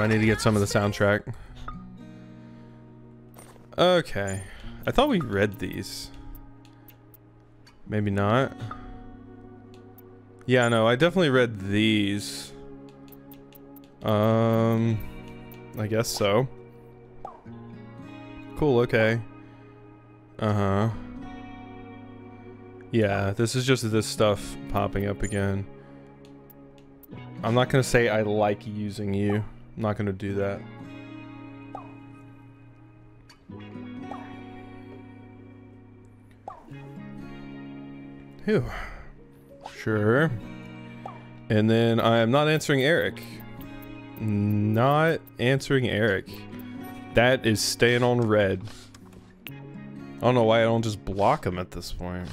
I need to get some of the soundtrack. Okay. I thought we read these. Maybe not. Yeah, no, I definitely read these. I guess so. Cool, okay. Uh-huh. Yeah, this is just this stuff popping up again. I'm not gonna say I like using you. I'm not gonna do that. Phew. Sure. And then I am not answering Eric. Not answering Eric. That is staying on red. I don't know why I don't just block him at this point.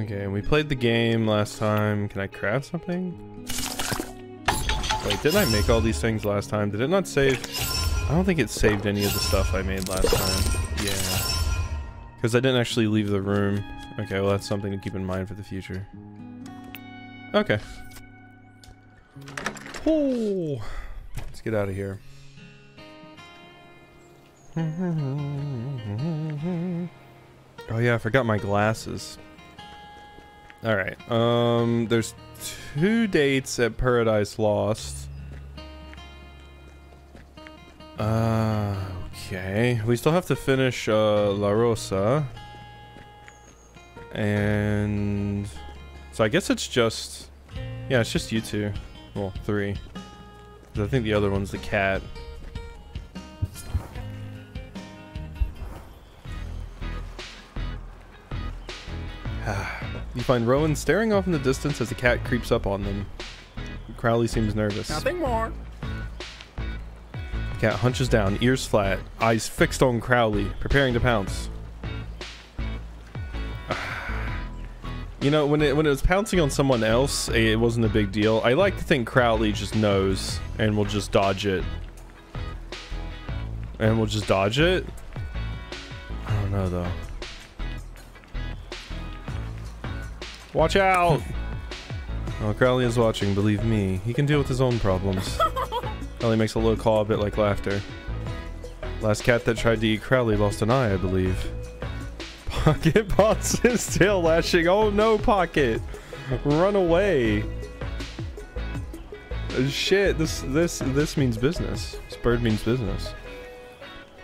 Okay, we played the game last time. Can I craft something? Wait, didn't I make all these things last time? Did it not save? I don't think it saved any of the stuff I made last time. Yeah. Because I didn't actually leave the room. Okay, well that's something to keep in mind for the future. Okay. Ooh. Let's get out of here. Oh yeah, I forgot my glasses. Alright, there's 2 dates at Paradise Lost. Okay. We still have to finish, La Rosa. And... so I guess it's just... yeah, it's just you 2. Well, 3. I think the other one's the cat. You find Rowan staring off in the distance as the cat creeps up on them. Crowley seems nervous. Nothing more. The cat hunches down, ears flat, eyes fixed on Crowley, preparing to pounce. You know, when it was pouncing on someone else, it wasn't a big deal. I like to think Crowley just knows and will just dodge it. And we'll just dodge it? I don't know though. Watch out! Oh, Crowley is watching, believe me. He can deal with his own problems. Crowley makes a low call, a bit like laughter. Last cat that tried to eat Crowley lost an eye, I believe. Pocket pops his tail lashing. Oh no, Pocket! Run away! Shit, this means business. This bird means business.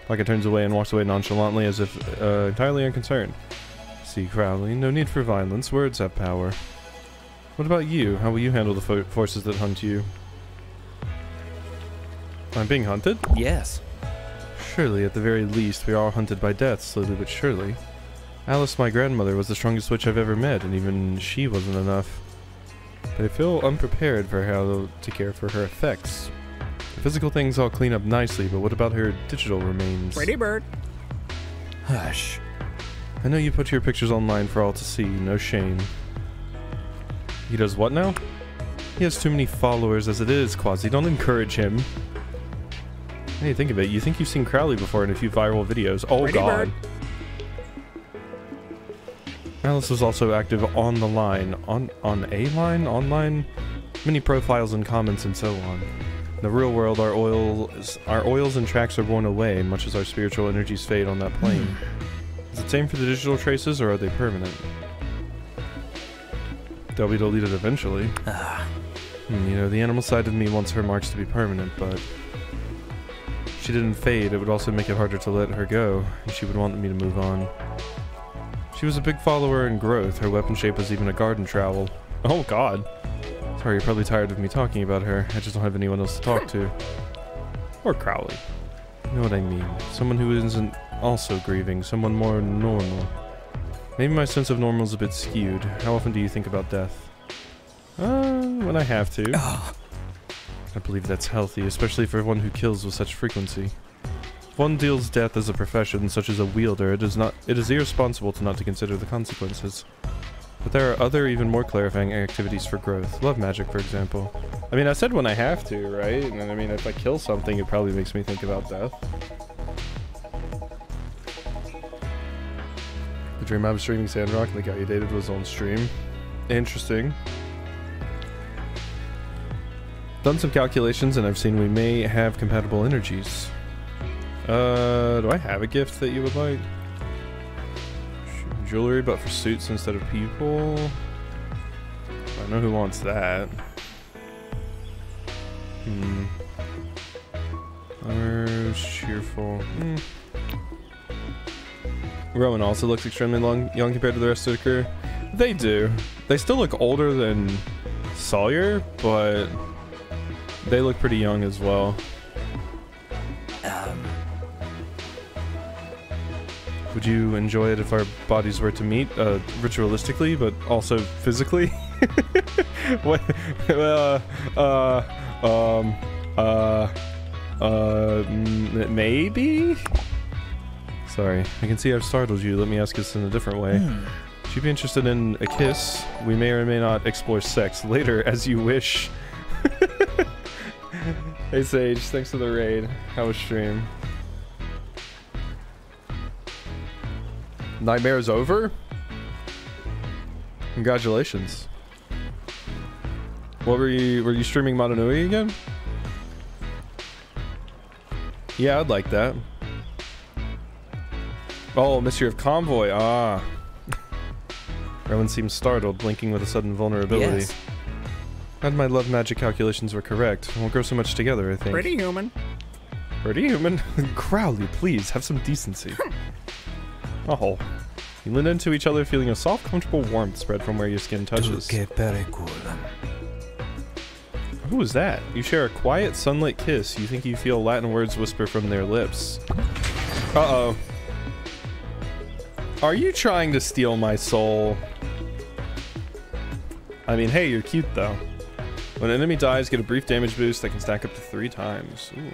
Pocket turns away and walks away nonchalantly as if entirely unconcerned. See, Crowley, no need for violence. Words have power. What about you? How will you handle the forces that hunt you? I'm being hunted? Yes. Surely, at the very least, we are hunted by death, slowly but surely. Alice, my grandmother, was the strongest witch I've ever met, and even she wasn't enough. But I feel unprepared for how to care for her effects. The physical things all clean up nicely, but what about her digital remains? Pretty bird. Hush. I know you put your pictures online for all to see, no shame. He does what now? He has too many followers as it is, Quasi. Don't encourage him. Hey, think of it. You think you've seen Crowley before in a few viral videos. Oh, Pretty God. Bird. Alice was also active on the line. On a line? Online? Many profiles and comments and so on. In the real world, our oils and tracks are worn away, much as our spiritual energies fade on that plane. Is it the same for the digital traces, or are they permanent? They'll be deleted eventually. You know, the animal side of me wants her marks to be permanent, but... if she didn't fade, it would also make it harder to let her go, and she would want me to move on. She was a big follower in growth. Her weapon shape was even a garden trowel. Oh, God. Sorry, you're probably tired of me talking about her. I just don't have anyone else to talk to. Or Crowley. You know what I mean. Someone who isn't... also grieving, someone more normal. Maybe my sense of normal is a bit skewed. How often do you think about death? When I have to. I believe that's healthy, especially for one who kills with such frequency. If one deals death as a profession, such as a wielder, it is irresponsible to not to consider the consequences. But there are other, even more clarifying activities for growth. Love magic, for example. I mean, I said when I have to, right? And I mean, if I kill something, it probably makes me think about death. The dream I was streaming Sandrock and the guy you dated was on stream. Interesting. done some calculations and I've seen we may have compatible energies. Do I have a gift that you would like? Jewelry, but for suits instead of people. I don't know who wants that. Hmm. Others, cheerful. Hmm. Rowan also looks extremely young compared to the rest of the crew. They do. They still look older than Sawyer, but they look pretty young as well. Would you enjoy it if our bodies were to meet, ritualistically, but also physically? What? Maybe? Sorry, I can see I've startled you. Let me ask this in a different way. Would you be interested in a kiss? We may or may not explore sex later, as you wish. Hey Sage, thanks for the raid. How was stream? Nightmare is over? Congratulations. What were you streaming Motonui again? Yeah, I'd like that. Oh, Mystery of Convoy, ah. Rowan seems startled, blinking with a sudden vulnerability. Yes. And my love magic calculations were correct. We'll grow so much together, I think. Pretty human. Pretty human? Crowley, please, have some decency. Oh, you lean into each other, feeling a soft, comfortable warmth spread from where your skin touches. Who was that? You share a quiet, sunlit kiss. You think you feel Latin words whisper from their lips. Uh-oh. Are you trying to steal my soul? I mean, hey, you're cute, though. When an enemy dies, get a brief damage boost that can stack up to 3 times. Ooh.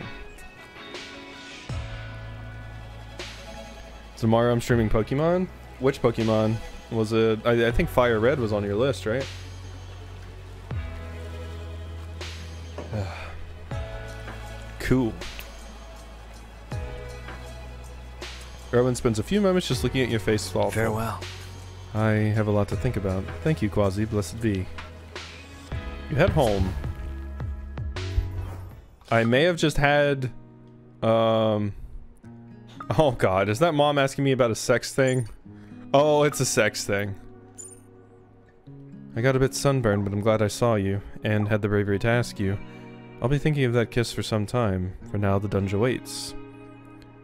Tomorrow I'm streaming Pokemon. Which Pokemon was it? I think Fire Red was on your list, right? Cool. Rowan spends a few moments just looking at your face. Thoughtful. Farewell. I have a lot to think about. Thank you, Quasi. Blessed be. You head home. I may have just had... Oh god, is that mom asking me about a sex thing? Oh, it's a sex thing. I got a bit sunburned, but I'm glad I saw you, and had the bravery to ask you. I'll be thinking of that kiss for some time. For now, the dungeon waits.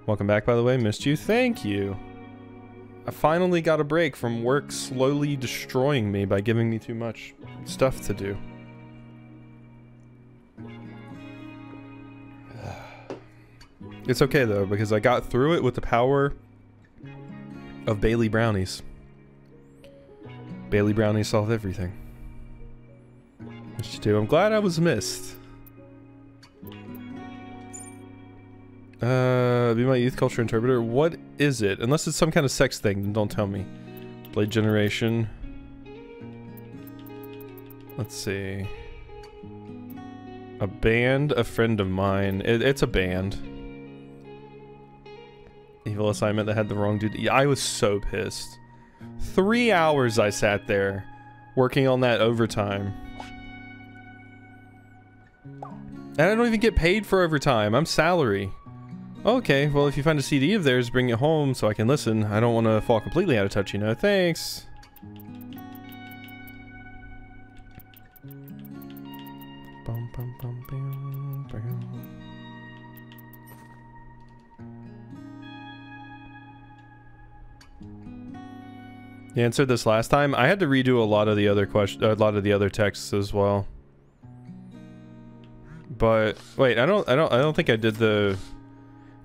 Welcome back, by the way. Missed you. Thank you! I finally got a break from work slowly destroying me by giving me too much stuff to do. It's okay, though, because I got through it with the power of Bailey brownies. Bailey brownies solve everything. What you do? I'm glad I was missed. Be my youth culture interpreter. What is it? Unless it's some kind of sex thing, then don't tell me. Blade generation. Let's see. A band, a friend of mine. It's a band. Evil assignment that had the wrong dude. I was so pissed. 3 hours I sat there working on that overtime. And I don't even get paid for overtime. I'm salary. Okay, well, if you find a CD of theirs, bring it home so I can listen. I don't want to fall completely out of touch, you know. Thanks. Bum, bum, bum, bum, bum. You answered this last time. I had to redo a lot of the other texts as well. But wait, I don't think I did the.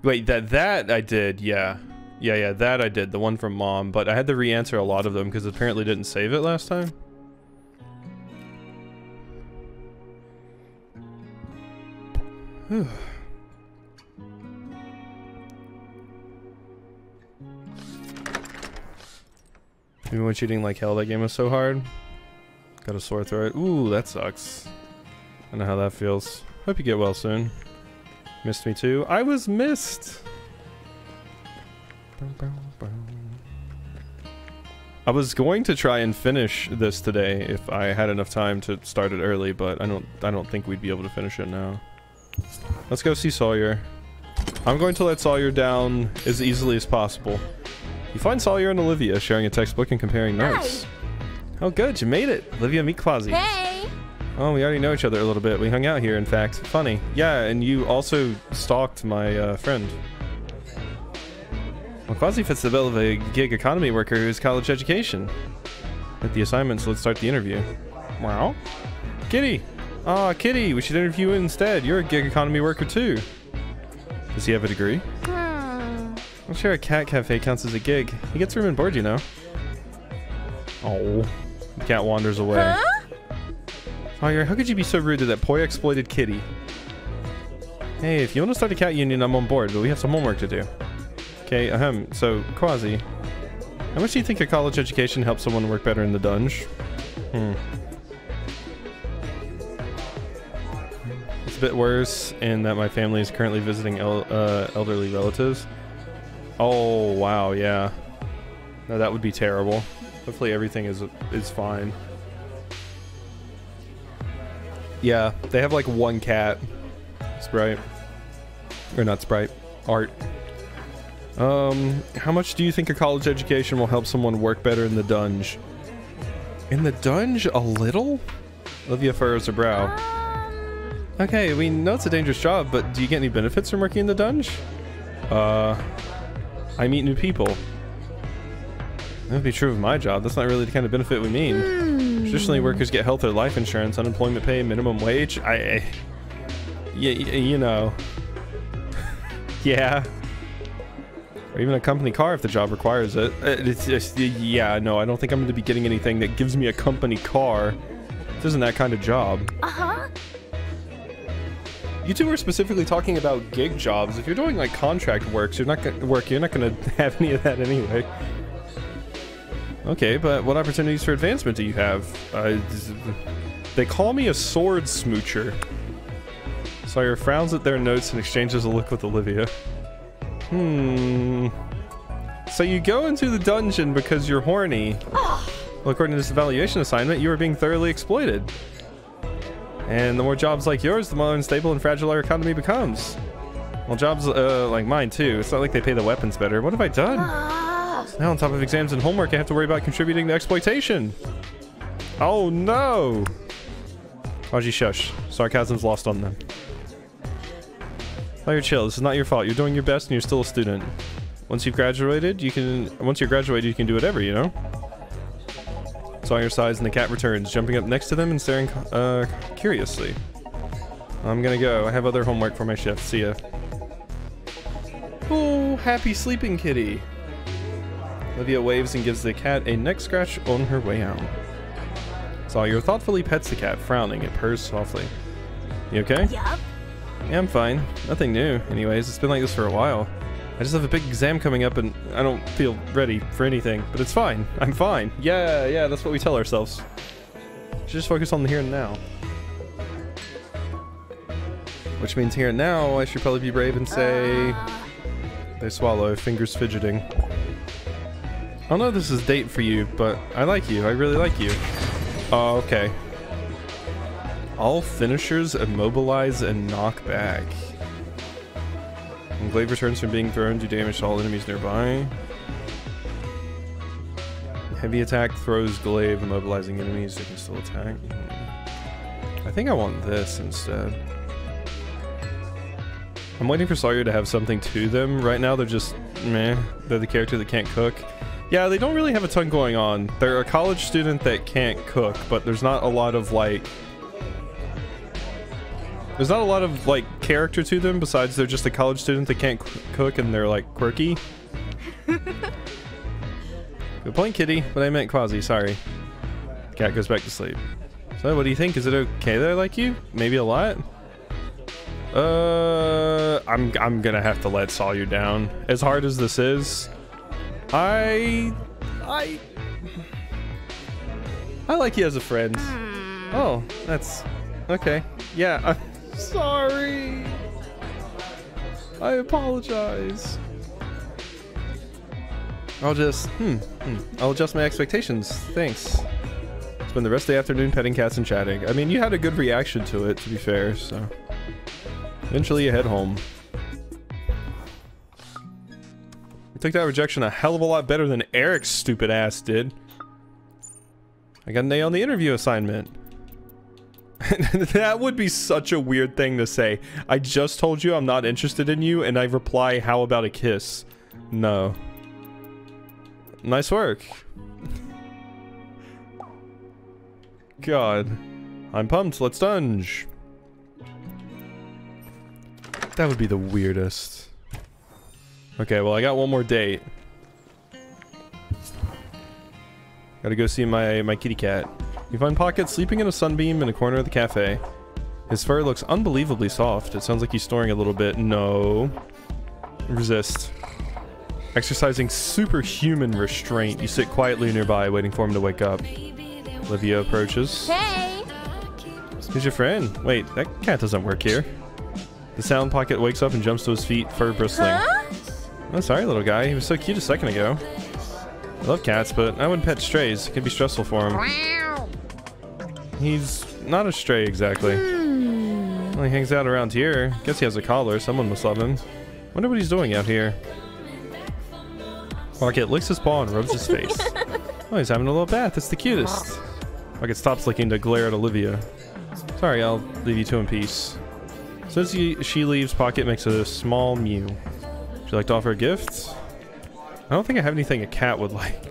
Wait, that I did. Yeah, that I did. The one from Mom, but I had to re-answer a lot of them because apparently didn't save it last time. Whew. We went cheating like hell. That game was so hard. Got a sore throat. Ooh, that sucks. I know how that feels. Hope you get well soon. Missed me too. I was missed. I was going to try and finish this today if I had enough time to start it early, but I don't think we'd be able to finish it now. Let's go see Sawyer. I'm going to let Sawyer down as easily as possible. You find Sawyer and Olivia sharing a textbook and comparing notes. Oh good, you made it! Olivia, meet Quasi. Hey! Oh, we already know each other a little bit. We hung out here, in fact. Funny. Yeah, and you also stalked my friend. Well, Quasi fits the bill of a gig economy worker who has college education. With the assignments, let's start the interview. Wow. Kitty! Aw, Kitty, we should interview you instead. You're a gig economy worker too. Does he have a degree? I'm sure a cat cafe counts as a gig. He gets room and board, you know. Oh. The cat wanders away. Huh? Sawyer, how could you be so rude to that boy-exploited Kitty? Hey, if you want to start a cat union, I'm on board, but we have some homework to do. Okay, so, Quasi, how much do you think a college education helps someone work better in the dungeon? It's a bit worse in that my family is currently visiting elderly relatives. Oh, wow, yeah. No, that would be terrible. Hopefully everything is fine. Yeah, they have like one cat. Sprite. Or not Sprite. Art. How much do you think a college education will help someone work better in the dungeon? In the dungeon? A little? Olivia furrows her brow. Okay, we know it's a dangerous job, but do you get any benefits from working in the dungeon? I meet new people. That would be true of my job. That's not really the kind of benefit we mean. Traditionally, workers get health or life insurance, unemployment pay, minimum wage. Yeah, you know. Yeah. Or even a company car if the job requires it. Yeah, no, I don't think I'm going to be getting anything that gives me a company car. This isn't that kind of job. Uh-huh. You two were specifically talking about gig jobs. If you're doing like contract works, you're not going to have any of that anyway. Okay, but what opportunities for advancement do you have? They call me a sword smoocher. Sawyer frowns at their notes and exchanges a look with Olivia. So you go into the dungeon because you're horny. Well, according to this evaluation assignment, you are being thoroughly exploited. And the more jobs like yours, the more unstable and fragile our economy becomes. Well, jobs like mine too. It's not like they pay the weapons better. What have I done? Now on top of exams and homework, I have to worry about contributing to exploitation. Oh no! Raji, shush. Sarcasm's lost on them. Sawyer, chill. This is not your fault. You're doing your best and you're still a student. Once you're graduated, you can do whatever, you know? Sawyer sighs and the cat returns, jumping up next to them and staring curiously. I'm gonna go. I have other homework for my shift. See ya. Oh, happy sleeping, kitty. Olivia waves and gives the cat a neck scratch on her way out. Sawyer thoughtfully pets the cat, frowning. It purrs softly. You okay? Yep. Yeah, I'm fine. Nothing new. Anyways, it's been like this for a while. I just have a big exam coming up and I don't feel ready for anything, but it's fine. I'm fine. Yeah, yeah, that's what we tell ourselves. We should just focus on the here and now. Which means here and now, I should probably be brave and say... They swallow, fingers fidgeting. I don't know if this is a date for you, but I like you. I really like you. Oh, okay. All finishers immobilize and knock back. When Glaive returns from being thrown, do damage to all enemies nearby. Heavy attack throws Glaive, immobilizing enemies. They can still attack. I think I want this instead. I'm waiting for Sawyer to have something to them. Right now they're just meh. They're the character that can't cook. Yeah, they don't really have a ton going on. They're a college student that can't cook, but there's not a lot of like... There's not a lot of, like, character to them, besides they're just a college student that can't cook and they're, like, quirky. Good point, kitty, but I meant Quasi, sorry. The cat goes back to sleep. So, what do you think? Is it okay that I like you? Maybe a lot? I'm gonna have to let Sawyer down. As hard as this is, I like you as a friend. Oh, that's... Okay. Yeah, sorry. I apologize. I'll just, I'll adjust my expectations. Thanks. Spend the rest of the afternoon petting cats and chatting. I mean, you had a good reaction to it, to be fair, so. Eventually you head home. I took that rejection a hell of a lot better than Eric's stupid ass did. I got an A on the interview assignment. That would be such a weird thing to say. I just told you I'm not interested in you, and I reply, how about a kiss? No. Nice work. God. I'm pumped. Let's dunge. That would be the weirdest. Okay, well, I got one more date. Gotta go see my kitty cat. You find Pocket sleeping in a sunbeam in a corner of the cafe. His fur looks unbelievably soft. It sounds like he's snoring a little bit. No. Resist. Exercising superhuman restraint. You sit quietly nearby, waiting for him to wake up. Olivia approaches. Hey! Who's your friend? Wait, that cat doesn't work here. The sound Pocket wakes up and jumps to his feet, fur bristling. Huh? Oh, sorry, little guy. He was so cute a second ago. I love cats, but I wouldn't pet strays. It can be stressful for him. Wow. He's not a stray, exactly. Hmm. Well, he hangs out around here. Guess he has a collar. Someone must love him. Wonder what he's doing out here. Pocket licks his paw and rubs his face. Oh, he's having a little bath. It's the cutest. Pocket stops licking to glare at Olivia. Sorry, I'll leave you two in peace. As soon as she leaves, Pocket makes a small mew. Would you like to offer a gift? I don't think I have anything a cat would like.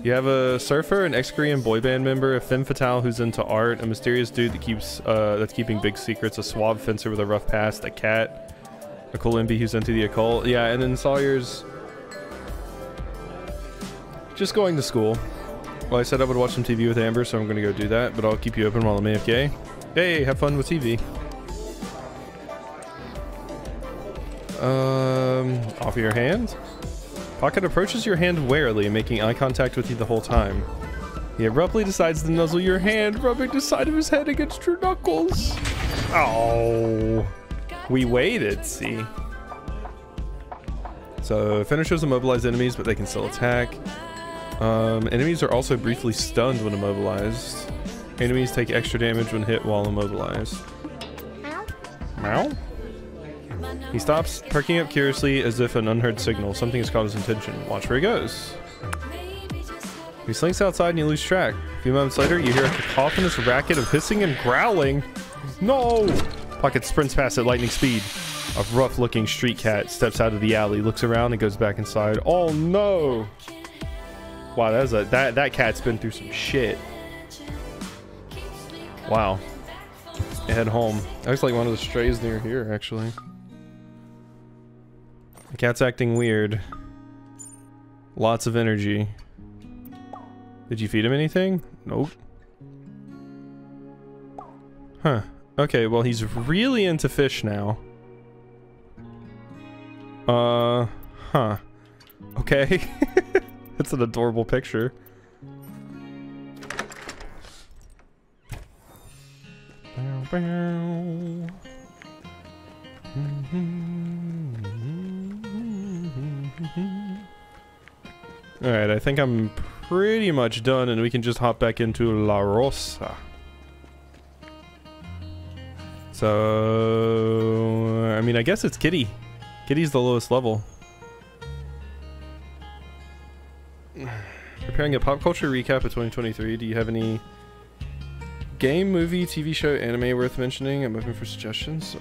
You have a surfer, an ex-Korean boy band member, a femme fatale who's into art, a mysterious dude that keeps that's keeping big secrets, a suave fencer with a rough past, a cat, a cool MP who's into the occult. Yeah, and then Sawyer's just going to school. Well, I said I would watch some TV with Amber, so I'm gonna go do that, but I'll keep you open while I'm AFK. Hey, have fun with TV. Offer your hand? Pocket approaches your hand warily, making eye contact with you the whole time. He abruptly decides to nuzzle your hand, rubbing the side of his head against your knuckles. Oh, we waited, see? So, finishers immobilize enemies, but they can still attack. Enemies are also briefly stunned when immobilized. Enemies take extra damage when hit while immobilized. Meow. Meow? He stops, perking up curiously as if an unheard signal. Something has caught his attention. Watch where he goes. He slinks outside and you lose track. A few moments later, you hear a cacophonous racket of hissing and growling. No! Pocket sprints past at lightning speed. A rough-looking street cat steps out of the alley, looks around, and goes back inside. Oh no! Wow, that cat's been through some shit. Wow. I head home. Looks like one of the strays near here, actually. The cat's acting weird. Lots of energy. Did you feed him anything? Nope. Huh. Okay, well, he's really into fish now. Huh. Okay. That's an adorable picture. Alright, I think I'm pretty much done and we can just hop back into La Rosa. So... I mean, I guess it's Kitty. Kitty's the lowest level. Preparing a pop culture recap of 2023. Do you have any... game, movie, TV show, anime worth mentioning? I'm open for suggestions.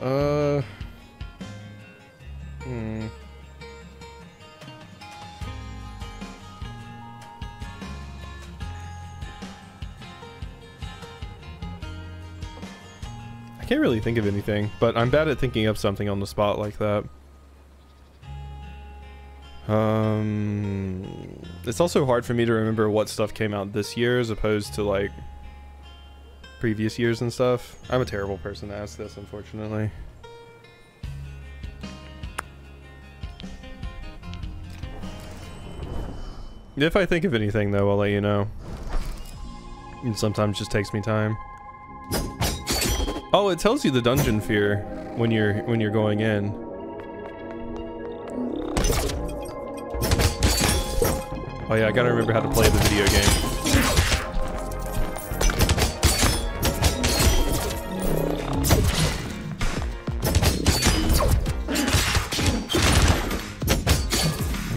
I can't really think of anything, but I'm bad at thinking up something on the spot like that. It's also hard for me to remember what stuff came out this year as opposed to like previous years and stuff. I'm a terrible person to ask this, unfortunately. If I think of anything, though, I'll let you know. And sometimes it just takes me time. Oh, it tells you the dungeon fear when you're going in. Oh yeah, I gotta remember how to play the video game.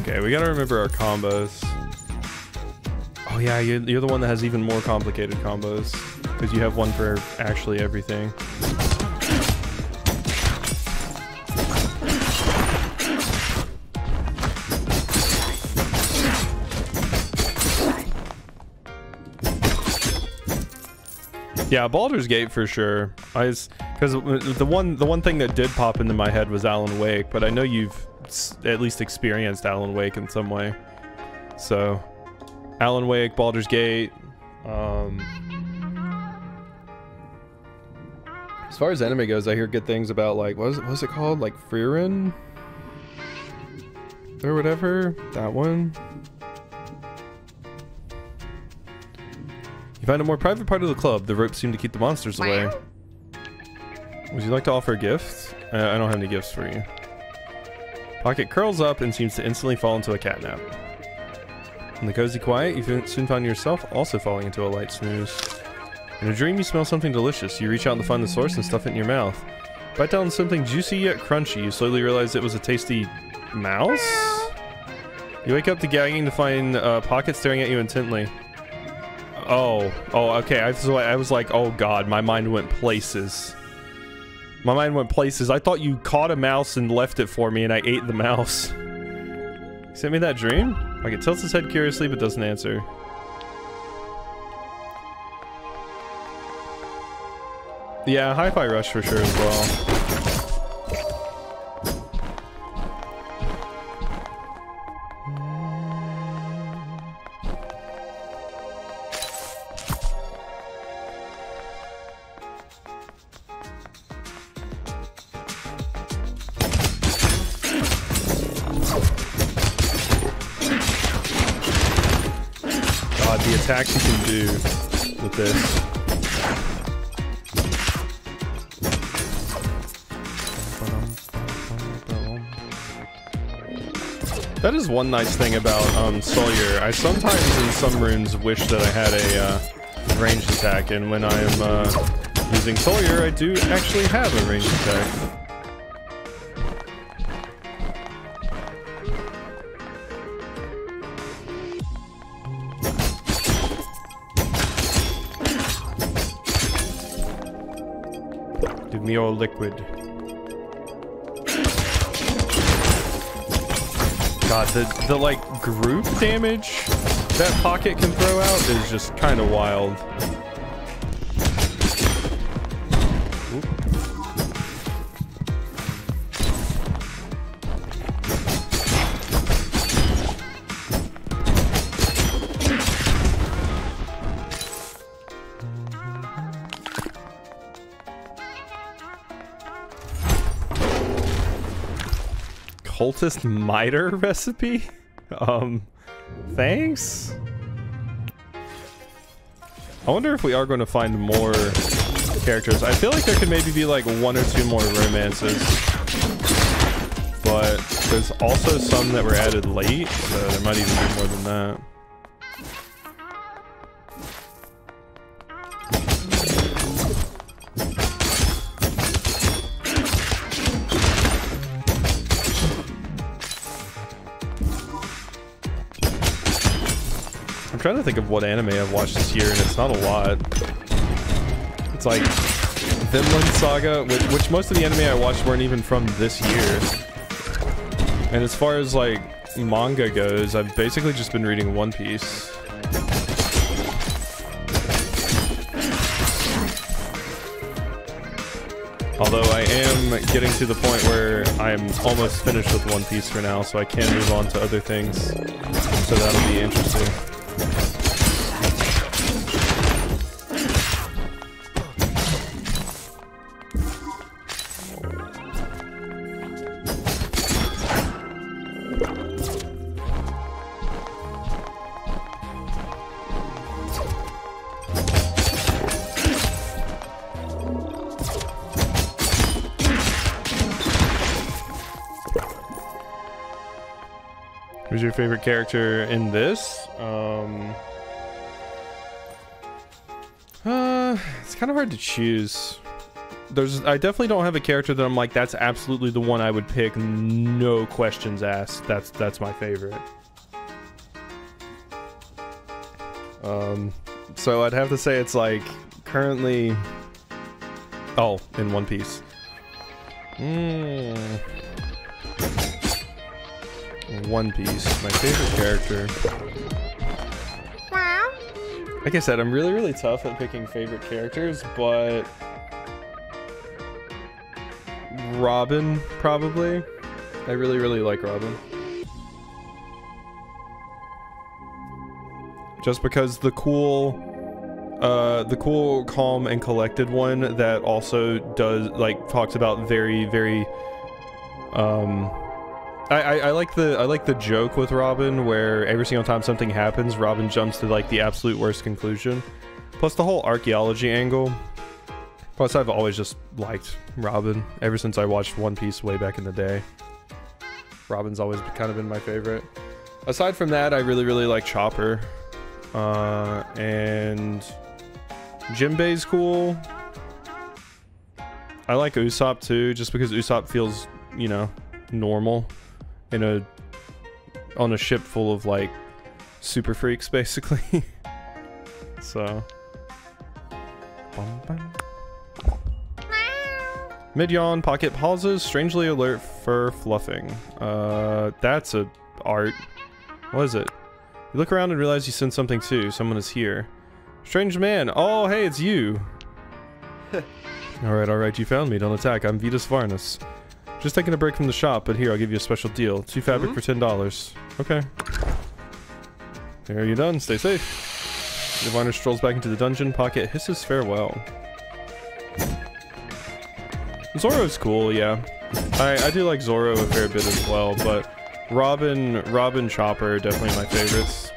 Okay, we gotta remember our combos. Oh yeah, you're the one that has even more complicated combos, because you have one for actually everything. Yeah, Baldur's Gate for sure. Because the one thing that did pop into my head was Alan Wake, but I know you've at least experienced Alan Wake in some way. So, Alan Wake, Baldur's Gate. As far as anime goes, I hear good things about, like, what was it called? Like Frieren? Or whatever? That one? You find a more private part of the club. The ropes seem to keep the monsters away. Would you like to offer a gift? I don't have any gifts for you. Pocket curls up and seems to instantly fall into a catnap. In the cozy quiet, you soon find yourself also falling into a light snooze. In a dream, you smell something delicious. You reach out to find the source and stuff it in your mouth. Bite down something juicy yet crunchy. You slowly realize it was a tasty mouse? You wake up to gagging to find Pocket staring at you intently. Oh, okay. I was like, oh god, my mind went places. My mind went places. I thought you caught a mouse and left it for me, and I ate the mouse. You sent me that dream? Like, it tilts its head curiously, but doesn't answer. Yeah, Hi-Fi Rush for sure as well. God, the attacks you can do with this. That is one nice thing about Sawyer. I sometimes in some rooms wish that I had a ranged attack, and when I'm using Sawyer, I do actually have a ranged attack. Give me all liquid. God, the like group damage that Pocket can throw out is just kind of wild. Cultist miter recipe? Thanks? I wonder if we are going to find more characters. I feel like there could maybe be like one or two more romances, but there's also some that were added late, so there might even be more than that. I'm trying to think of what anime I've watched this year, and it's not a lot. It's like Vinland Saga, which most of the anime I watched weren't even from this year. And as far as like manga goes, I've basically just been reading One Piece. Although I am getting to the point where I'm almost finished with One Piece for now, so I can move on to other things. So that'll be interesting. Who's your favorite character in this? It's kind of hard to choose. I definitely don't have a character that I'm like, that's absolutely the one I would pick, no questions asked. That's my favorite. So I'd have to say it's like currently, oh, in One Piece. One Piece, my favorite character. Like I said, I'm really tough at picking favorite characters, but Robin, probably. I really like Robin. Just because the cool, calm, and collected one that also does, like, talks about very, I like the joke with Robin where every single time something happens, Robin jumps to like the absolute worst conclusion. Plus the whole archaeology angle. Plus I've always just liked Robin ever since I watched One Piece way back in the day. Robin's always kind of been my favorite. Aside from that, I really like Chopper. And Jinbei's cool. I like Usopp too, just because Usopp feels, you know, normal. On a ship full of like super freaks basically. So mid yawn, Pocket pauses, strangely alert for fluffing. That's a art. What is it? You look around and realize you sense something too. Someone is here. Strange man. Oh hey, it's you. All right, you found me. Don't attack. I'm Vitas Varnas. Just taking a break from the shop, but here, I'll give you a special deal. 2 fabric for $10. Okay. There you're done. Stay safe. The Varnish strolls back into the dungeon. Pocket hisses farewell. Zoro's cool, yeah. I do like Zoro a fair bit as well, but Robin, Chopper are definitely my favorites.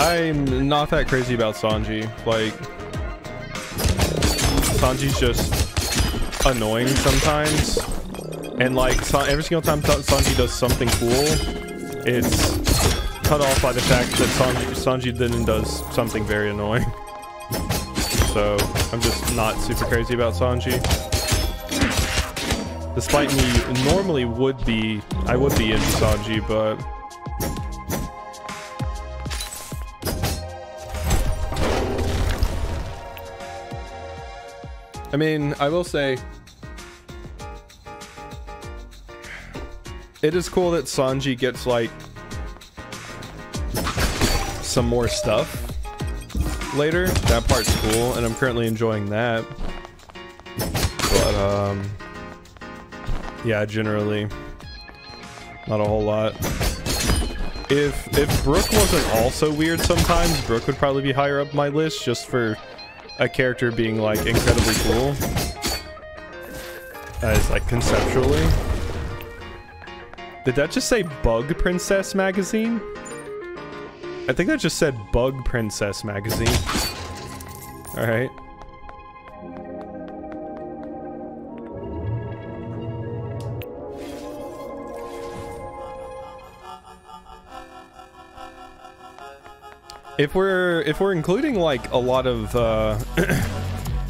I'm not that crazy about Sanji. Like, Sanji's just annoying sometimes. And like, every single time Sanji does something cool, it's cut off by the fact that Sanji then does something very annoying. So, I'm just not super crazy about Sanji. Despite me normally would be, I would be into Sanji, but I mean, I will say it is cool that Sanji gets like some more stuff later. That part's cool, and I'm currently enjoying that. But yeah, generally not a whole lot. If Brook wasn't also weird sometimes, Brook would probably be higher up my list just for a character being like incredibly cool as like conceptually. Did that just say Bug Princess magazine? I think that just said Bug Princess magazine. All right. If we're including like a lot of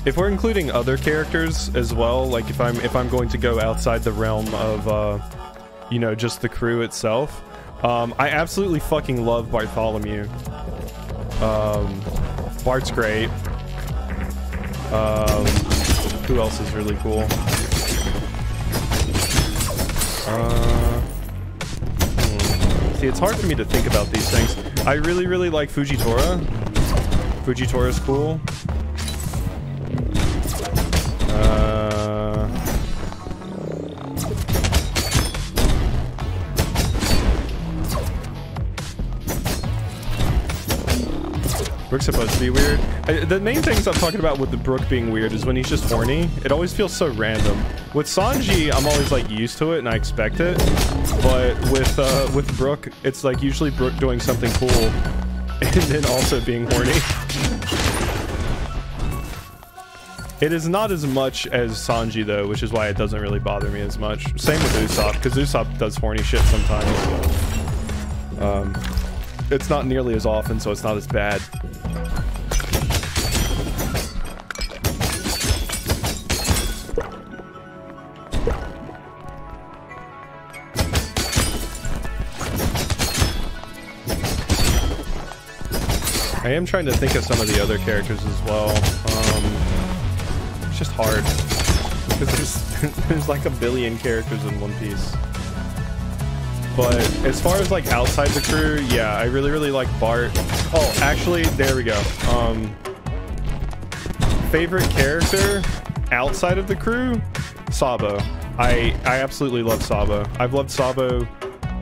if we're including other characters as well, like if I'm going to go outside the realm of you know, just the crew itself, I absolutely fucking love Bartholomew. Bart's great. Who else is really cool? See, it's hard for me to think about these things. I really like Fujitora. Fujitora's cool. Brook's supposed to be weird. The main things I'm talking about with the Brook being weird is when he's just horny. It always feels so random. With Sanji, I'm always like used to it and I expect it. But with Brook, it's like usually Brook doing something cool and then also being horny. It is not as much as Sanji though, which is why it doesn't really bother me as much. Same with Usopp, because Usopp does horny shit sometimes. It's not nearly as often, so it's not as bad. I am trying to think of some of the other characters as well. It's just hard because there's like a billion characters in One Piece. But as far as like outside the crew, yeah, I really like Bart. Oh, actually, there we go. Favorite character outside of the crew, Sabo. I absolutely love Sabo. I've loved Sabo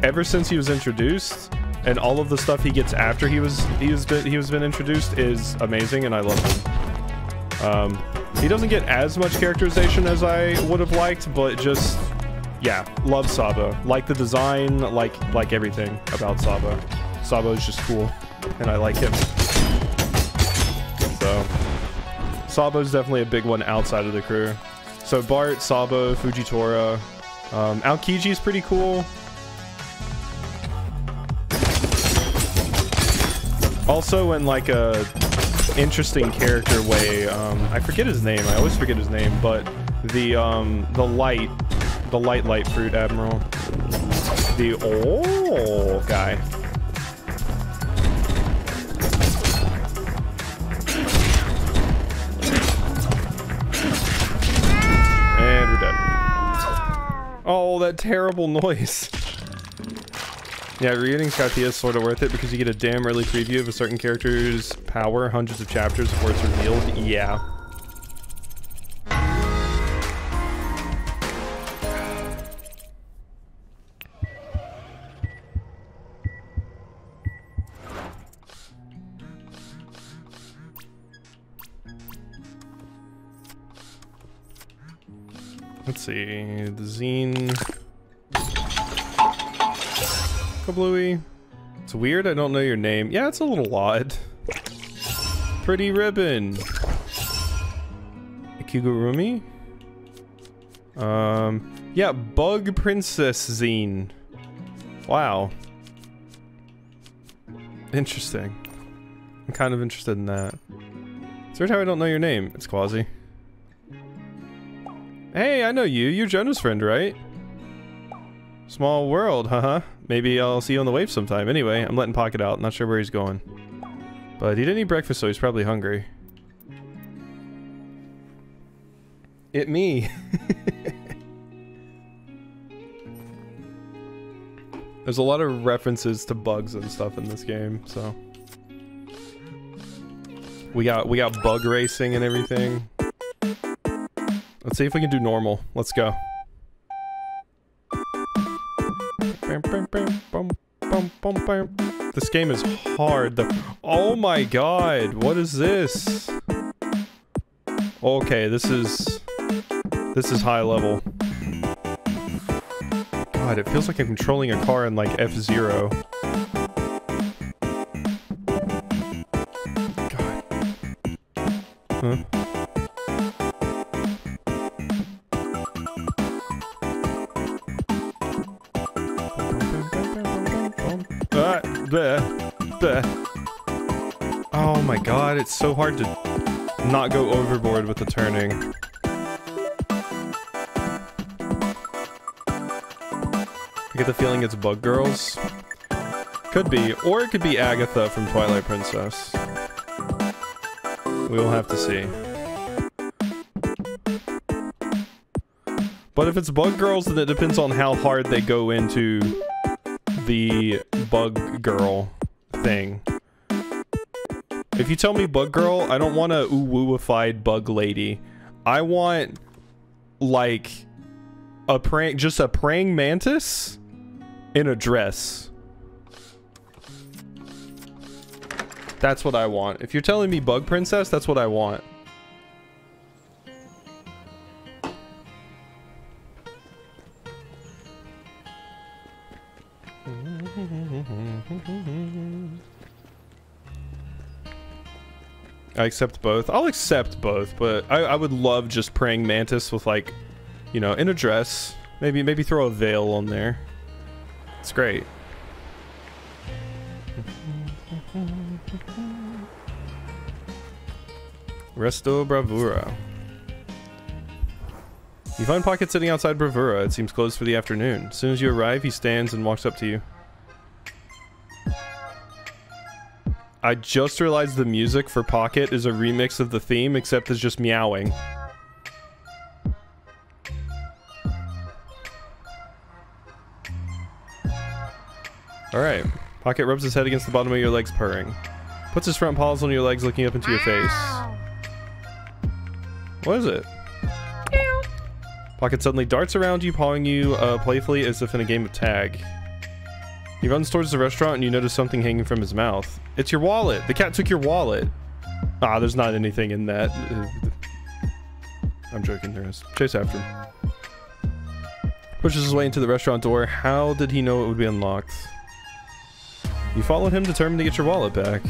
ever since he was introduced. And all of the stuff he gets after he was introduced is amazing, and I love him. He doesn't get as much characterization as I would have liked, but just yeah, love Sabo. Like the design, like everything about Sabo. Sabo is just cool, and I like him. So Sabo's definitely a big one outside of the crew. So Bart, Sabo, Fujitora, Aokiji's pretty cool. Also in like a interesting character way, I forget his name, I always forget his name, but the light fruit admiral, the old guy. And we're dead. Oh, that terrible noise. Yeah, reading Scotty is sort of worth it because you get a damn early preview of a certain character's power hundreds of chapters before it's revealed. Yeah. Let's see. The zine. Bluey. It's weird I don't know your name. Yeah, it's a little odd. Pretty ribbon. Akigurumi? Yeah, Bug Princess zine. Wow. Interesting. I'm kind of interested in that. It's weird how I don't know your name. It's Quasi. Hey, I know you. You're Jonah's friend, right? Small world, huh? Maybe I'll see you on the wave sometime. Anyway, I'm letting Pocket out. Not sure where he's going. But he didn't eat breakfast, so he's probably hungry. It me. There's a lot of references to bugs and stuff in this game, so. We got bug racing and everything. Let's see if we can do normal. Let's go. This game is hard. Oh my god, what is this? Okay, this is high level. God, it feels like I'm controlling a car in like F-Zero. God. Huh? Oh my god, it's so hard to not go overboard with the turning. I get the feeling it's Bug Girls. Could be, or it could be Agatha from Twilight Princess. We'll have to see. But if it's Bug Girls, then it depends on how hard they go into the Bug Girl thing. If you tell me Bug Girl, I don't want a ooh-woo-ified Bug Lady. I want like a praying mantis in a dress. That's what I want. If you're telling me Bug Princess, that's what I want. I accept both. I'll accept both, but I would love just praying mantis with, like, you know, in a dress. Maybe throw a veil on there. It's great. Resto Bravura. You find Pocket sitting outside Bravura. It seems closed for the afternoon. As soon as you arrive, he stands and walks up to you. I just realized the music for Pocket is a remix of the theme, except it's just meowing. Alright. Pocket rubs his head against the bottom of your legs, purring. Puts his front paws on your legs, looking up into your face. What is it? Pocket suddenly darts around you, pawing you playfully as if in a game of tag. He runs towards the restaurant and you notice something hanging from his mouth. It's your wallet! The cat took your wallet! Ah, there's not anything in that. I'm joking, there is. Chase after him. Pushes his way into the restaurant door. How did he know it would be unlocked? You followed him, determined to get your wallet back.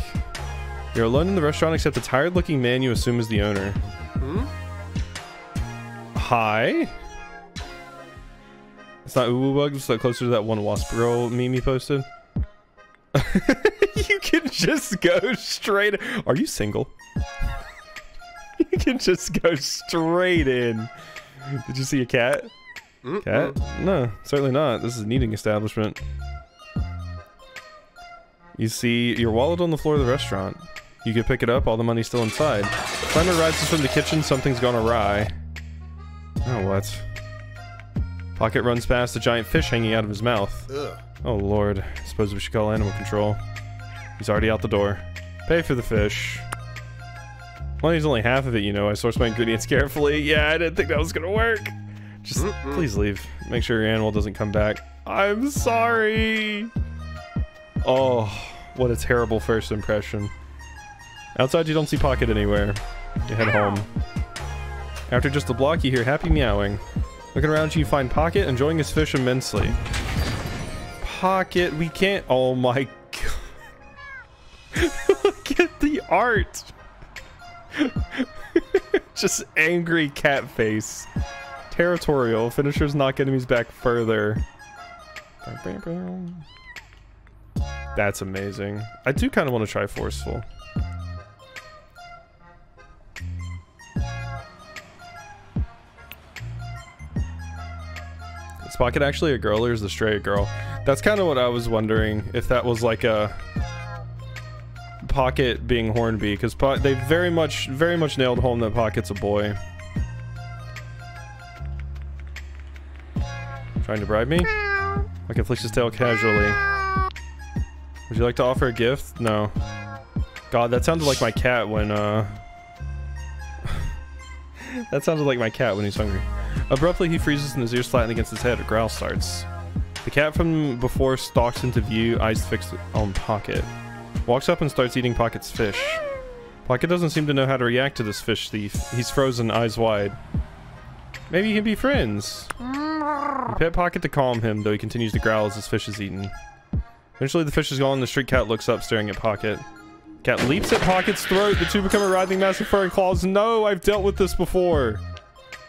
You're alone in the restaurant except a tired-looking man you assume is the owner. Hmm? Hi. It's not Uwu Bug, so closer to that one wasp girl meme you posted. You can just go straight. Are you single? You can just go straight in. Did you see a cat? Mm-mm. Cat? No, certainly not. This is an eating establishment. You see your wallet on the floor of the restaurant. You can pick it up, all the money's still inside. Thunder rises from the kitchen, something's gone awry. Oh, what? Pocket runs past a giant fish hanging out of his mouth. Ugh. Oh, Lord. I suppose we should call animal control. He's already out the door. Pay for the fish. Money's only half of it, you know. I source my ingredients carefully. Yeah, I didn't think that was gonna work. Just please leave. Make sure your animal doesn't come back. I'm sorry. Oh, what a terrible first impression. Outside, you don't see Pocket anywhere. You head home. After just a block, you hear happy meowing. Looking around, you find Pocket enjoying his fish immensely. Pocket, we can't... Oh my god. Look at the art. Just angry cat face. Territorial. Finishers knock enemies back further. That's amazing. I do kind of want to try Forceful. Is Pocket actually a girl or is the stray a girl? That's kind of what I was wondering, if that was like a Pocket being Hornby, because they very much nailed home that Pocket's a boy. Trying to bribe me? Pocket flicks his tail casually. Would you like to offer a gift? No. God, that sounded like my cat when that sounded like my cat when he's hungry. Abruptly, he freezes and his ears flatten against his head. A growl starts. The cat from before stalks into view, eyes fixed on Pocket. Walks up and starts eating Pocket's fish. Pocket doesn't seem to know how to react to this fish thief. He's frozen, eyes wide. Maybe you can be friends. You pet Pocket to calm him, though he continues to growl as his fish is eaten. Eventually, the fish is gone and the street cat looks up, staring at Pocket. Cat leaps at Pocket's throat. The two become a writhing mass of fur and claws. No, I've dealt with this before.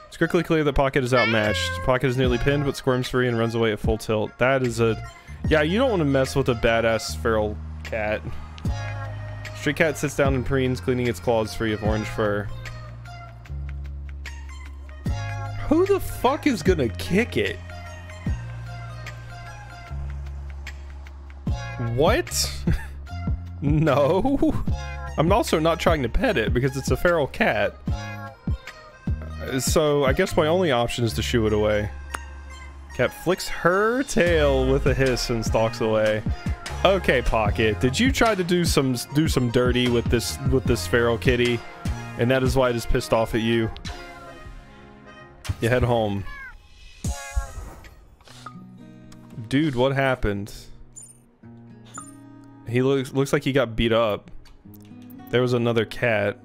It's quickly clear that Pocket is outmatched. Pocket is nearly pinned, but squirms free and runs away at full tilt. That is a... Yeah, you don't want to mess with a badass feral cat. Street cat sits down and preens, cleaning its claws free of orange fur. Who the fuck is gonna kick it? What? No. I'm also not trying to pet it, because it's a feral cat. So, I guess my only option is to shoo it away. Cat flicks her tail with a hiss and stalks away. Okay, Pocket, did you try to do some dirty with this feral kitty? And that is why it is pissed off at you. You head home. Dude, what happened? He looks like he got beat up. There was another cat.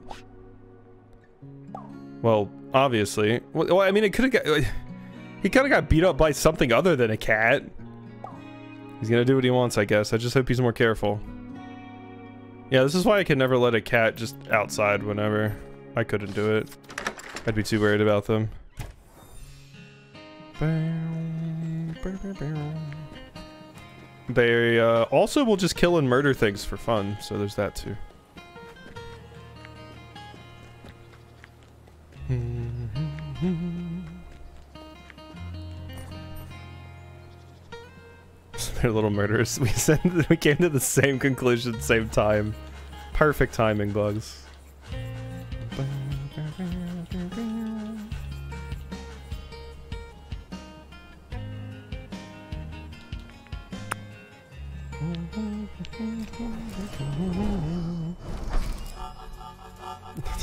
Well, obviously. Well, I mean, it could have got... He kind of got beat up by something other than a cat. He's gonna do what he wants, I guess. I just hope he's more careful. Yeah, this is why I can never let a cat just outside whenever. I couldn't do it. I'd be too worried about them. They also will just kill and murder things for fun, so there's that too. They're little murderers. We came to the same conclusion at the same time. Perfect timing, Bugs.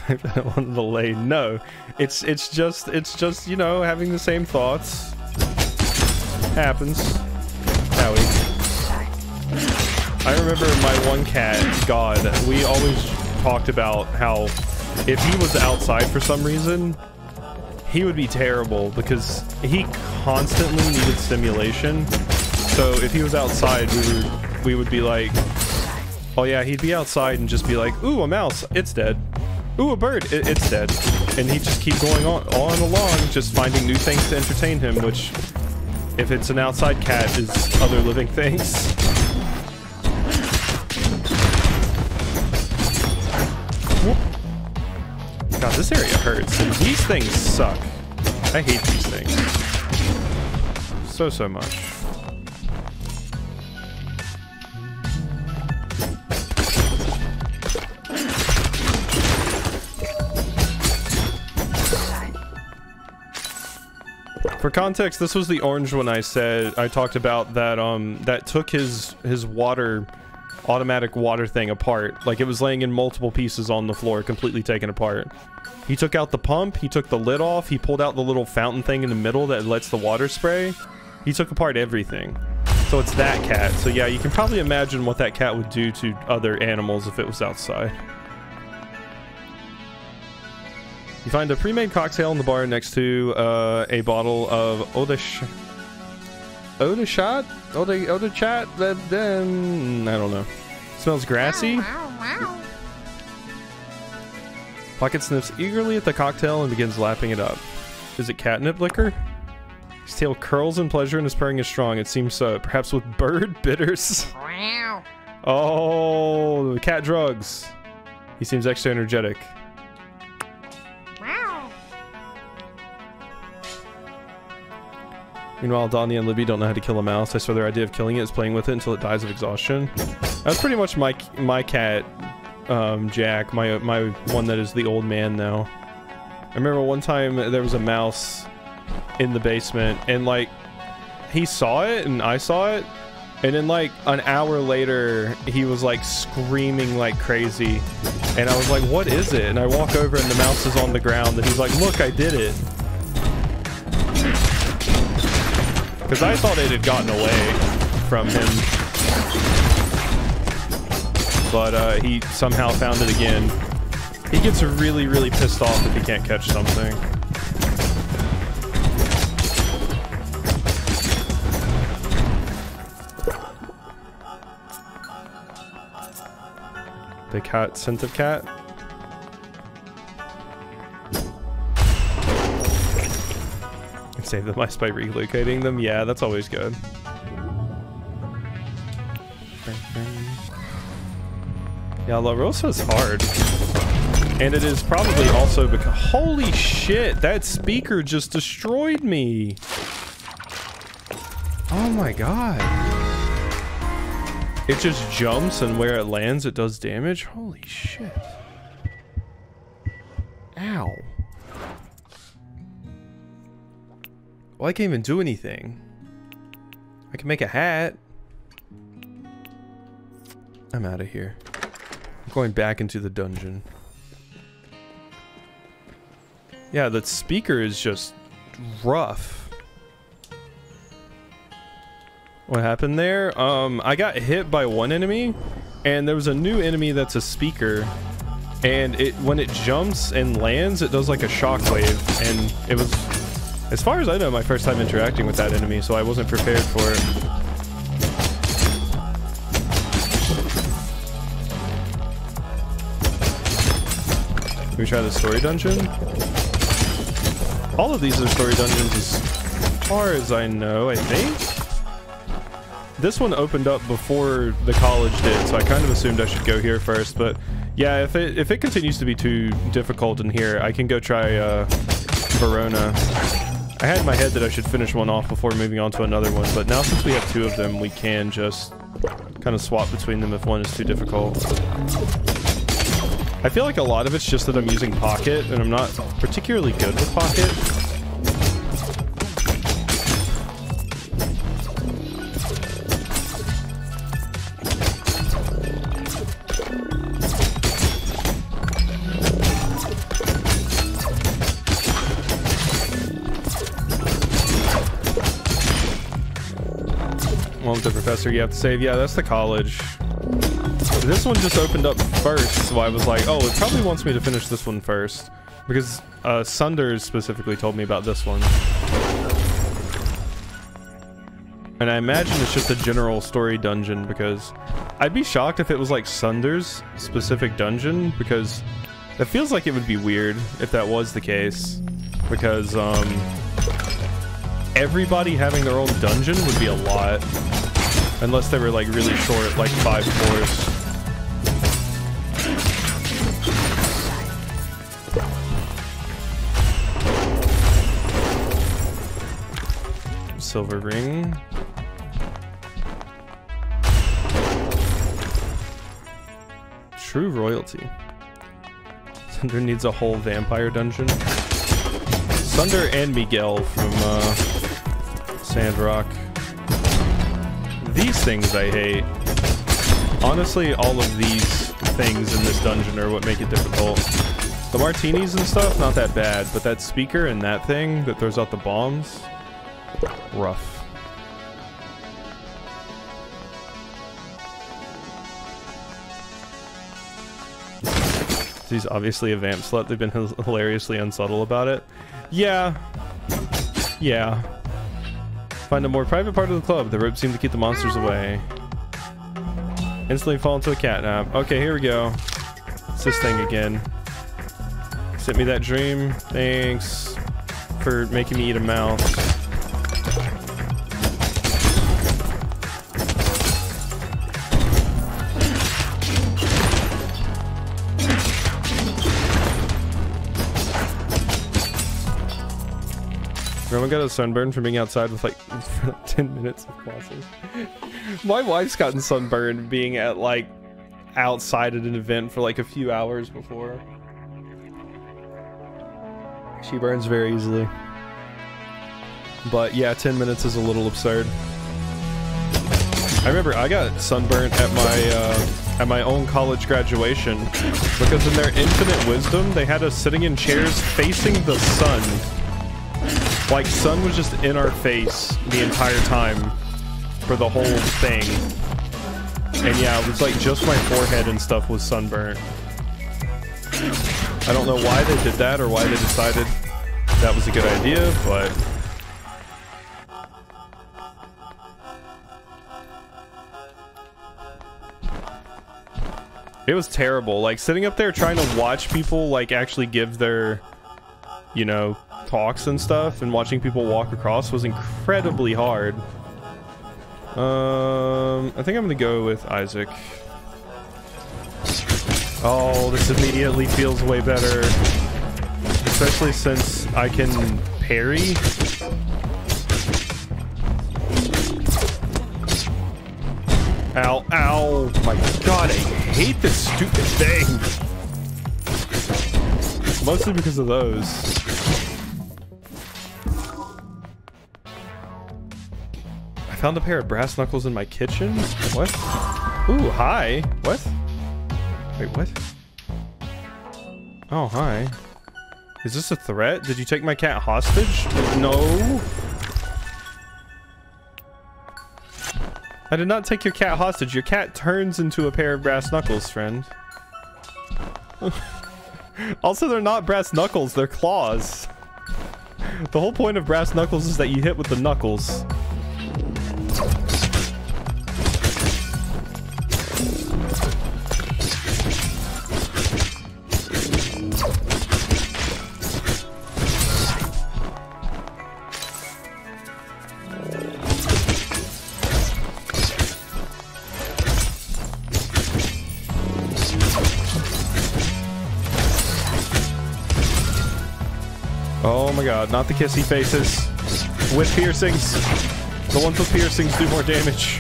I wanted to lay. No, it's just you know, having the same thoughts. Happens. I remember my one cat, God, we always talked about how if he was outside for some reason, he would be terrible because he constantly needed stimulation. So if he was outside, we would be like, oh yeah, he'd be outside and just be like, ooh, a mouse, it's dead. Ooh, a bird, it's dead. And he'd just keep going on along, just finding new things to entertain him, which, if it's an outside cat, is other living things. God, this area hurts. And these things suck. I hate these things. So much. For context, this was the orange one I said I talked about that that took his water automatic water thing apart. Like, it was laying in multiple pieces on the floor, completely taken apart. He took out the pump, he took the lid off, he pulled out the little fountain thing in the middle that lets the water spray. He took apart everything. So it's that cat. So yeah, you can probably imagine what that cat would do to other animals if it was outside. You find a pre-made cocktail in the bar next to a bottle of Odachat? I don't know. Smells grassy. Pocket sniffs eagerly at the cocktail and begins lapping it up. Is it catnip liquor? His tail curls in pleasure and his purring is strong. It seems so. Perhaps with bird bitters. Oh, the cat drugs. He seems extra energetic. Meanwhile, Donnie and Libby don't know how to kill a mouse. I swear their idea of killing it is playing with it until it dies of exhaustion. That's pretty much my cat, Jack, my one that is the old man now. I remember one time there was a mouse in the basement, and like, he saw it and I saw it, and then like an hour later he was like screaming like crazy, and I was like, what is it? And I walk over and the mouse is on the ground, and he's like, look, I did it. Because I thought it had gotten away from him. But he somehow found it again. He gets really, really pissed off if he can't catch something. The cat, scent of cat. Save the mice by relocating them. Yeah, that's always good. Yeah, La Rosa is hard. And it is probably also because... Holy shit! That speaker just destroyed me! Oh my god. It just jumps, and where it lands it does damage? Holy shit. Ow. Well, I can't even do anything. I can make a hat. I'm out of here. I'm going back into the dungeon. Yeah, that speaker is just rough. What happened there? I got hit by one enemy, and there was a new enemy that's a speaker. And it, when it jumps and lands, it does like a shockwave, and it was... As far as I know, my first time interacting with that enemy, so I wasn't prepared for it. Can we try the story dungeon? All of these are story dungeons as far as I know, I think. This one opened up before the college did, so I kind of assumed I should go here first, but yeah, if it continues to be too difficult in here, I can go try Verona. I had in my head that I should finish one off before moving on to another one, but now since we have two of them, we can just kind of swap between them if one is too difficult. I feel like a lot of it's just that I'm using Pocket, and I'm not particularly good with Pocket. The professor you have to save. Yeah, that's the college. This one just opened up first, so I was like, oh, it probably wants me to finish this one first, because Sunder specifically told me about this one. And I imagine it's just a general story dungeon, because I'd be shocked if it was like Sunder's specific dungeon, because it feels like it would be weird if that was the case, because everybody having their own dungeon would be a lot. Unless they were like really short, like 5 floors. Silver ring. True royalty. Sunder needs a whole vampire dungeon. Sunder and Miguel from Sandrock. These things I hate. Honestly, all of these things in this dungeon are what make it difficult. The martinis and stuff, not that bad, but that speaker and that thing that throws out the bombs, rough. He's obviously a vamp slut. They've been hilariously unsubtle about it. Yeah. Yeah. Find a more private part of the club. The ropes seem to keep the monsters away. Instantly fall into a catnap. Okay, here we go. It's this thing again. Sent me that dream. Thanks for making me eat a mouse. Rowan got a sunburn from being outside with like 10 minutes of classes. My wife's gotten sunburned being at like outside at an event for like a few hours before. She burns very easily. But yeah, 10 minutes is a little absurd. I remember I got sunburned at my own college graduation because in their infinite wisdom, they had us sitting in chairs facing the sun. Like, sun was just in our face the entire time for the whole thing. And yeah, it was like just my forehead and stuff was sunburnt. I don't know why they did that or why they decided that was a good idea, but... it was terrible. Like, sitting up there trying to watch people, like, actually give their, you know, talks and stuff, and watching people walk across was incredibly hard. I think I'm gonna go with Isaac. Oh, this immediately feels way better, especially since I can parry. Ow, ow, my god, I hate this stupid thing. Mostly because of those. Found a pair of brass knuckles in my kitchen? What? Ooh, hi. What? Wait, what? Oh, hi. Is this a threat? Did you take my cat hostage? No. I did not take your cat hostage. Your cat turns into a pair of brass knuckles, friend. Also, they're not brass knuckles. They're claws. The whole point of brass knuckles is that you hit with the knuckles. god, not the kissy faces. With piercings. The ones with piercings do more damage.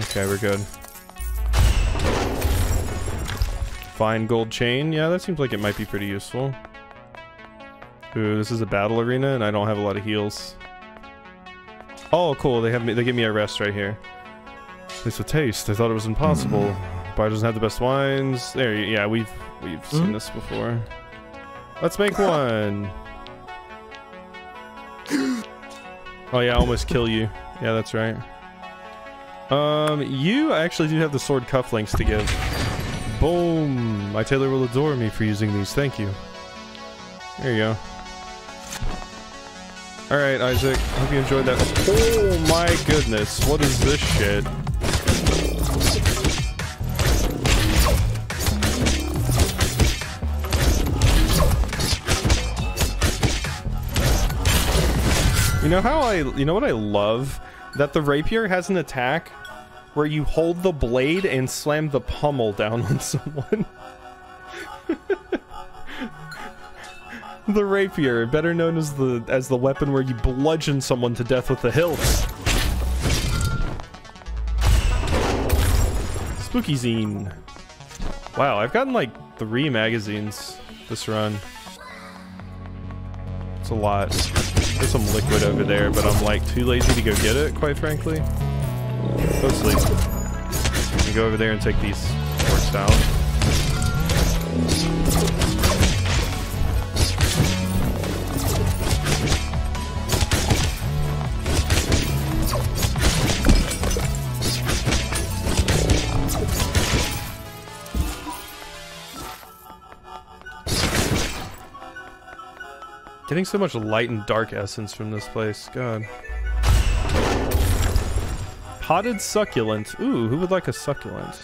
Okay, we're good. Fine gold chain. Yeah, that seems like it might be pretty useful. Ooh, this is a battle arena and I don't have a lot of heals. Oh, cool. They give me a rest right here. At least with taste. I thought it was impossible. Bar doesn't have the best wines. There, yeah, we've seen this before. Let's make one. Oh yeah, I almost kill you. Yeah, that's right. You actually do have the sword cufflinks to give. Boom! My tailor will adore me for using these. Thank you. There you go. Alright, Isaac. Hope you enjoyed that. Oh my goodness. What is this shit? You know how you know what I love? That the rapier has an attack where you hold the blade and slam the pommel down on someone. The rapier, better known as the weapon where you bludgeon someone to death with the hilt. Spooky zine. Wow, I've gotten like 3 magazines this run. It's a lot. There's some liquid over there, but I'm like too lazy to go get it, quite frankly. Go sleep. I'm gonna go over there and take these forks out. Getting so much light and dark essence from this place. God. Potted succulent. Ooh, who would like a succulent?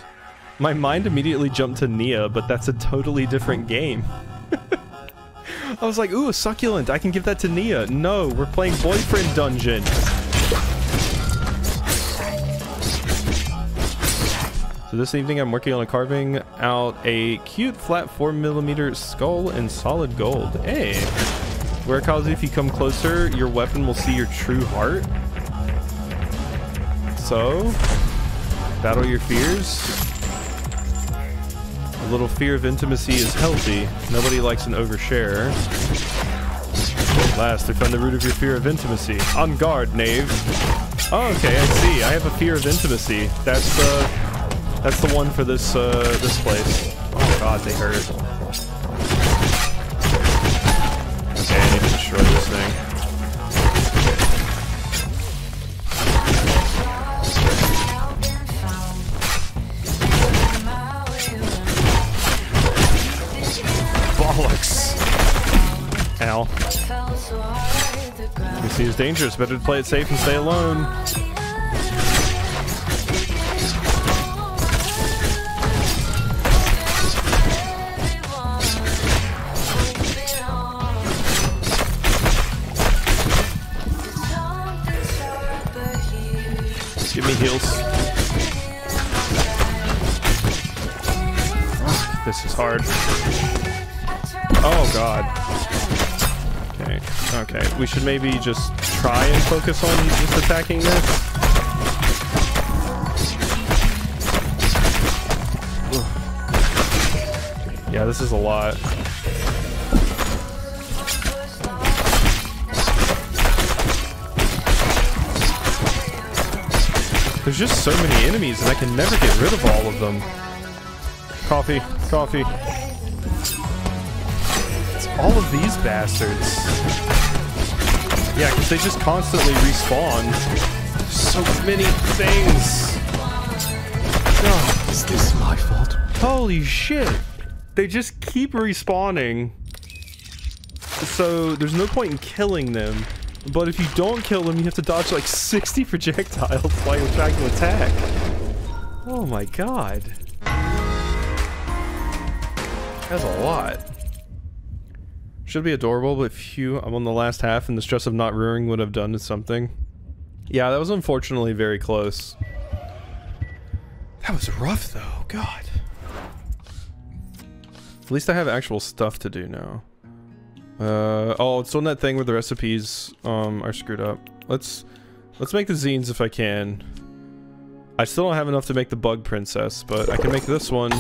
My mind immediately jumped to Nia, but that's a totally different game. I was like, ooh, a succulent. I can give that to Nia. No, we're playing Boyfriend Dungeon. So this evening I'm working on carving out a cute flat 4mm skull in solid gold. Hey. Where, Carlos, if you come closer, your weapon will see your true heart. So, battle your fears. A little fear of intimacy is healthy. Nobody likes an overshare. At last, I found the root of your fear of intimacy. On guard, knave. Oh, okay, I see. I have a fear of intimacy. That's the one for this, this place. Oh god, they hurt. This thing. Bollocks! Ow. You see, it's dangerous. Better to play it safe and stay alone. Heals. This is hard. Oh god. Okay, okay. We should maybe just try and focus on just attacking this. Ugh. Yeah, this is a lot. There's just so many enemies, and I can never get rid of all of them. Coffee. Coffee. It's all of these bastards. Yeah, because they just constantly respawn. So many things. Oh, is this my fault? Holy shit. They just keep respawning. So, there's no point in killing them. But if you don't kill them, you have to dodge like 60 projectiles while you're trying to attack. Oh my god. That's a lot. Should be adorable, but phew, I'm on the last half and the stress of not rearing would have done to something. Yeah, that was unfortunately very close. That was rough though, god. At least I have actual stuff to do now. Oh, it's on that thing where the recipes are screwed up. Let's make the zines if I can. I still don't have enough to make the Bug Princess, but I can make this one.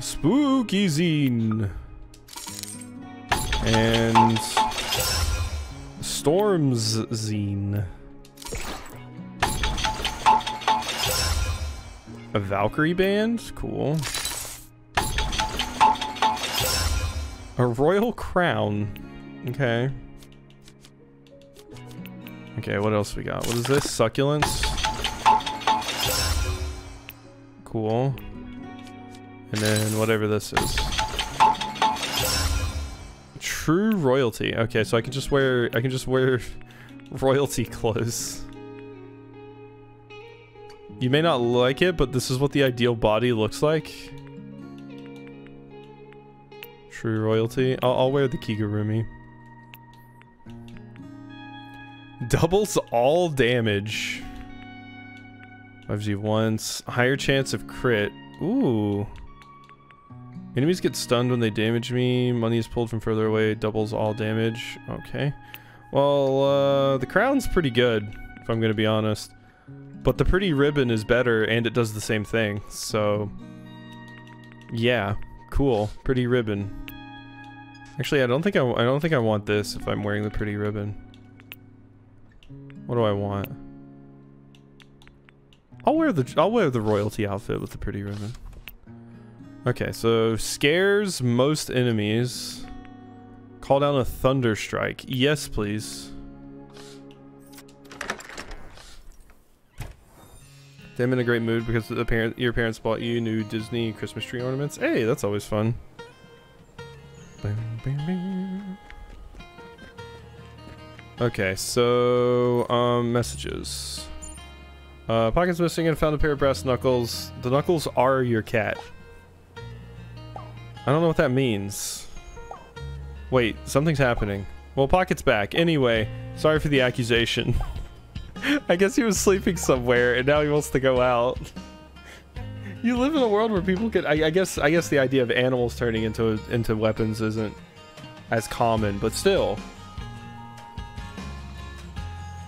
Spooky zine. And Storm's zine. A Valkyrie band? Cool. A royal crown. Okay. Okay, what else we got? What is this? Succulents? Cool. And then whatever this is. True royalty. Okay, so I can just wear royalty clothes. You may not like it, but this is what the ideal body looks like. True royalty. I'll wear the Kigurumi. Doubles all damage. 5G once. Higher chance of crit. Ooh. Enemies get stunned when they damage me. Money is pulled from further away. Doubles all damage. Okay. Well, the crown's pretty good, if I'm gonna be honest. But the pretty ribbon is better, and it does the same thing, so... yeah, cool. Pretty ribbon. Actually, I don't think I want this if I'm wearing the pretty ribbon. What do I want? I'll wear the royalty outfit with the pretty ribbon. Okay, so scares most enemies. Call down a thunder strike. Yes, please. I'm in a great mood because your parents bought you new Disney Christmas tree ornaments. Hey, that's always fun. Okay, so messages. Pocket's missing and found a pair of brass knuckles. The knuckles are your cat. I don't know what that means. Wait, something's happening. Well, Pocket's back. Anyway, sorry for the accusation. I guess he was sleeping somewhere, and now he wants to go out. You live in a world where people can. I guess the idea of animals turning into weapons isn't as common, but still,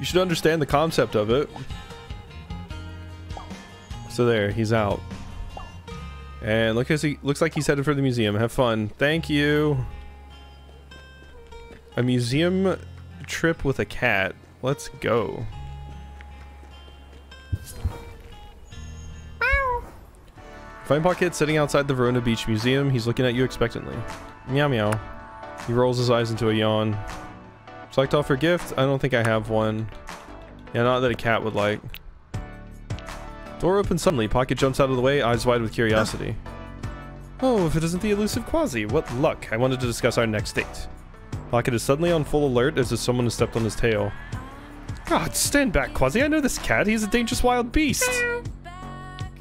you should understand the concept of it. So there, he's out, and looks like he's headed for the museum. Have fun. Thank you. A museum trip with a cat. Let's go. Find Pocket sitting outside the Verona Beach Museum. He's looking at you expectantly. Meow meow. He rolls his eyes into a yawn. Select offer gift. I don't think I have one. Yeah, not that a cat would like. Door opens suddenly. Pocket jumps out of the way, eyes wide with curiosity. Oh, if it isn't the elusive Quasi. What luck. I wanted to discuss our next date. Pocket is suddenly on full alert as if someone has stepped on his tail. God, stand back, Quasi. I know this cat. He's a dangerous wild beast.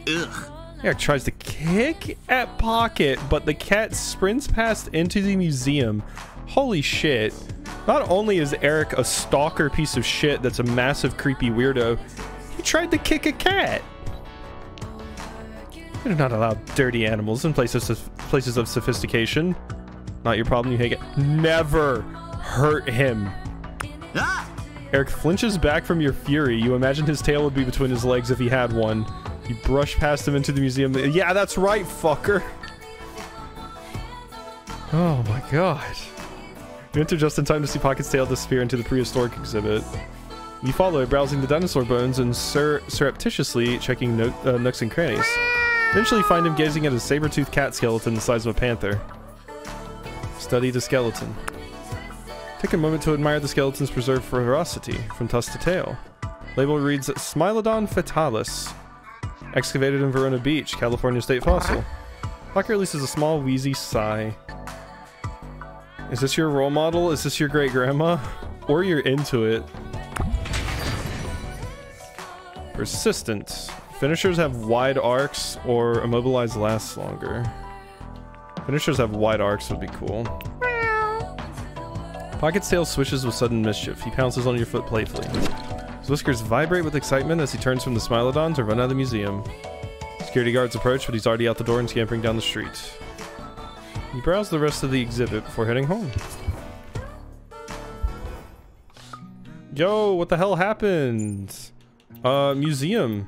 Ugh. Eric tries to kick at Pocket, but the cat sprints past into the museum. Holy shit. Not only is Eric a stalker piece of shit that's a massive creepy weirdo, he tried to kick a cat. You're not allowed dirty animals in places of sophistication. Not your problem, you hate it. Never hurt him. Ah! Eric flinches back from your fury. You imagine his tail would be between his legs if he had one. You brush past him into the museum. Yeah, that's right, fucker. Oh my god. You enter just in time to see Pocket's tail disappear into the prehistoric exhibit. You follow, browsing the dinosaur bones and surreptitiously checking nooks and crannies. Eventually find him gazing at a saber-toothed cat skeleton the size of a panther. Study the skeleton. Take a moment to admire the skeleton's preserved ferocity, from tusk to tail. Label reads, Smilodon fetalis. Excavated in Verona Beach, California State Fossil. Pocket releases a small, wheezy sigh. Is this your role model? Is this your great-grandma? Or you're into it. Persistent. Finishers have wide arcs, or immobilized lasts longer. Finishers have wide arcs would be cool. Pocket's tail swishes with sudden mischief. He pounces on your foot playfully. His whiskers vibrate with excitement as he turns from the Smilodon to run out of the museum. Security guards approach, but he's already out the door and scampering down the street. You browse the rest of the exhibit before heading home. Yo, what the hell happened? Museum.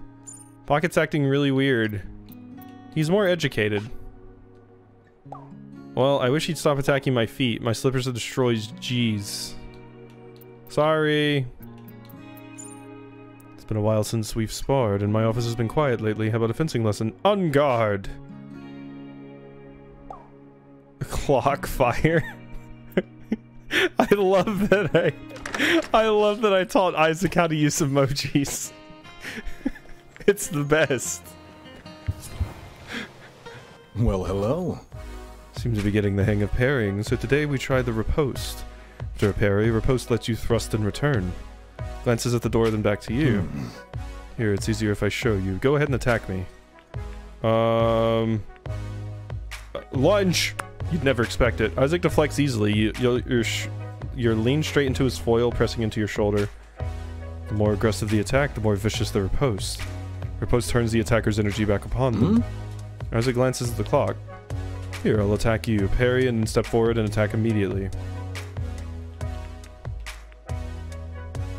Pocket's acting really weird. He's more educated. Well, I wish he'd stop attacking my feet. My slippers are destroyed. Jeez. Sorry. It's been a while since we've sparred, and my office has been quiet lately. How about a fencing lesson? On guard! Clock fire. I love that I taught Isaac how to use emojis. It's the best. Well, hello. Seems to be getting the hang of parrying, so today we try the riposte. After a parry, riposte lets you thrust and return. Glances at the door, then back to you. Here, it's easier if I show you. Go ahead and attack me. Lunge! You'd never expect it. Isaac deflects easily. You're leaned straight into his foil, pressing into your shoulder. The more aggressive the attack, the more vicious the riposte. Riposte turns the attacker's energy back upon them. Isaac glances at the clock. Here, I'll attack you. Parry and step forward and attack immediately.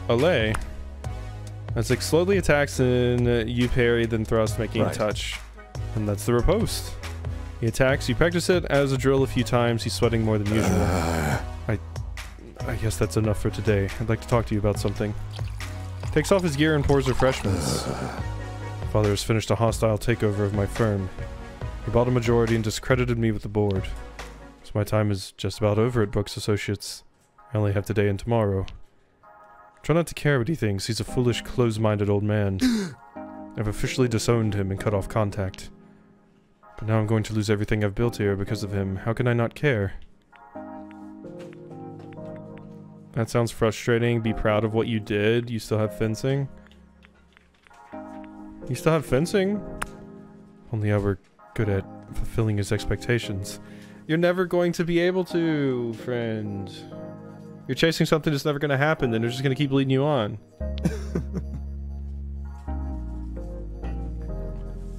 Allay. Isaac slowly attacks and you parry, then thrust, making a touch. And that's the riposte. He attacks. You practice it as a drill a few times. He's sweating more than usual. I guess that's enough for today. I'd like to talk to you about something. Takes off his gear and pours refreshments. Father has finished a hostile takeover of my firm. He bought a majority and discredited me with the board. So my time is just about over at Brooks Associates. I only have today and tomorrow. Try not to care what he thinks. He's a foolish, close-minded old man. I've officially disowned him and cut off contact. But now I'm going to lose everything I've built here because of him. How can I not care? That sounds frustrating. Be proud of what you did. You still have fencing? You still have fencing? Only I were good at fulfilling his expectations. You're never going to be able to, friend. You're chasing something that's never going to happen, then they're just going to keep leading you on.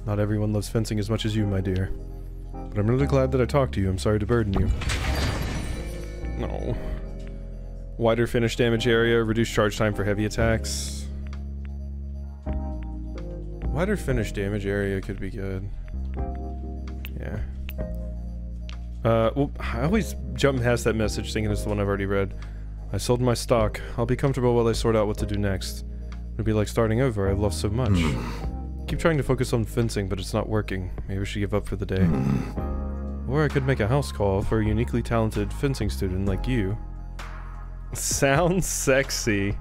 Not everyone loves fencing as much as you, my dear. But I'm really glad that I talked to you. I'm sorry to burden you. No. Wider finish damage area, reduced charge time for heavy attacks. Wider finish damage area could be good. Yeah. Well, I always jump past that message thinking it's the one I've already read. I sold my stock. I'll be comfortable while I sort out what to do next. It'll be like starting over. I've lost so much. Keep trying to focus on fencing, but it's not working. Maybe I should give up for the day. Or I could make a house call for a uniquely talented fencing student like you. Sounds sexy.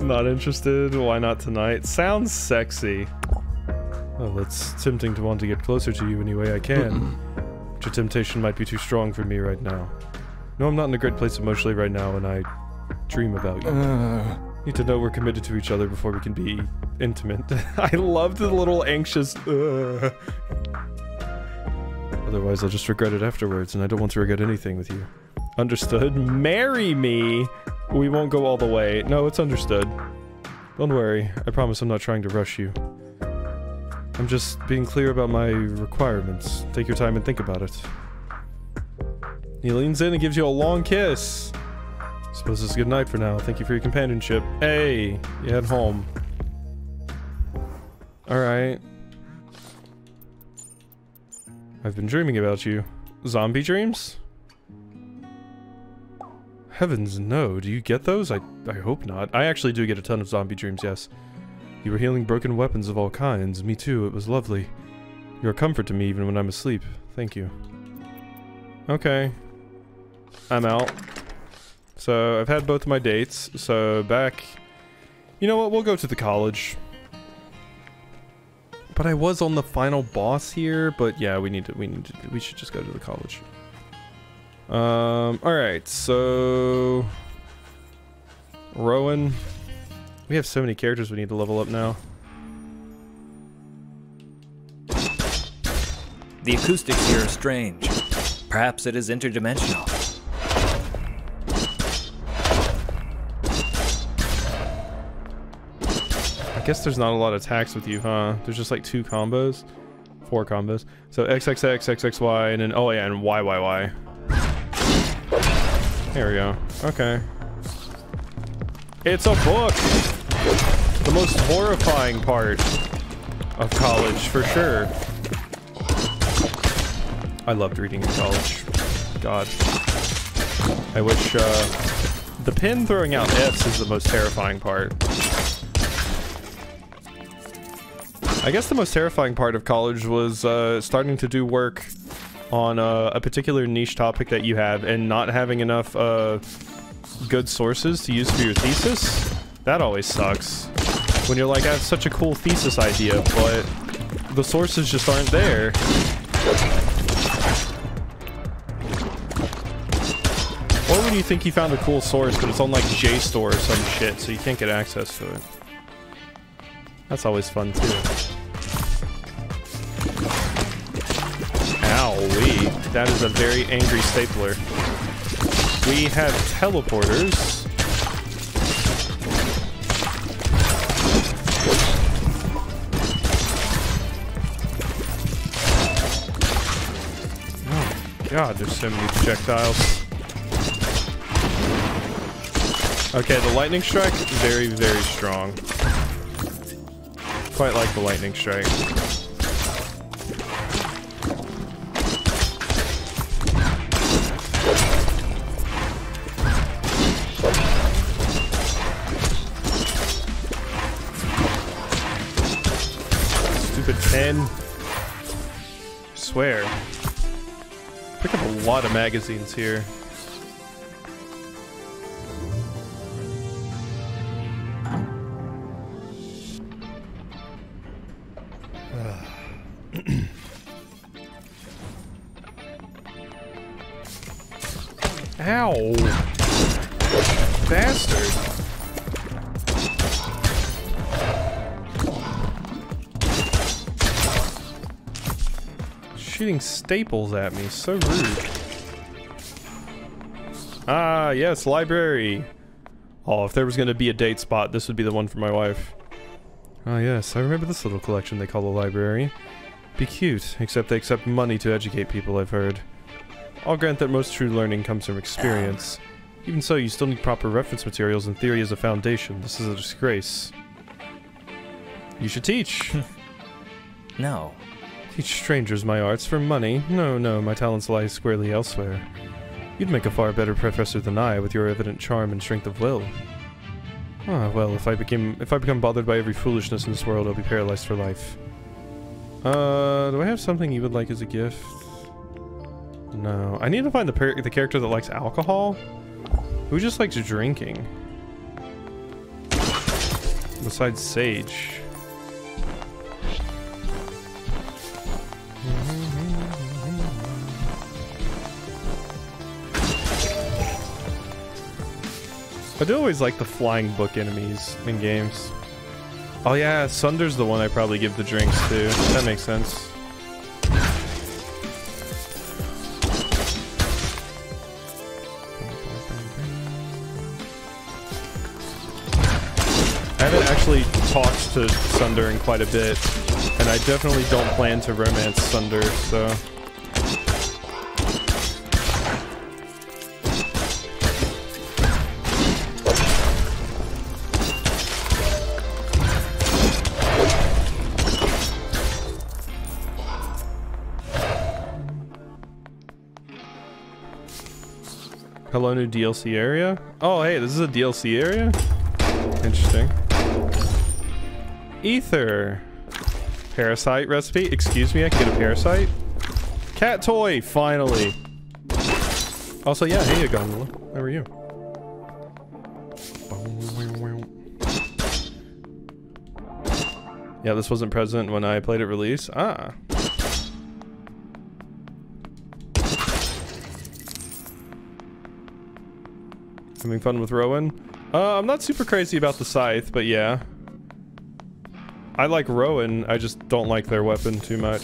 Not interested. Why not tonight? Sounds sexy. Well, it's tempting to want to get closer to you any way I can. But your temptation might be too strong for me right now. No, I'm not in a great place emotionally right now, and I dream about you. Need to know we're committed to each other before we can be intimate. I loved the little anxious Otherwise I'll just regret it afterwards, and I don't want to regret anything with you. Understood? Marry me! We won't go all the way. No, it's understood. Don't worry. I promise I'm not trying to rush you. I'm just being clear about my requirements. Take your time and think about it. He leans in and gives you a long kiss. Suppose it's a good night for now. Thank you for your companionship. Hey, you head home. Alright. I've been dreaming about you. Zombie dreams? Heavens no. Do you get those? I hope not. I actually do get a ton of zombie dreams, yes. You were healing broken weapons of all kinds. Me too. It was lovely. You're a comfort to me even when I'm asleep. Thank you. Okay. I'm out. So, I've had both of my dates, so back... You know what, we'll go to the college. But I was on the final boss here, but yeah, we should just go to the college. Alright, so... Rowan. We have so many characters we need to level up now. The acoustics here are strange. Perhaps it is interdimensional. I guess there's not a lot of attacks with you, huh? There's just like two combos. Four combos. So XXX, XXY, and then, oh yeah, and YYY. There we go. Okay. It's a book! The most horrifying part of college, for sure. I loved reading in college. God. I wish, the pen throwing out F's is the most terrifying part. I guess the most terrifying part of college was starting to do work on a particular niche topic that you have and not having enough good sources to use for your thesis. That always sucks. When you're like, I have such a cool thesis idea, but the sources just aren't there. Or when you think you found a cool source, but it's on like JSTOR or some shit, so you can't get access to it. That's always fun, too. Owie. That is a very angry stapler. We have teleporters. Oh, God, there's so many projectiles. Okay, the lightning strike, very, very strong. Quite like the lightning strike. Stupid pen. I swear. Pick up a lot of magazines here. Ow! Bastard! Shooting staples at me, so rude. Ah, yes, library! Oh, if there was gonna be a date spot, this would be the one for my wife. Ah, yes, I remember this little collection they call the library. Be cute, except they accept money to educate people, I've heard. I'll grant that most true learning comes from experience. Even so, you still need proper reference materials and theory as a foundation. This is a disgrace. You should teach. No. Teach strangers my arts for money? No, no, my talents lie squarely elsewhere. You'd make a far better professor than I, with your evident charm and strength of will. Ah, well, if I become bothered by every foolishness in this world, I'll be paralyzed for life. Do I have something you would like as a gift? No, I need to find the character that likes alcohol. Who just likes drinking? Besides Sage. I do always like the flying book enemies in games. Oh yeah, Sunder's the one I probably give the drinks to. That makes sense. I haven't actually talked to Sunder in quite a bit, and I definitely don't plan to romance Sunder, so... Hello, new DLC area? Oh, hey, this is a DLC area? Interesting. Ether. Parasite recipe. Excuse me, I can get a parasite. Cat toy, finally. Also, yeah, hey, Gondola. How are you? Yeah, this wasn't present when I played it release. Ah. Having fun with Rowan? I'm not super crazy about the scythe, but yeah. I like Rowan, I just don't like their weapon too much.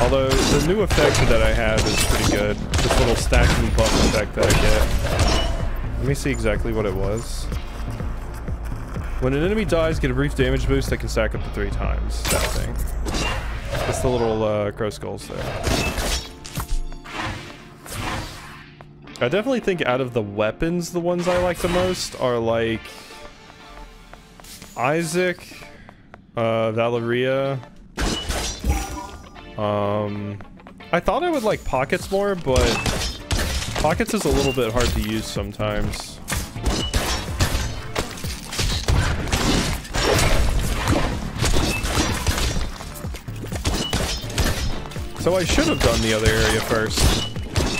Although, the new effect that I have is pretty good. This little stack and buff effect that I get. Let me see exactly what it was. When an enemy dies, get a brief damage boost that can stack up to 3 times. That thing. It's the little crow skulls there. I definitely think out of the weapons, the ones I like the most are like Isaac, Valeria. I thought I would like Pockets more, but Pockets is a little bit hard to use sometimes. So I should have done the other area first.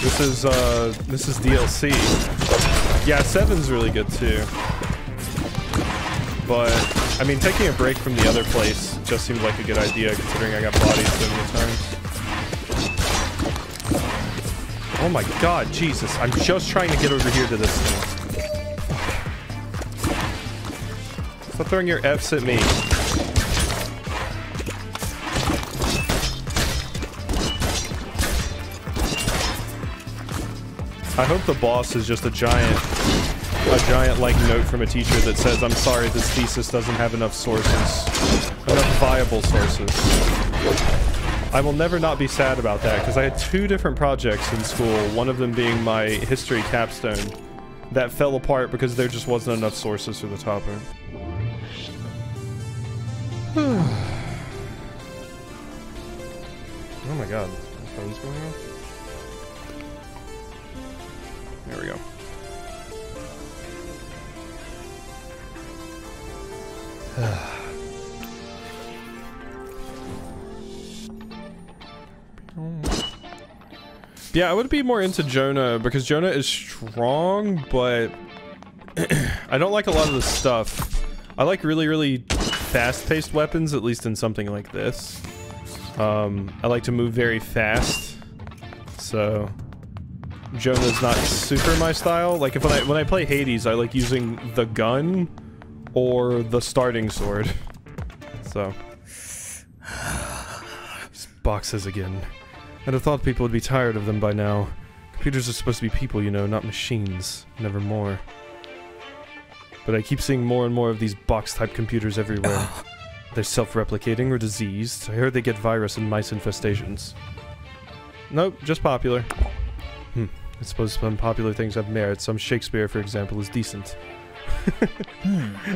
This is DLC. Yeah, 7's really good too. But, I mean, taking a break from the other place just seemed like a good idea considering I got bodied so many times. Oh my god, Jesus. I'm just trying to get over here to this thing. Stop throwing your F's at me. I hope the boss is just a giant like note from a teacher that says, I'm sorry, this thesis doesn't have enough sources, enough viable sources. I will never not be sad about that because I had 2 different projects in school, one of them being my history capstone that fell apart because there just wasn't enough sources for the topic. Oh my god, my phone's going off. There we go. Yeah, I would be more into Jonah because Jonah is strong, but I don't like a lot of the stuff. I like really, really fast-paced weapons, at least in something like this. I like to move very fast, so... Jonah's not super my style. Like if when I play Hades, I like using the gun or the starting sword. So these boxes again. I'd have thought people would be tired of them by now. Computers are supposed to be people, you know, not machines. Never more. But I keep seeing more and more of these box-type computers everywhere. They're self-replicating or diseased. I heard they get virus and mice infestations. Nope, just popular. Hmm. I suppose some popular things have merit. Some Shakespeare, for example, is decent.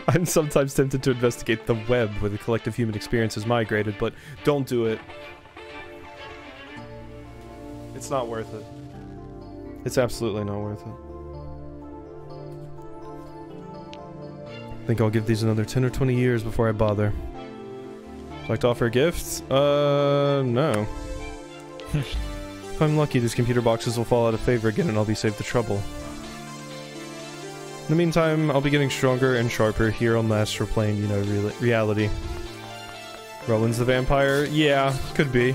I'm sometimes tempted to investigate the web where the collective human experience has migrated, but don't do it. It's not worth it. It's absolutely not worth it. I think I'll give these another 10 or 20 years before I bother. Would you like to offer a gift? No. If I'm lucky, these computer boxes will fall out of favor again and I'll be saved the trouble. In the meantime, I'll be getting stronger and sharper here on Last for playing, you know, reality. Rowan's the vampire? Yeah, could be.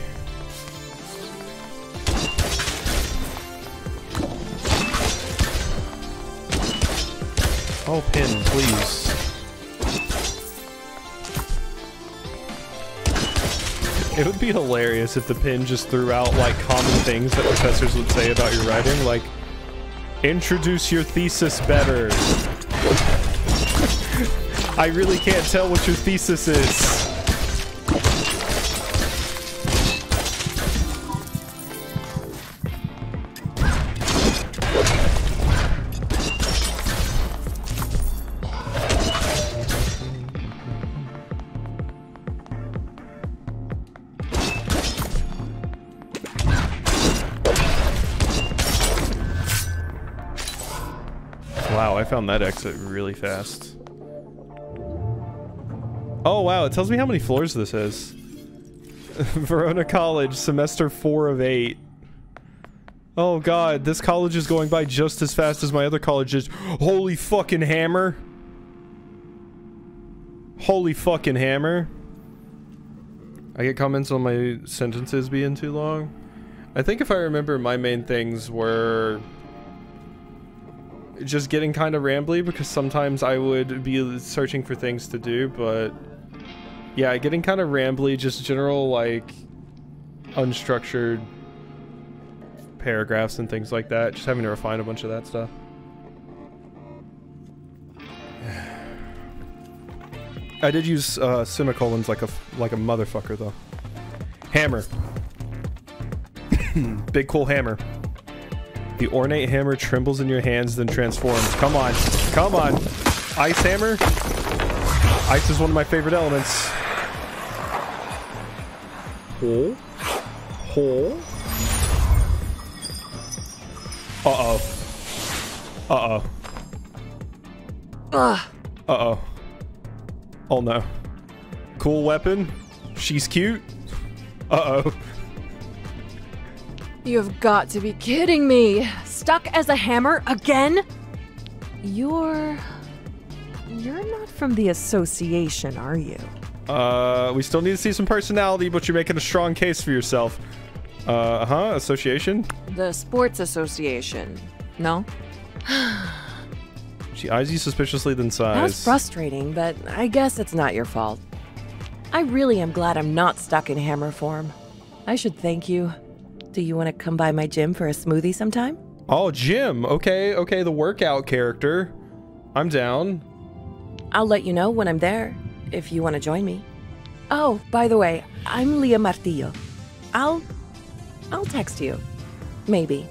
Oh, pin, please. It would be hilarious if the pin just threw out, like, common things that professors would say about your writing, like, introduce your thesis better. I really can't tell what your thesis is. Found that exit really fast. Oh wow, it tells me how many floors this is. Verona College, semester 4 of 8. Oh god, this college is going by just as fast as my other college is. Holy fucking hammer. Holy fucking hammer. I get comments on my sentences being too long. I think if I remember, my main things were... just getting kind of rambly because sometimes I would be searching for things to do, but yeah, getting kind of rambly, just general like unstructured paragraphs and things like that, just having to refine a bunch of that stuff. I did use semicolons like a motherfucker though. Hammer. Big cool hammer. The ornate hammer trembles in your hands, then transforms. Come on. Come on. Ice hammer? Ice is one of my favorite elements. Hole. Hole. Uh-oh. Uh-oh. Uh-oh. Oh no. Cool weapon. She's cute. Uh-oh. You've got to be kidding me. Stuck as a hammer again? You're not from the association, are you? We still need to see some personality, but you're making a strong case for yourself. Uh-huh, association? The sports association. No? She eyes you suspiciously, then sighs. That was frustrating, but I guess it's not your fault. I really am glad I'm not stuck in hammer form. I should thank you. Do you want to come by my gym for a smoothie sometime? Oh, gym. Okay, okay, the workout character. I'm down. I'll let you know when I'm there, if you want to join me. Oh, by the way, I'm Leah Martillo. I'll text you. Maybe.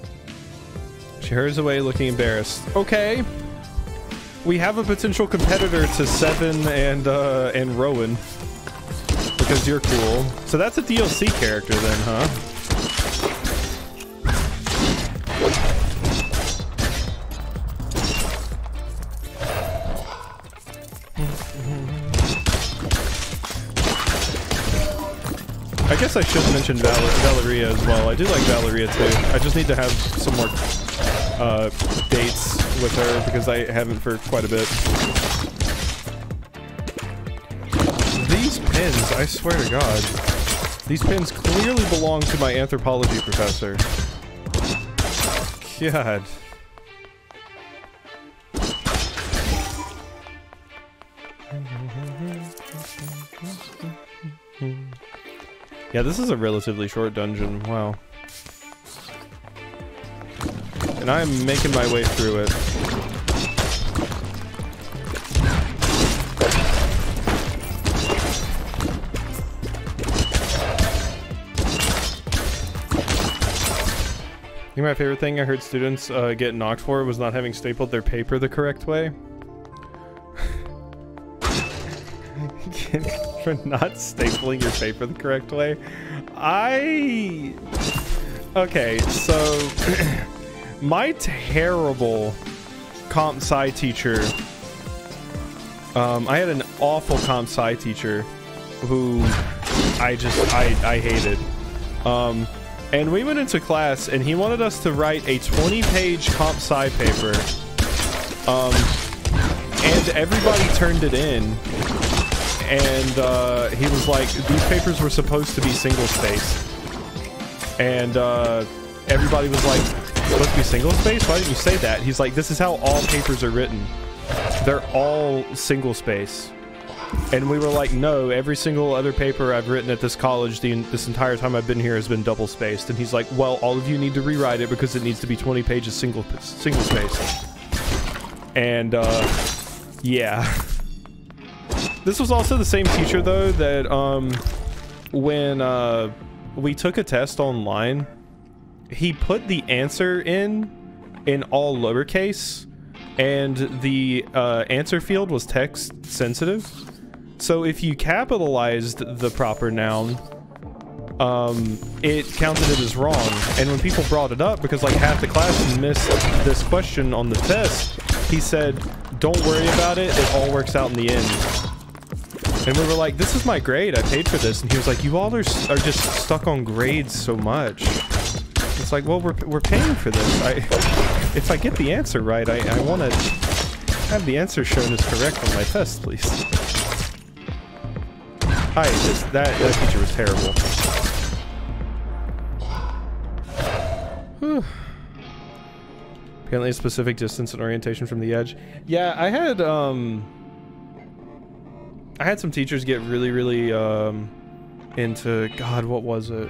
She hurries away looking embarrassed. Okay. We have a potential competitor to Seven and Rowan, because you're cool. So that's a DLC character then, huh? I guess I should mention Valeria as well. I do like Valeria too. I just need to have some more dates with her, because I haven't for quite a bit. These pins, I swear to God, these pins clearly belong to my anthropology professor. God. Yeah, this is a relatively short dungeon. Wow. And I am making my way through it. I think my favorite thing I heard students get knocked for was not having stapled their paper the correct way. For not stapling your paper the correct way? Okay, so... My terrible comp sci teacher, I had an awful comp sci teacher who I hated. And we went into class and he wanted us to write a 20-page comp sci paper. And everybody turned it in. And he was like, these papers were supposed to be single-spaced. And everybody was like, supposed to be single space? Why didn't you say that? He's like, this is how all papers are written. They're all single space. And we were like, no, every single other paper I've written at this college this entire time I've been here has been double spaced. And he's like, well, all of you need to rewrite it because it needs to be 20 pages single spaced. And yeah. This was also the same teacher though that when we took a test online, he put the answer in all lowercase, and the answer field was text sensitive. So if you capitalized the proper noun, it counted it as wrong. And when people brought it up, because like half the class missed this question on the test, he said, don't worry about it, it all works out in the end. And we were like, this is my grade, I paid for this. And he was like, you all are just stuck on grades so much. It's like, well, we're paying for this. If I get the answer right, I want to have the answer shown as correct on my test, please. That teacher was terrible. Whew. Apparently a specific distance and orientation from the edge. Yeah, I had some teachers get really into, God, what was it?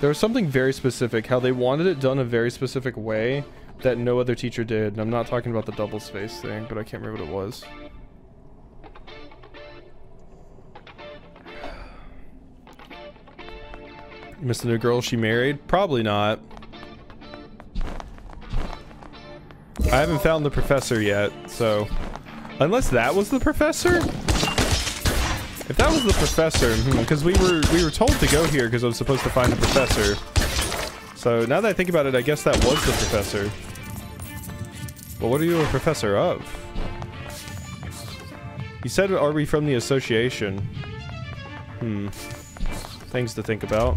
There was something very specific, how they wanted it done a very specific way that no other teacher did. And I'm not talking about the double space thing, but I can't remember what it was. Miss the new girl she married? Probably not. I haven't found the professor yet, so... Unless that was the professor? If that was the professor, because we were told to go here because I was supposed to find the professor. So now that I think about it, I guess that was the professor. Well, what are you a professor of? You said, are we from the association? Things to think about.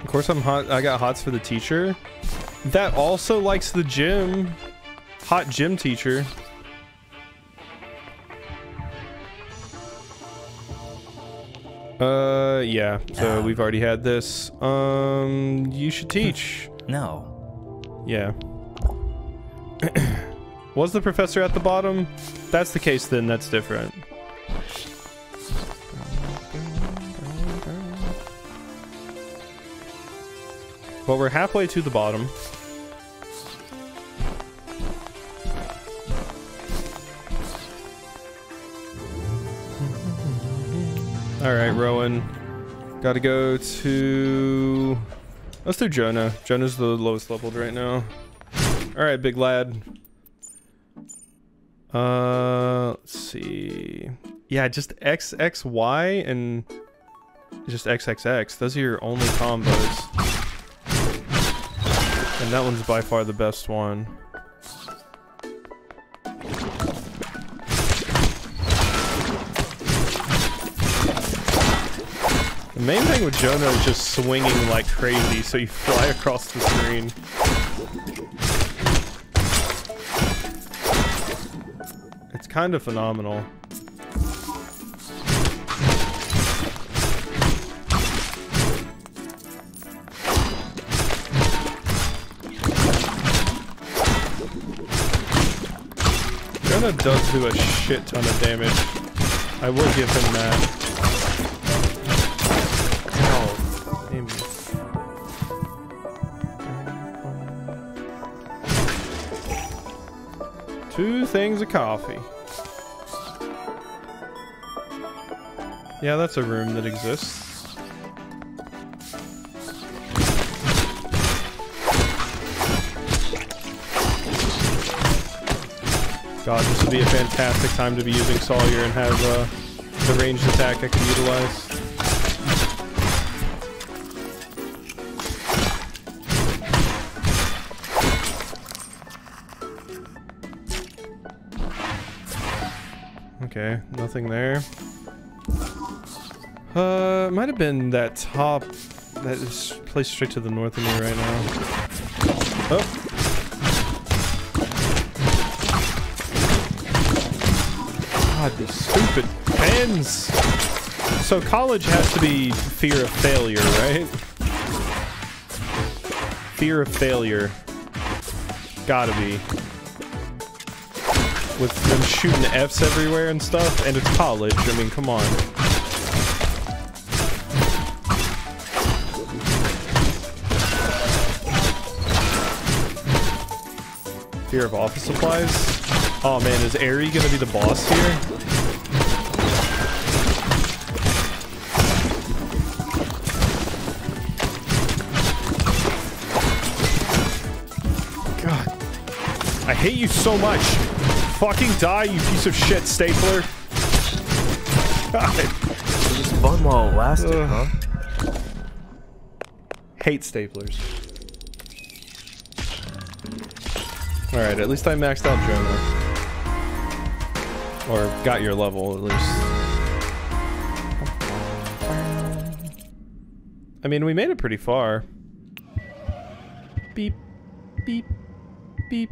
Of course I'm hot. I got hots for the teacher. That also likes the gym. Hot gym teacher. Yeah. So we've already had this. You should teach. No. Yeah. Was the professor at the bottom? If that's the case, then that's different. But we're halfway to the bottom. Alright, Rowan. Gotta go to... Let's do Jonah. Jonah's the lowest leveled right now. Alright, big lad. Let's see. Yeah, just XXY and just XXX. Those are your only combos. And that one's by far the best one. The main thing with Jonah is just swinging like crazy, so you fly across the screen. It's kind of phenomenal. Jonah does do a shit ton of damage. I will give him that. Two things of coffee. Yeah, that's a room that exists. God, this would be a fantastic time to be using Sawyer and have the ranged attack I could utilize. Okay, nothing there. It might have been that top that is placed straight to the north of me right now. Oh! God, these stupid pens! So college has to be fear of failure, right? Fear of failure. Gotta be. With them shooting F's everywhere and stuff, and it's college. I mean, come on. Fear of office supplies? Oh man, is Eri gonna be the boss here? God. I hate you so much! Fucking die, you piece of shit, stapler. God. It was fun while it lasted, huh? Hate staplers. Alright, at least I maxed out Jonah. Or got your level, at least. I mean, we made it pretty far. Beep. Beep. Beep.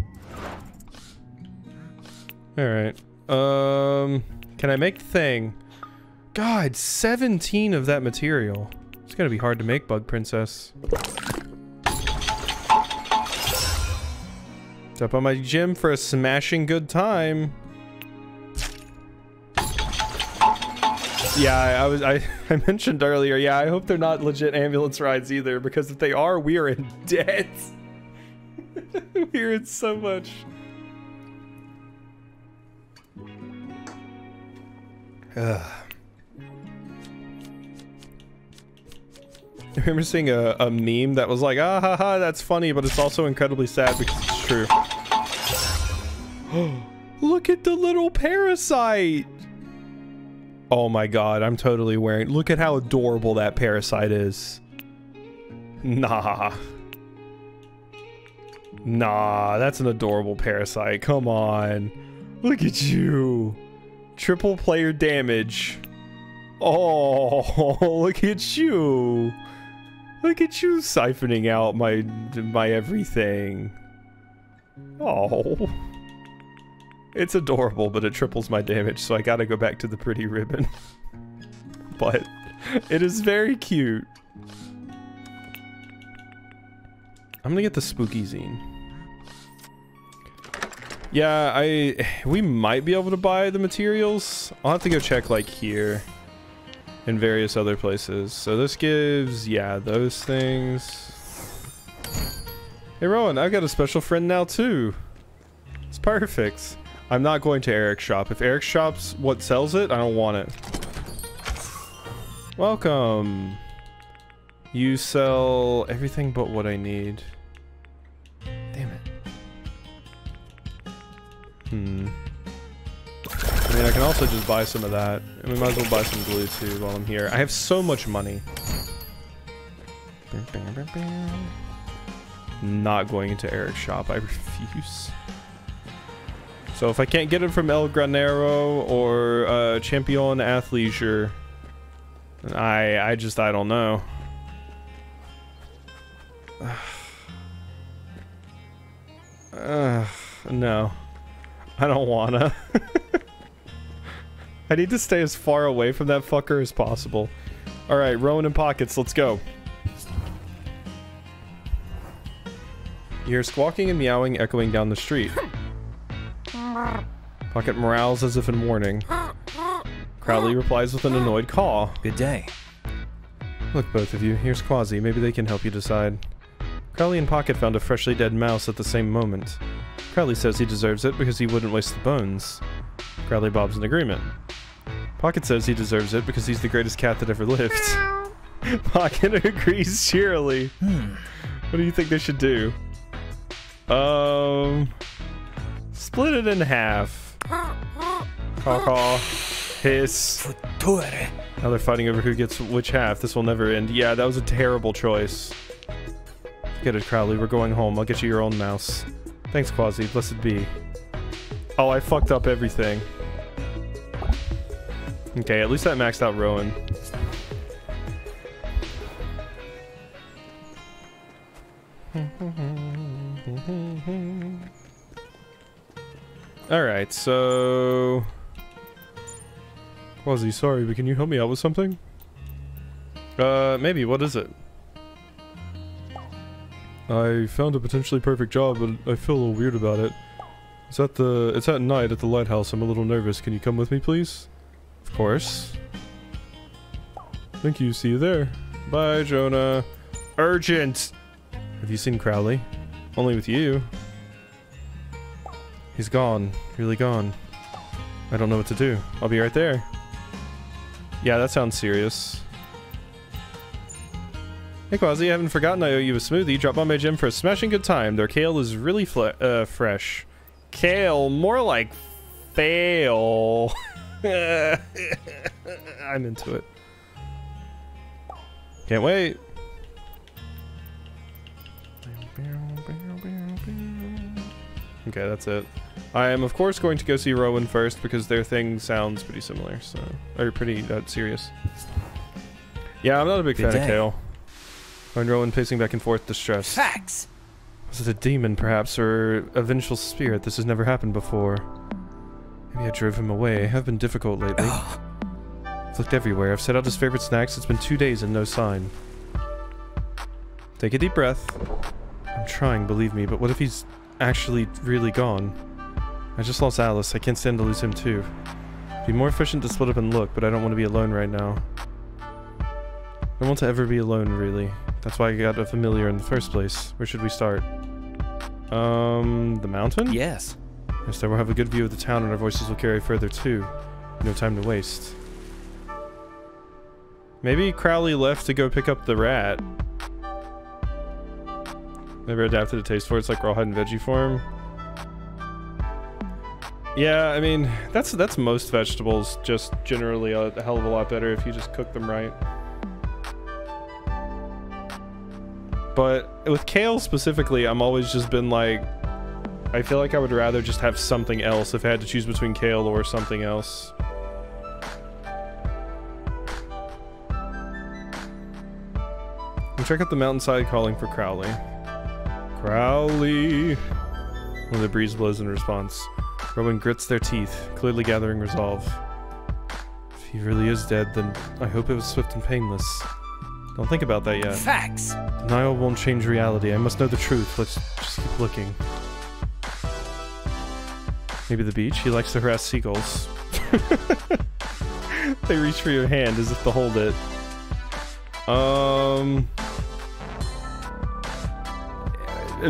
Alright, can I make the thing? God, 17 of that material. It's gonna be hard to make, Bug Princess. Step on my gym for a smashing good time. Yeah, I mentioned earlier, yeah, I hope they're not legit ambulance rides either, because if they are, we are in debt. We're in so much. I remember seeing a meme that was like, ah ha ha, that's funny, but it's also incredibly sad because it's true. Look at the little parasite! Oh my god, I'm totally wearing- look at how adorable that parasite is. Nah. Nah, that's an adorable parasite, come on. Look at you. Triple player damage. Oh, look at you. Look at you siphoning out my everything. Oh. It's adorable, but it triples my damage, so I gotta go back to the pretty ribbon. But it is very cute. I'm gonna get the spooky zine. Yeah, we might be able to buy the materials. I'll have to go check like here and various other places. So this gives, yeah, those things. Hey Rowan, I've got a special friend now too. It's perfect. I'm not going to Eric's shop. If Eric shops what sells it, I don't want it. Welcome. You sell everything but what I need. Damn it. Hmm. I mean, I can also just buy some of that. And we might as well buy some glue too while I'm here. I have so much money. Not going into Eric's shop. I refuse. So if I can't get it from El Granero or Champion Athleisure, I don't know. No. I don't wanna. I need to stay as far away from that fucker as possible. Alright, Rowan and Pockets, let's go. You're squawking and meowing echoing down the street. Pocket morales as if in warning. Crowley replies with an annoyed caw. Good day. Look, both of you, here's Quasi. Maybe they can help you decide. Crowley and Pocket found a freshly dead mouse at the same moment. Crowley says he deserves it because he wouldn't waste the bones. Crowley bobs in agreement. Pocket says he deserves it because he's the greatest cat that ever lived. Pocket agrees cheerily. What do you think they should do? Split it in half. Caw caw. Hiss. Now they're fighting over who gets which half. This will never end. Yeah, that was a terrible choice. Get it, Crowley. We're going home. I'll get you your own mouse. Thanks, Quasi. Blessed be. Oh, I fucked up everything. Okay, at least that maxed out Rowan. Alright, so... Quasi, sorry, but can you help me out with something? Maybe. What is it? I found a potentially perfect job, but I feel a little weird about it. It's at night at the lighthouse. I'm a little nervous. Can you come with me, please? Of course. Thank you. See you there. Bye, Jonah. Urgent! Have you seen Crowley? Only with you. He's gone. Really gone. I don't know what to do. I'll be right there. Yeah, that sounds serious. Hey Quasi, I haven't forgotten I owe you a smoothie. Drop by my gym for a smashing good time. Their kale is really fresh. Kale? More like fail. I'm into it. Can't wait. Okay, that's it. I am, of course, going to go see Rowan first because their thing sounds pretty similar, so... Or pretty, serious. Yeah, I'm not a big fan of kale. Find Rowan pacing back and forth, distressed. Facts! Was it a demon, perhaps, or a vengeful spirit? This has never happened before. Maybe I drove him away. I have been difficult lately. I've looked everywhere. I've set out his favorite snacks. It's been 2 days and no sign. Take a deep breath. I'm trying, believe me, but what if he's... actually really gone. I just lost Alice. I can't stand to lose him too. It'd be more efficient to split up and look, but I don't want to be alone right now. I don't want to ever be alone, really. That's why I got a familiar in the first place. Where should we start? The mountain? Yes. Yes, then we'll have a good view of the town and our voices will carry further too. No time to waste. Maybe Crowley left to go pick up the rat. Never adapted a taste for it. It's like rawhide and veggie form. Yeah, I mean, that's most vegetables, just generally a hell of a lot better if you just cook them right. But with kale specifically, I'm always just been like, I feel like I would rather just have something else if I had to choose between kale or something else. We'll check out the mountainside calling for Crowley. Crowley! When the breeze blows in response. Rowan grits their teeth, clearly gathering resolve. If he really is dead, then I hope it was swift and painless. Don't think about that yet. Facts! Denial won't change reality. I must know the truth. Let's just keep looking. Maybe the beach? He likes to harass seagulls. They reach for your hand as if to hold it.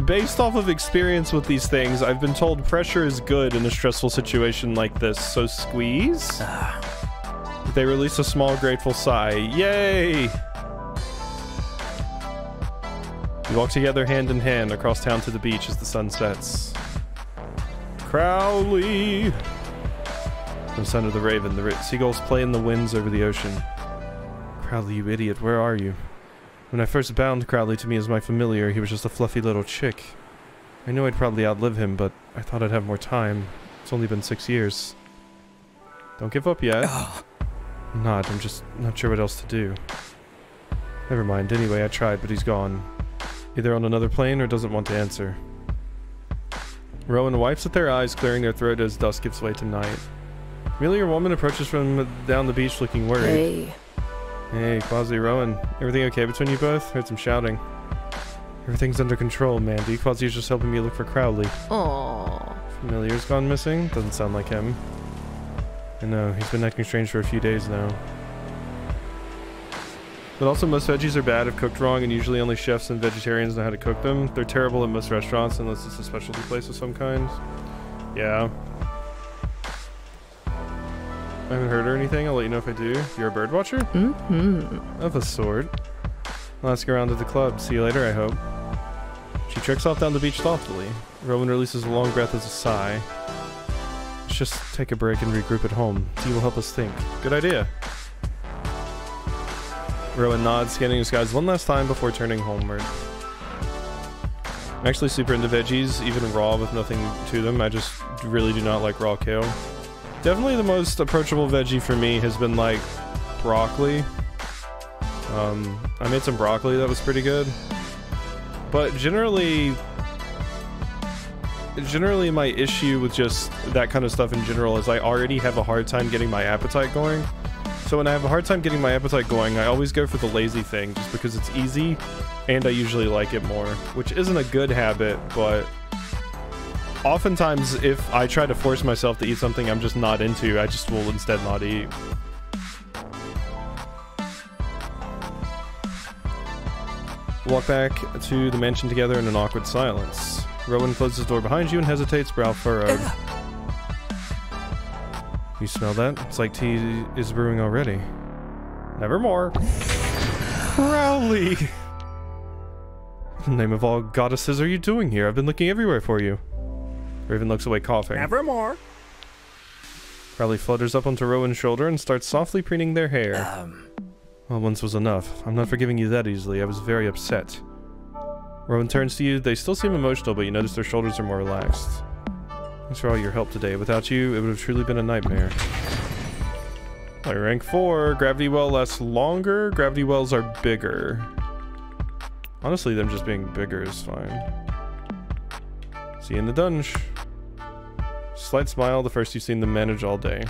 Based off of experience with these things, I've been told pressure is good in a stressful situation like this, so squeeze. They release a small grateful sigh. Yay! We walk together hand in hand across town to the beach as the sun sets. Crowley! From Sunder the Raven, the seagulls play in the winds over the ocean. Crowley, you idiot, where are you? When I first bound Crowley to me as my familiar, he was just a fluffy little chick. I knew I'd probably outlive him, but I thought I'd have more time. It's only been 6 years. Don't give up yet. I'm just not sure what else to do. Never mind, anyway, I tried, but he's gone. Either on another plane or doesn't want to answer. Rowan wipes at their eyes, clearing their throat as dusk gives way to night. Familiar woman approaches from down the beach looking worried. Hey. Hey, Quasi, Rowan. Everything okay between you both? Heard some shouting. Everything's under control, Mandy. Quasi's just helping me look for Crowley. Aww. Familiar's gone missing? Doesn't sound like him. I know, he's been acting strange for a few days now. But also, most veggies are bad if cooked wrong, and usually only chefs and vegetarians know how to cook them. They're terrible at most restaurants unless it's a specialty place of some kind. Yeah. I haven't heard or anything. I'll let you know if I do. You're a bird watcher? Mm-hmm. Of a sort. I'll ask around at the club. See you later, I hope. She treks off down the beach thoughtfully. Rowan releases a long breath as a sigh. Let's just take a break and regroup at home. Tea will help us think. Good idea. Rowan nods, scanning the skies one last time before turning homeward. I'm actually super into veggies, even raw with nothing to them. I just really do not like raw kale. Definitely the most approachable veggie for me has been, like, broccoli. I made some broccoli that was pretty good. But generally my issue with just that kind of stuff in general is I already have a hard time getting my appetite going. So when I have a hard time getting my appetite going, I always go for the lazy thing just because it's easy and I usually like it more, which isn't a good habit, but... Oftentimes, if I try to force myself to eat something I'm just not into, I just will instead not eat. Walk back to the mansion together in an awkward silence. Rowan closes the door behind you and hesitates, brow furrowed. You smell that? It's like tea is brewing already. Nevermore. Crowley! In the name of all goddesses are you doing here? I've been looking everywhere for you. Raven looks away coughing. Nevermore. Crowley flutters up onto Rowan's shoulder and starts softly preening their hair. Well, once was enough. I'm not forgiving you that easily. I was very upset. Rowan turns to you. They still seem emotional, but you notice their shoulders are more relaxed. Thanks for all your help today. Without you, it would have truly been a nightmare. Like rank 4. Gravity well lasts longer. Gravity wells are bigger. Honestly, them just being bigger is fine. See you in the dungeon. Slight smile, the first you've seen them manage all day.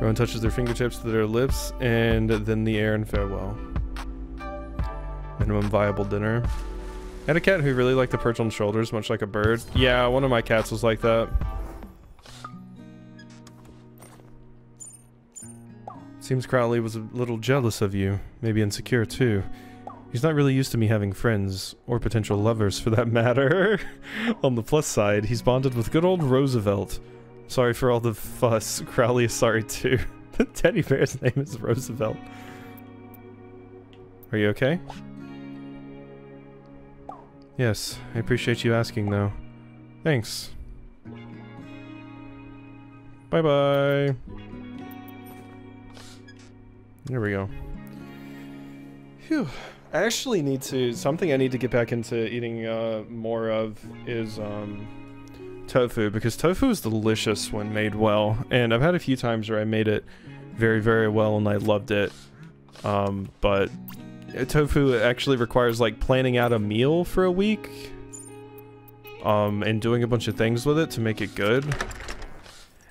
Rowan touches their fingertips to their lips, and then the air and farewell. Minimum viable dinner. I had a cat who really liked to perch on shoulders, much like a bird. Yeah, one of my cats was like that. Seems Crowley was a little jealous of you, maybe insecure too. He's not really used to me having friends, or potential lovers for that matter. On the plus side, he's bonded with good old Roosevelt. Sorry for all the fuss, Crowley is sorry too. The teddy bear's name is Roosevelt. Are you okay? Yes, I appreciate you asking though. Thanks. Bye-bye. There we go. Phew. I actually need to... Something I need to get back into eating more of is tofu, because tofu is delicious when made well. And I've had a few times where I made it very, very well and I loved it. But tofu actually requires, like, planning out a meal for a week. And doing a bunch of things with it to make it good.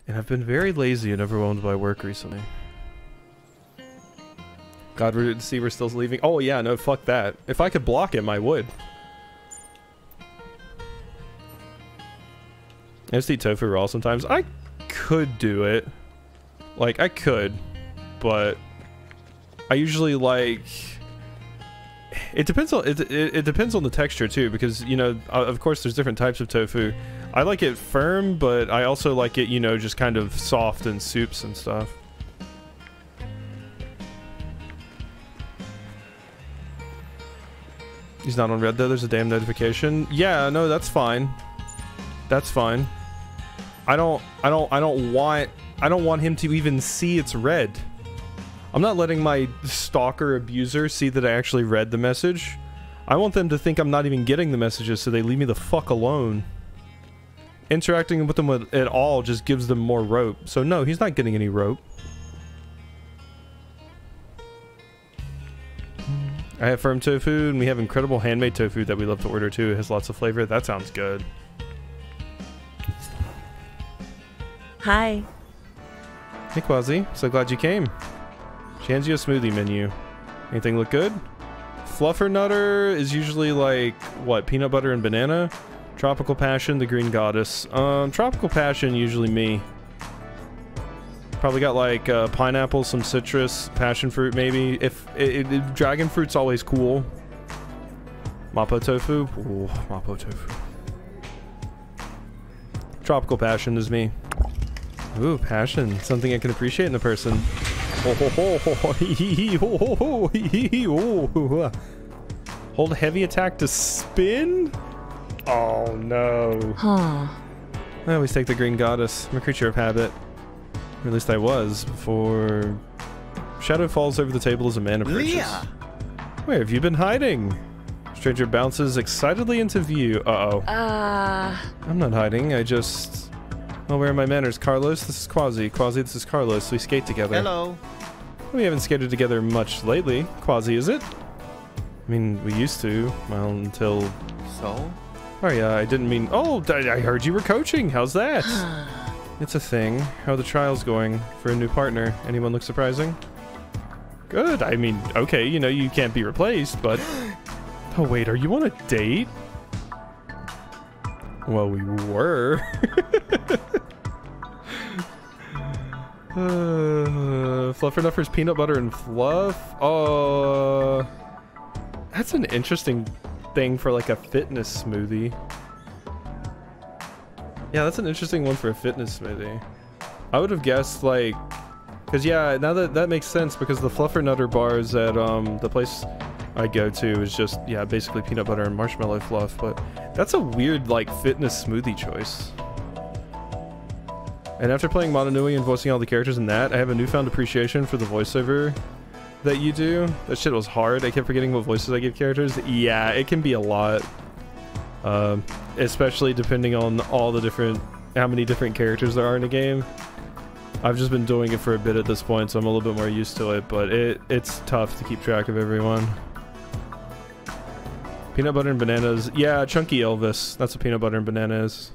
And I've been very lazy and overwhelmed by work recently. God, we're still leaving. Oh yeah, no, fuck that. If I could block him, I would. I just eat tofu raw sometimes. I could do it. Like, I could. But... I usually, like... It depends on it depends on the texture too, because, you know, of course there's different types of tofu. I like it firm, but I also like it, you know, just kind of soft in soups and stuff. He's not on red though, there's a damn notification. Yeah, no, that's fine. That's fine. I don't want him to even see it's red. I'm not letting my stalker abuser see that I actually read the message. I want them to think I'm not even getting the messages, so they leave me the fuck alone. Interacting with them at all just gives them more rope. So no, he's not getting any rope. I have firm tofu, and we have incredible handmade tofu that we love to order too. It has lots of flavor. That sounds good. Hi. Hey, Quasi. So glad you came. She hands you a smoothie menu. Anything look good? Fluffernutter is usually like, what, peanut butter and banana? Tropical Passion, the Green Goddess. Tropical Passion, usually me. Probably got like pineapple, some citrus, passion fruit maybe. If dragon fruit's always cool. Mapo tofu? Ooh, Mapo tofu. Tropical Passion is me. Ooh, passion. Something I can appreciate in a person. Hold heavy attack to spin? Oh no. Huh. I always take the Green Goddess. I'm a creature of habit. Or at least I was before. Shadow falls over the table as a man approaches. Leah! Where have you been hiding? Stranger bounces excitedly into view. Uh-oh. I'm not hiding, I just... Oh, where are my manners? Carlos, this is Quasi. Quasi, this is Carlos. We skate together. Hello. We haven't skated together much lately. Quasi, is it? I mean, we used to. Well, until... So? Oh, yeah, I didn't mean... Oh, I heard you were coaching. How's that? It's a thing. How are the trials going for a new partner? Anyone look surprising? Good. I mean, okay, you know, you can't be replaced, but... Oh, wait, are you on a date? Well, we were. Fluffernuffers, peanut butter and fluff. Oh, that's an interesting thing for like a fitness smoothie. Yeah, that's an interesting one for a fitness smoothie. I would have guessed like, cause yeah, now that makes sense, because the Fluffernutter bars at the place I go to is just, yeah, basically peanut butter and marshmallow fluff, but that's a weird, like, fitness smoothie choice. And after playing Mononui and voicing all the characters in that, I have a newfound appreciation for the voiceover that you do. That shit was hard. I kept forgetting what voices I give characters. Yeah, it can be a lot. Especially depending on how many different characters there are in a game. I've just been doing it for a bit at this point, so I'm a little bit more used to it, but it's tough to keep track of everyone. Peanut butter and bananas. Yeah, Chunky Elvis. That's what peanut butter and banana is.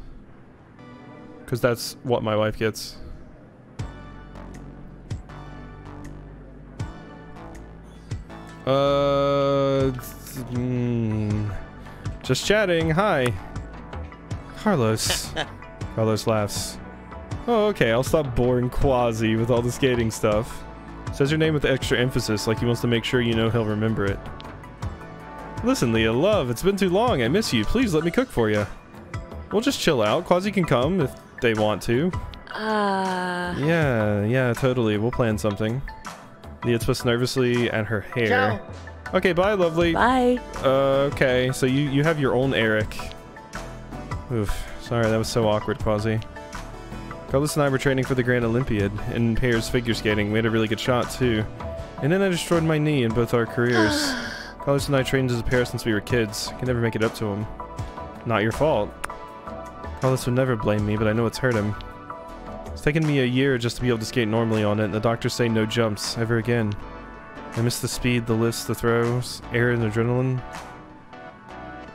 Because that's what my wife gets. Just chatting. Hi. Carlos. Carlos laughs. Oh, okay. I'll stop boring Quasi with all the skating stuff. Says your name with extra emphasis, like he wants to make sure you know he'll remember it. Listen, Leah, love, it's been too long. I miss you. Please let me cook for you. We'll just chill out. Quasi can come if they want to. Yeah, totally. We'll plan something. Leah twists nervously at her hair. Ciao. Okay, bye, lovely. Bye. Okay, so you have your own Eric. Oof. Sorry, that was so awkward, Quasi. Carlos and I were training for the Grand Olympiad in pairs figure skating. We had a really good shot, too. And then I destroyed my knee in both our careers. Carlos and I trained as a pair since we were kids. Can never make it up to him. Not your fault. Carlos would never blame me, but I know it's hurt him. It's taken me a year just to be able to skate normally on it, and the doctors say no jumps ever again. I miss the speed, the lifts, the throws, air, and adrenaline.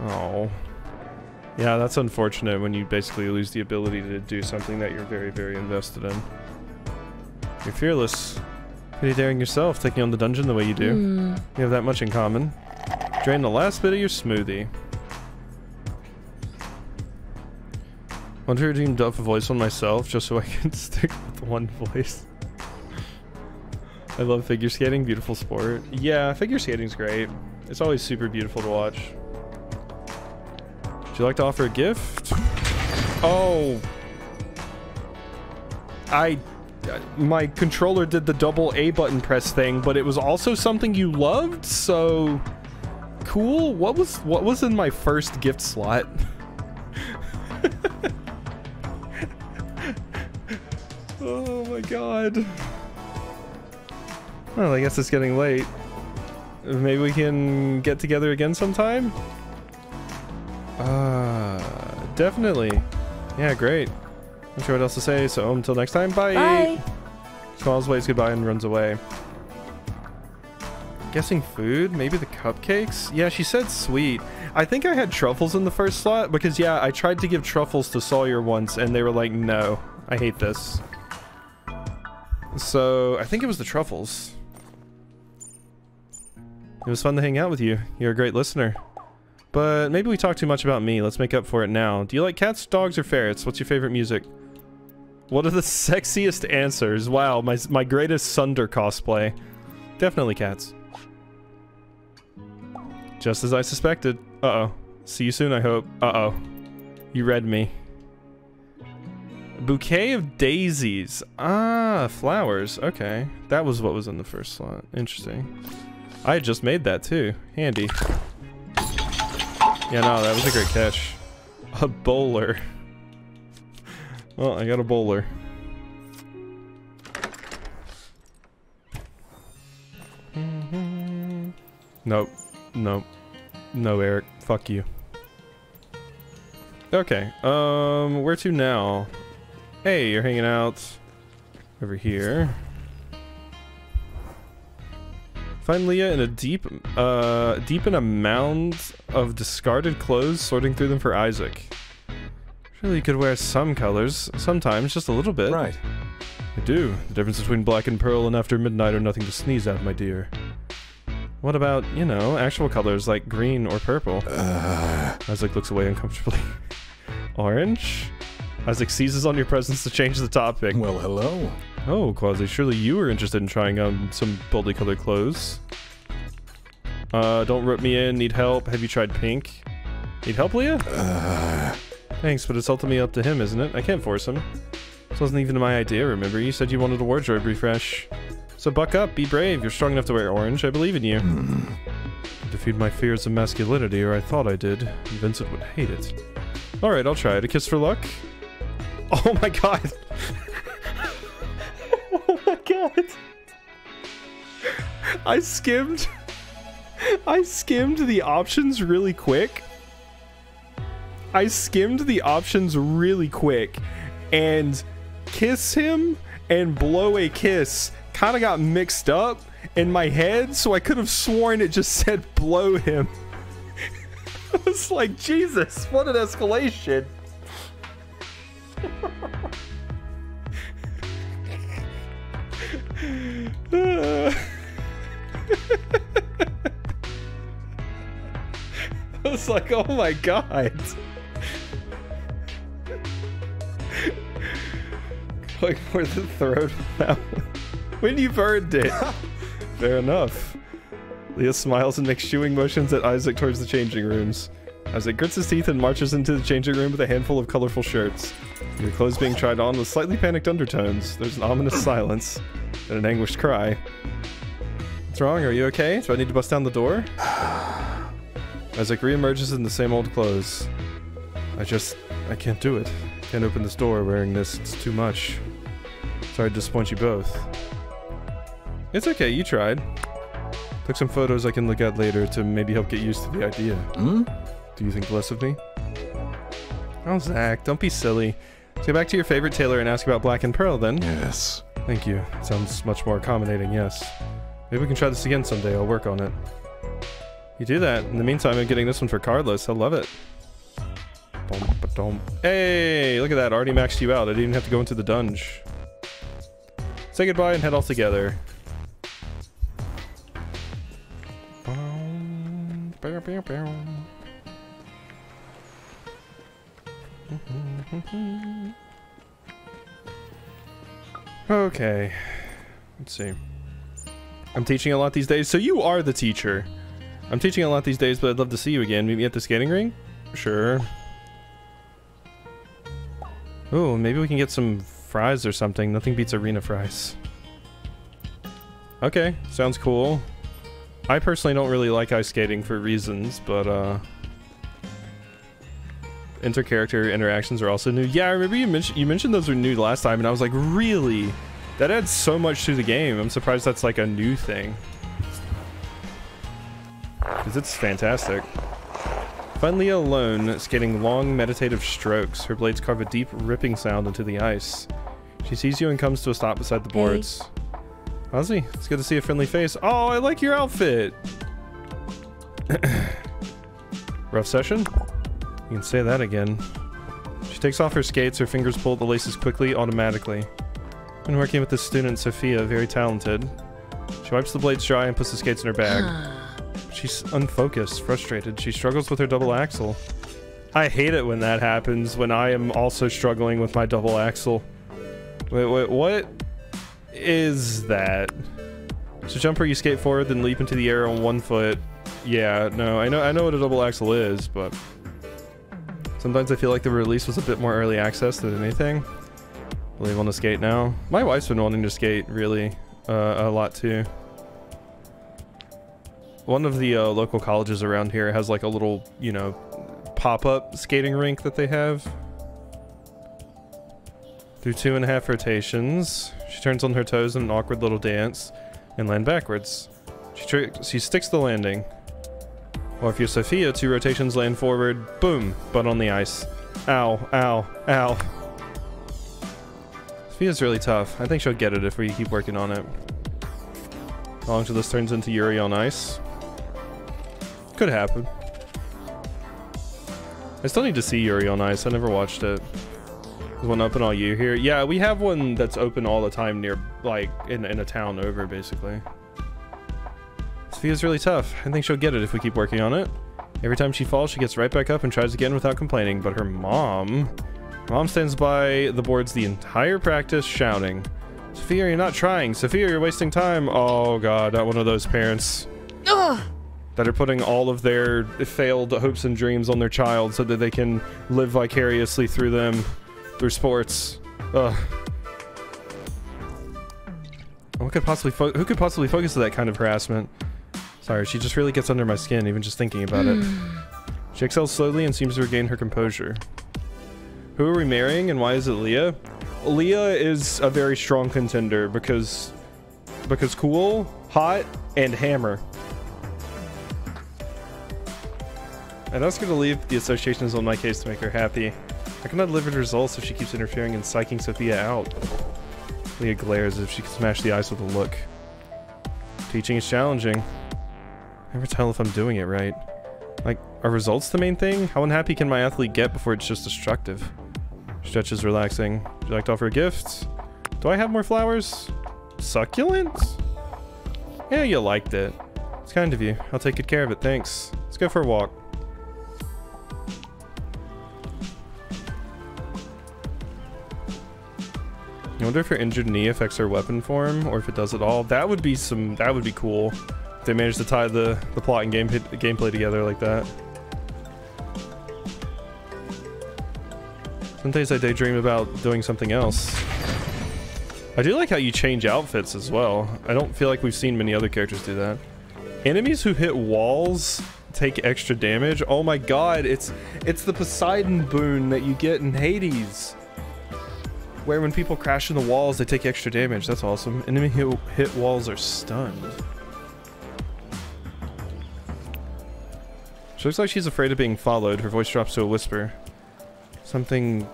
Oh. Yeah, that's unfortunate when you basically lose the ability to do something that you're very, very invested in. You're fearless. Pretty daring yourself, taking on the dungeon the way you do. You have that much in common. Drain the last bit of your smoothie. I dreamed up a voice on myself just so I can stick with one voice. I love figure skating, beautiful sport. Yeah, figure skating's great. It's always super beautiful to watch. Would you like to offer a gift? Oh! My controller did the double A button press thing, but it was also something you loved, so... Cool. What was in my first gift slot? Oh my god. Well, I guess it's getting late. Maybe we can get together again sometime? Definitely. Yeah, great. Not sure what else to say, so until next time, bye! Bye! Smiles, waves goodbye, and runs away. Guessing food? Maybe the cupcakes? Yeah, she said sweet. I think I had truffles in the first slot, because yeah, I tried to give truffles to Sawyer once, and they were like, no, I hate this. So, I think it was the truffles. It was fun to hang out with you. You're a great listener. But maybe we talked too much about me. Let's make up for it now. Do you like cats, dogs, or ferrets? What's your favorite music? What are the sexiest answers? Wow, my greatest Sunder cosplay. Definitely cats. Just as I suspected. Uh-oh. See you soon, I hope. Uh-oh. You read me. A bouquet of daisies. Ah, flowers. Okay. That was what was in the first slot. Interesting. I had just made that, too. Handy. Yeah, no, that was a great catch. A bowler. Well, I got a bowler. Nope. Nope. No, Eric. Fuck you. Okay. Where to now? Hey, you're hanging out over here. Find Leah in a deep in a mound of discarded clothes, sorting through them for Isaac. Surely you could wear some colors, sometimes, just a little bit. Right. I do. The difference between black and pearl and after midnight are nothing to sneeze at, my dear. What about, you know, actual colors like green or purple? Isaac looks away uncomfortably. Orange? Isaac seizes on your presence to change the topic. Well, hello. Oh, Quasi, surely you were interested in trying on some boldly colored clothes. Don't rip me in, need help. Have you tried pink? Need help, Leah? Thanks, but it's ultimately up to him, isn't it? I can't force him. This wasn't even my idea, remember? You said you wanted a wardrobe refresh. So buck up, be brave. You're strong enough to wear orange. I believe in you. Defeat my fears of masculinity, or I thought I did. And Vincent would hate it. Alright, I'll try it. A kiss for luck? Oh my god! Oh my god! I skimmed the options really quick. And kiss him and blow a kiss kind of got mixed up in my head, so I could have sworn it just said blow him. It's like, Jesus, what an escalation. I was like, oh my god. Going for the throat of that one. When you've earned it. Fair enough. Leah smiles and makes shooing motions at Isaac towards the changing rooms. Isaac grits his teeth and marches into the changing room with a handful of colorful shirts. Your clothes being tried on with slightly panicked undertones. There's an ominous silence and an anguished cry. What's wrong? Are you okay? Do I need to bust down the door? Isaac reemerges in the same old clothes. I can't do it. Can't open this door wearing this. It's too much. Sorry to disappoint you both. It's okay, you tried. Took some photos I can look at later to maybe help get used to the idea. Hmm? Do you think less of me? Oh, Zach, don't be silly. Let's go back to your favorite tailor and ask about Black and Pearl, then. Yes. Thank you. Sounds much more accommodating, yes. Maybe we can try this again someday. I'll work on it. You do that. In the meantime, I'm getting this one for Carlos. I love it. Hey, look at that. Already maxed you out. I didn't even have to go into the dungeon. Say goodbye and head all together. Okay. Let's see. I'm teaching a lot these days. So you are the teacher. I'm teaching a lot these days, but I'd love to see you again. Meet me at the skating ring? Sure. Oh, maybe we can get some fries or something. Nothing beats arena fries. Okay, sounds cool. I personally don't really like ice skating for reasons, but inter-character interactions are also new. Yeah, I remember you mentioned those were new last time, and I was like, really? That adds so much to the game. I'm surprised that's like a new thing. Because it's fantastic. Find Leah alone, skating long, meditative strokes. Her blades carve a deep, ripping sound into the ice. She sees you and comes to a stop beside the boards. Hey. Ozzy, it's good to see a friendly face. Oh, I like your outfit. Rough session? You can say that again. She takes off her skates, her fingers pull at the laces quickly, automatically. I've been working with this student, Sophia, very talented. She wipes the blades dry and puts the skates in her bag. She's unfocused, frustrated. She struggles with her double axel. I hate it when that happens, when I am also struggling with my double axel. Wait, what? Is that so? Jumper, you skate forward then leap into the air on one foot. Yeah, no, I know what a double axel is, but sometimes I feel like the release was a bit more early access than anything. I really want to skate now. My wife's been wanting to skate really a lot too. One of the local colleges around here has like a little, you know, pop-up skating rink that they have. Through 2.5 rotations, she turns on her toes in an awkward little dance and land backwards. She sticks the landing. Or if you're Sophia, 2 rotations, land forward, boom, butt on the ice. Ow, ow, ow. Sophia's really tough. I think she'll get it if we keep working on it. How long until this turns into Yuri on Ice? Could happen. I still need to see Yuri on Ice. I never watched it. One open all year here? Yeah, we have one that's open all the time near, like, in a town over, basically. Sophia's really tough. I think she'll get it if we keep working on it. Every time she falls, she gets right back up and tries again without complaining, but her mom stands by the boards the entire practice, shouting, Sophia, you're not trying. Sophia, you're wasting time. Oh, God, not one of those parents. Ugh. That are putting all of their failed hopes and dreams on their child so that they can live vicariously through them. Through sports. Ugh. Who could possibly focus on that kind of harassment? Sorry, she just really gets under my skin, even just thinking about it. She exhales slowly and seems to regain her composure. Who are we marrying and why is it Leah? Leah is a very strong contender because cool, hot, and hammer. I'd ask her to leave, but the association is on my case to make her happy. I cannot deliver results if she keeps interfering and psyching Sophia out. Leah glares as if she can smash the ice with a look. Teaching is challenging. I never tell if I'm doing it right. Like, are results the main thing? How unhappy can my athlete get before it's just destructive? Stretches relaxing. Would you like to offer a gift? Do I have more flowers? Succulent? Yeah, you liked it. It's kind of you. I'll take good care of it, thanks. Let's go for a walk. I wonder if her injured knee affects her weapon form, or if it does at all. That would be cool. If they managed to tie the plot and gameplay together like that. Sometimes I daydream about doing something else. I do like how you change outfits as well. I don't feel like we've seen many other characters do that. Enemies who hit walls take extra damage. Oh my god, it's the Poseidon boon that you get in Hades, where when people crash in the walls, they take extra damage. That's awesome. Enemy who hit walls are stunned. She looks like she's afraid of being followed. Her voice drops to a whisper. Something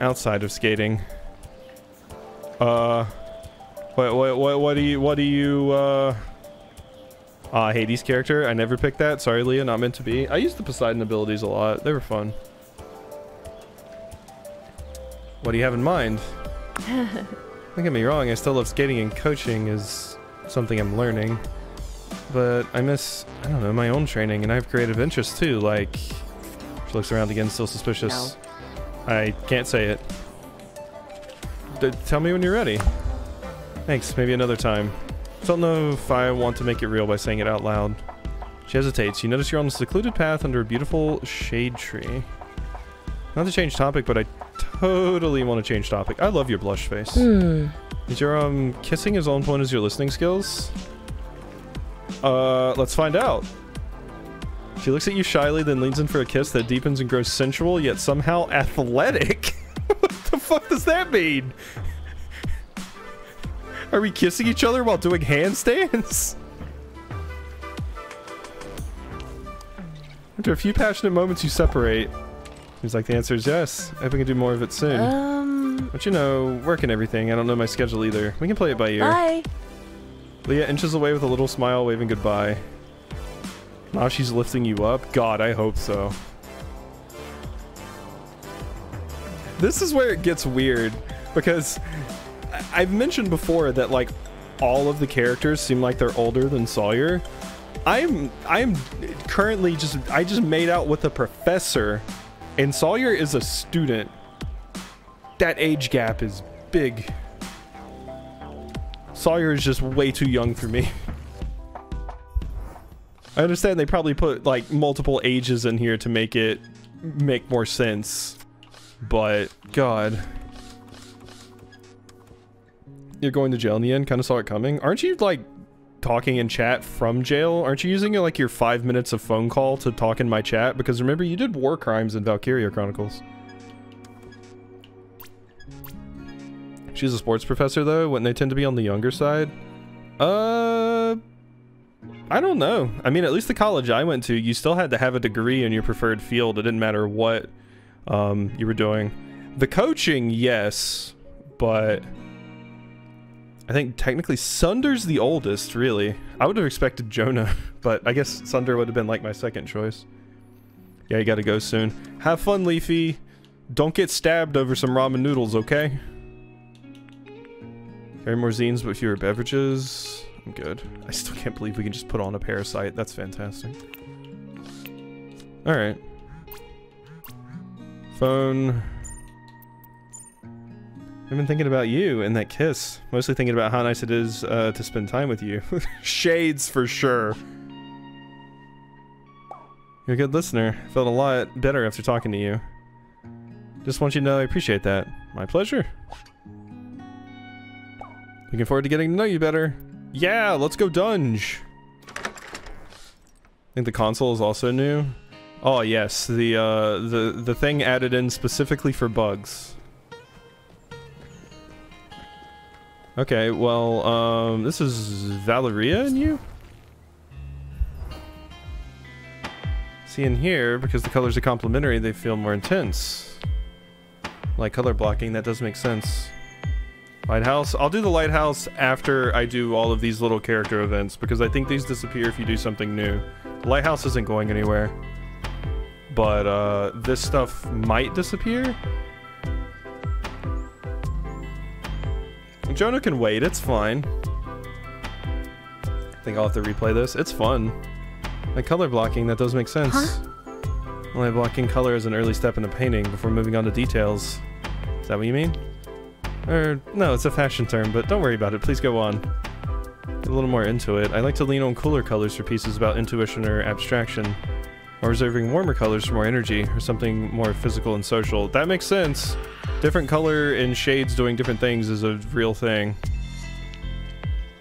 outside of skating. What do you Hades character? I never picked that. Sorry, Leah, not meant to be. I used the Poseidon abilities a lot. They were fun. What do you have in mind? Don't get me wrong, I still love skating, and coaching is something I'm learning. But I miss, I don't know, my own training, and I have creative interests too, like... She looks around again, still suspicious. No. I can't say it. Tell me when you're ready. Thanks, maybe another time. Don't know if I want to make it real by saying it out loud. She hesitates. You notice you're on a secluded path under a beautiful shade tree. Not to change topic, but I totally want to change topic. I love your blush face. Is your kissing as on point as your listening skills? Let's find out. She looks at you shyly, then leans in for a kiss that deepens and grows sensual, yet somehow athletic. What the fuck does that mean? Are we kissing each other while doing handstands? After a few passionate moments, you separate. Seems like the answer is yes. I hope we can do more of it soon. But you know, work and everything. I don't know my schedule either. We can play it by ear. Bye. Leah inches away with a little smile, waving goodbye. Now she's lifting you up? God, I hope so. This is where it gets weird, because I've mentioned before that, like, all of the characters seem like they're older than Sawyer. I'm currently I just made out with a professor, and Sawyer is a student. That age gap is big. Sawyer is just way too young for me. I understand they probably put, like, multiple ages in here to make it make more sense, but god. You're going to jail in the end? Kind of saw it coming. Aren't you, like, talking in chat from jail? Aren't you using, like, your 5 minutes of phone call to talk in my chat? Because remember, you did war crimes in Valkyria Chronicles. She's a sports professor, though. Wouldn't they tend to be on the younger side? I don't know. I mean, at least the college I went to, you still had to have a degree in your preferred field. It didn't matter what you were doing. The coaching, yes, but... I think technically Sunder's the oldest, really. I would have expected Jonah, but I guess Sunder would have been like my second choice. Yeah, you gotta go soon. Have fun, Leafy. Don't get stabbed over some ramen noodles, okay? Carry more zines but fewer beverages. I'm good. I still can't believe we can just put on a parasite. That's fantastic. Alright. Phone. I've been thinking about you and that kiss. Mostly thinking about how nice it is to spend time with you. Shades for sure. You're a good listener. I felt a lot better after talking to you. Just want you to know I appreciate that. My pleasure. Looking forward to getting to know you better. Yeah, let's go dunge. I think the console is also new. Oh yes, the thing added in specifically for bugs. Okay, well, this is Valeria and you? See, in here, because the colors are complementary, they feel more intense. Like color blocking, that does make sense. Lighthouse? I'll do the lighthouse after I do all of these little character events, because I think these disappear if you do something new. The lighthouse isn't going anywhere. But, this stuff might disappear? Jonah can wait, it's fine. I think I'll have to replay this. It's fun. Like color blocking, that does make sense. Huh? Only blocking color is an early step in a painting before moving on to details. Is that what you mean? Or, no, it's a fashion term, but don't worry about it. Please go on. Get a little more into it. I like to lean on cooler colors for pieces about intuition or abstraction. while reserving warmer colors for more energy or something more physical and social. That makes sense. Different color and shades doing different things is a real thing.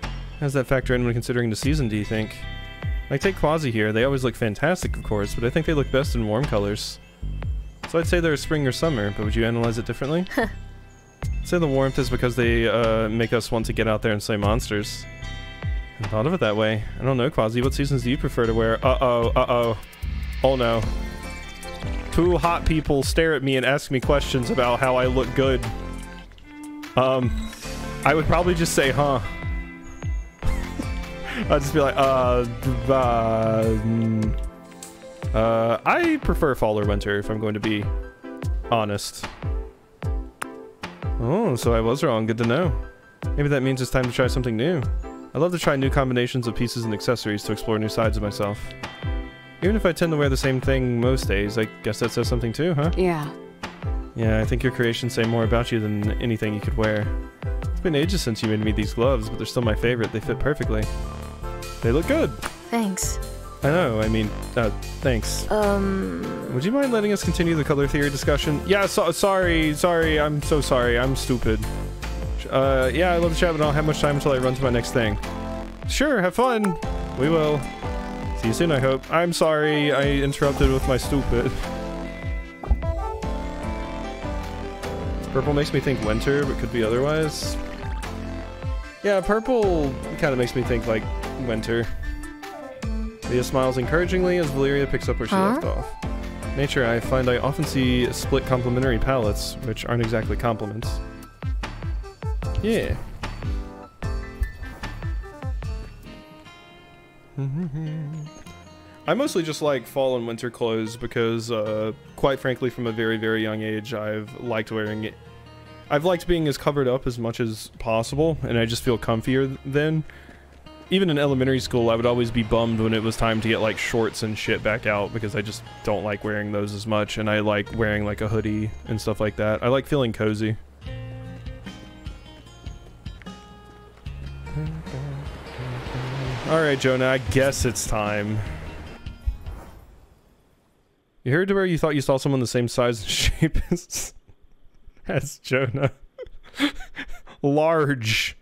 How does that factor in when considering the season, do you think? Like, take Quasi here. They always look fantastic, of course, but I think they look best in warm colors. So I'd say they're spring or summer, but would you analyze it differently? I'd say the warmth is because they make us want to get out there and slay monsters. I thought of it that way. I don't know, Quasi. What seasons do you prefer to wear? Uh-oh, uh-oh. Oh, no. Two hot people stare at me and ask me questions about how I look good. I would probably just say, huh. I'd just be like, I prefer fall or winter, if I'm going to be honest. Oh, so I was wrong. Good to know. Maybe that means it's time to try something new. I love to try new combinations of pieces and accessories to explore new sides of myself. Even if I tend to wear the same thing most days, I guess that says something too, huh? Yeah. Yeah, I think your creations say more about you than anything you could wear. It's been ages since you made me these gloves, but they're still my favorite. They fit perfectly. They look good. Thanks. I know, I mean, thanks. Would you mind letting us continue the color theory discussion? Yeah, sorry, I'm so sorry, I'm stupid. Yeah, I love the chat, but I don't have much time until I run to my next thing. Sure, have fun! We will. See you soon, I hope. I'm sorry, I interrupted with my stupid. Purple makes me think winter, but could be otherwise. Yeah, purple kind of makes me think, like, winter. Leah smiles encouragingly as Valeria picks up where she left off. Nature, I find I often see split complementary palettes, which aren't exactly compliments. Yeah. I mostly just like fall and winter clothes because, quite frankly, from a very, very young age, I've liked wearing it. I've liked being as covered up as much as possible, and I just feel comfier then. Even in elementary school, I would always be bummed when it was time to get, like, shorts and shit back out because I just don't like wearing those as much, and I like wearing, like, a hoodie and stuff like that. I like feeling cozy. Alright, Jonah, I guess it's time. You heard to where you thought you saw someone the same size and shape as Jonah. Large.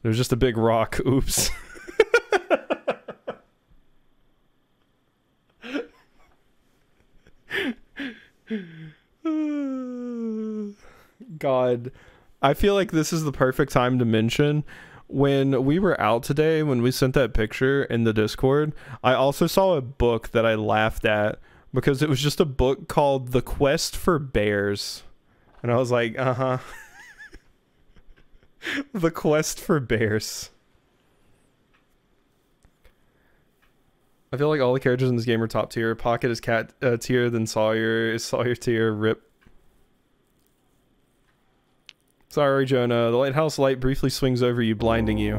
There's just a big rock. Oops. God. I feel like this is the perfect time to mention... When we were out today, when we sent that picture in the Discord, I also saw a book that I laughed at because it was just a book called The Quest for Bears. And I was like, uh-huh. The Quest for Bears. I feel like all the characters in this game are top tier. Pocket is cat tier, then Sawyer is Sawyer tier, rip. Sorry, Jonah. The lighthouse light briefly swings over you, blinding you.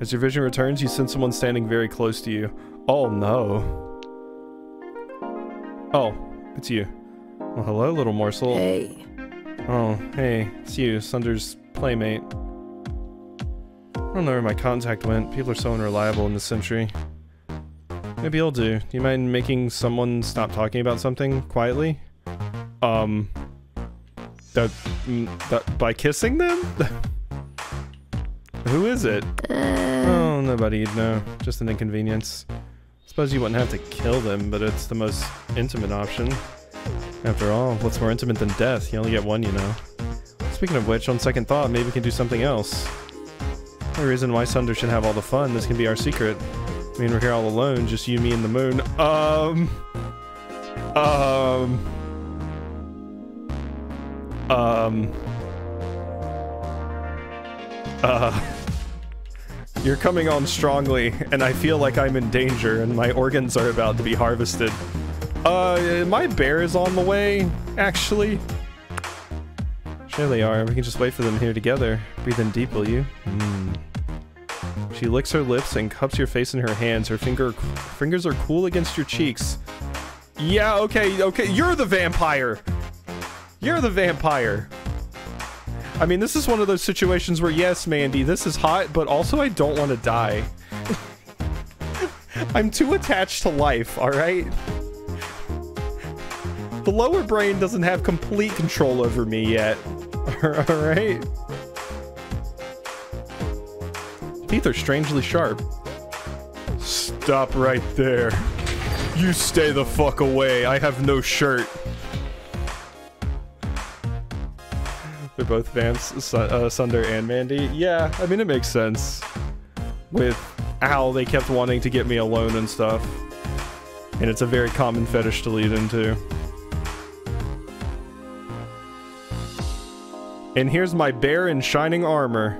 As your vision returns, you sense someone standing very close to you. Oh, no. Oh, it's you. Well, hello, little morsel. Hey. Oh, hey. It's you, Sunder's playmate. I don't know where my contact went. People are so unreliable in this century. Maybe you'll do. Do you mind making someone stop talking about something quietly? By kissing them? Who is it? Oh, nobody you'd know. Just an inconvenience. Suppose you wouldn't have to kill them, but it's the most intimate option. After all, what's more intimate than death? You only get one, you know. Speaking of which, on second thought, maybe we can do something else. No reason why Sunder should have all the fun. This can be our secret. I mean, we're here all alone, just you, me, and the moon. You're coming on strongly, and I feel like I'm in danger, and my organs are about to be harvested. My bear is on the way, actually. Sure they are. We can just wait for them here together. Breathe in deep, will you? Mm. She licks her lips and cups your face in her hands. Her fingers are cool against your cheeks. Yeah, okay. You're the vampire! You're the vampire. I mean, this is one of those situations where, yes, Mandy, this is hot, but also I don't want to die. I'm too attached to life, alright? The lower brain doesn't have complete control over me yet. Alright? Teeth are strangely sharp. Stop right there. You stay the fuck away. I have no shirt. They're both Vamps, Sunder and Mandy. Yeah, I mean, it makes sense. With how they kept wanting to get me alone and stuff. And it's a very common fetish to lead into. And here's my bear in shining armor.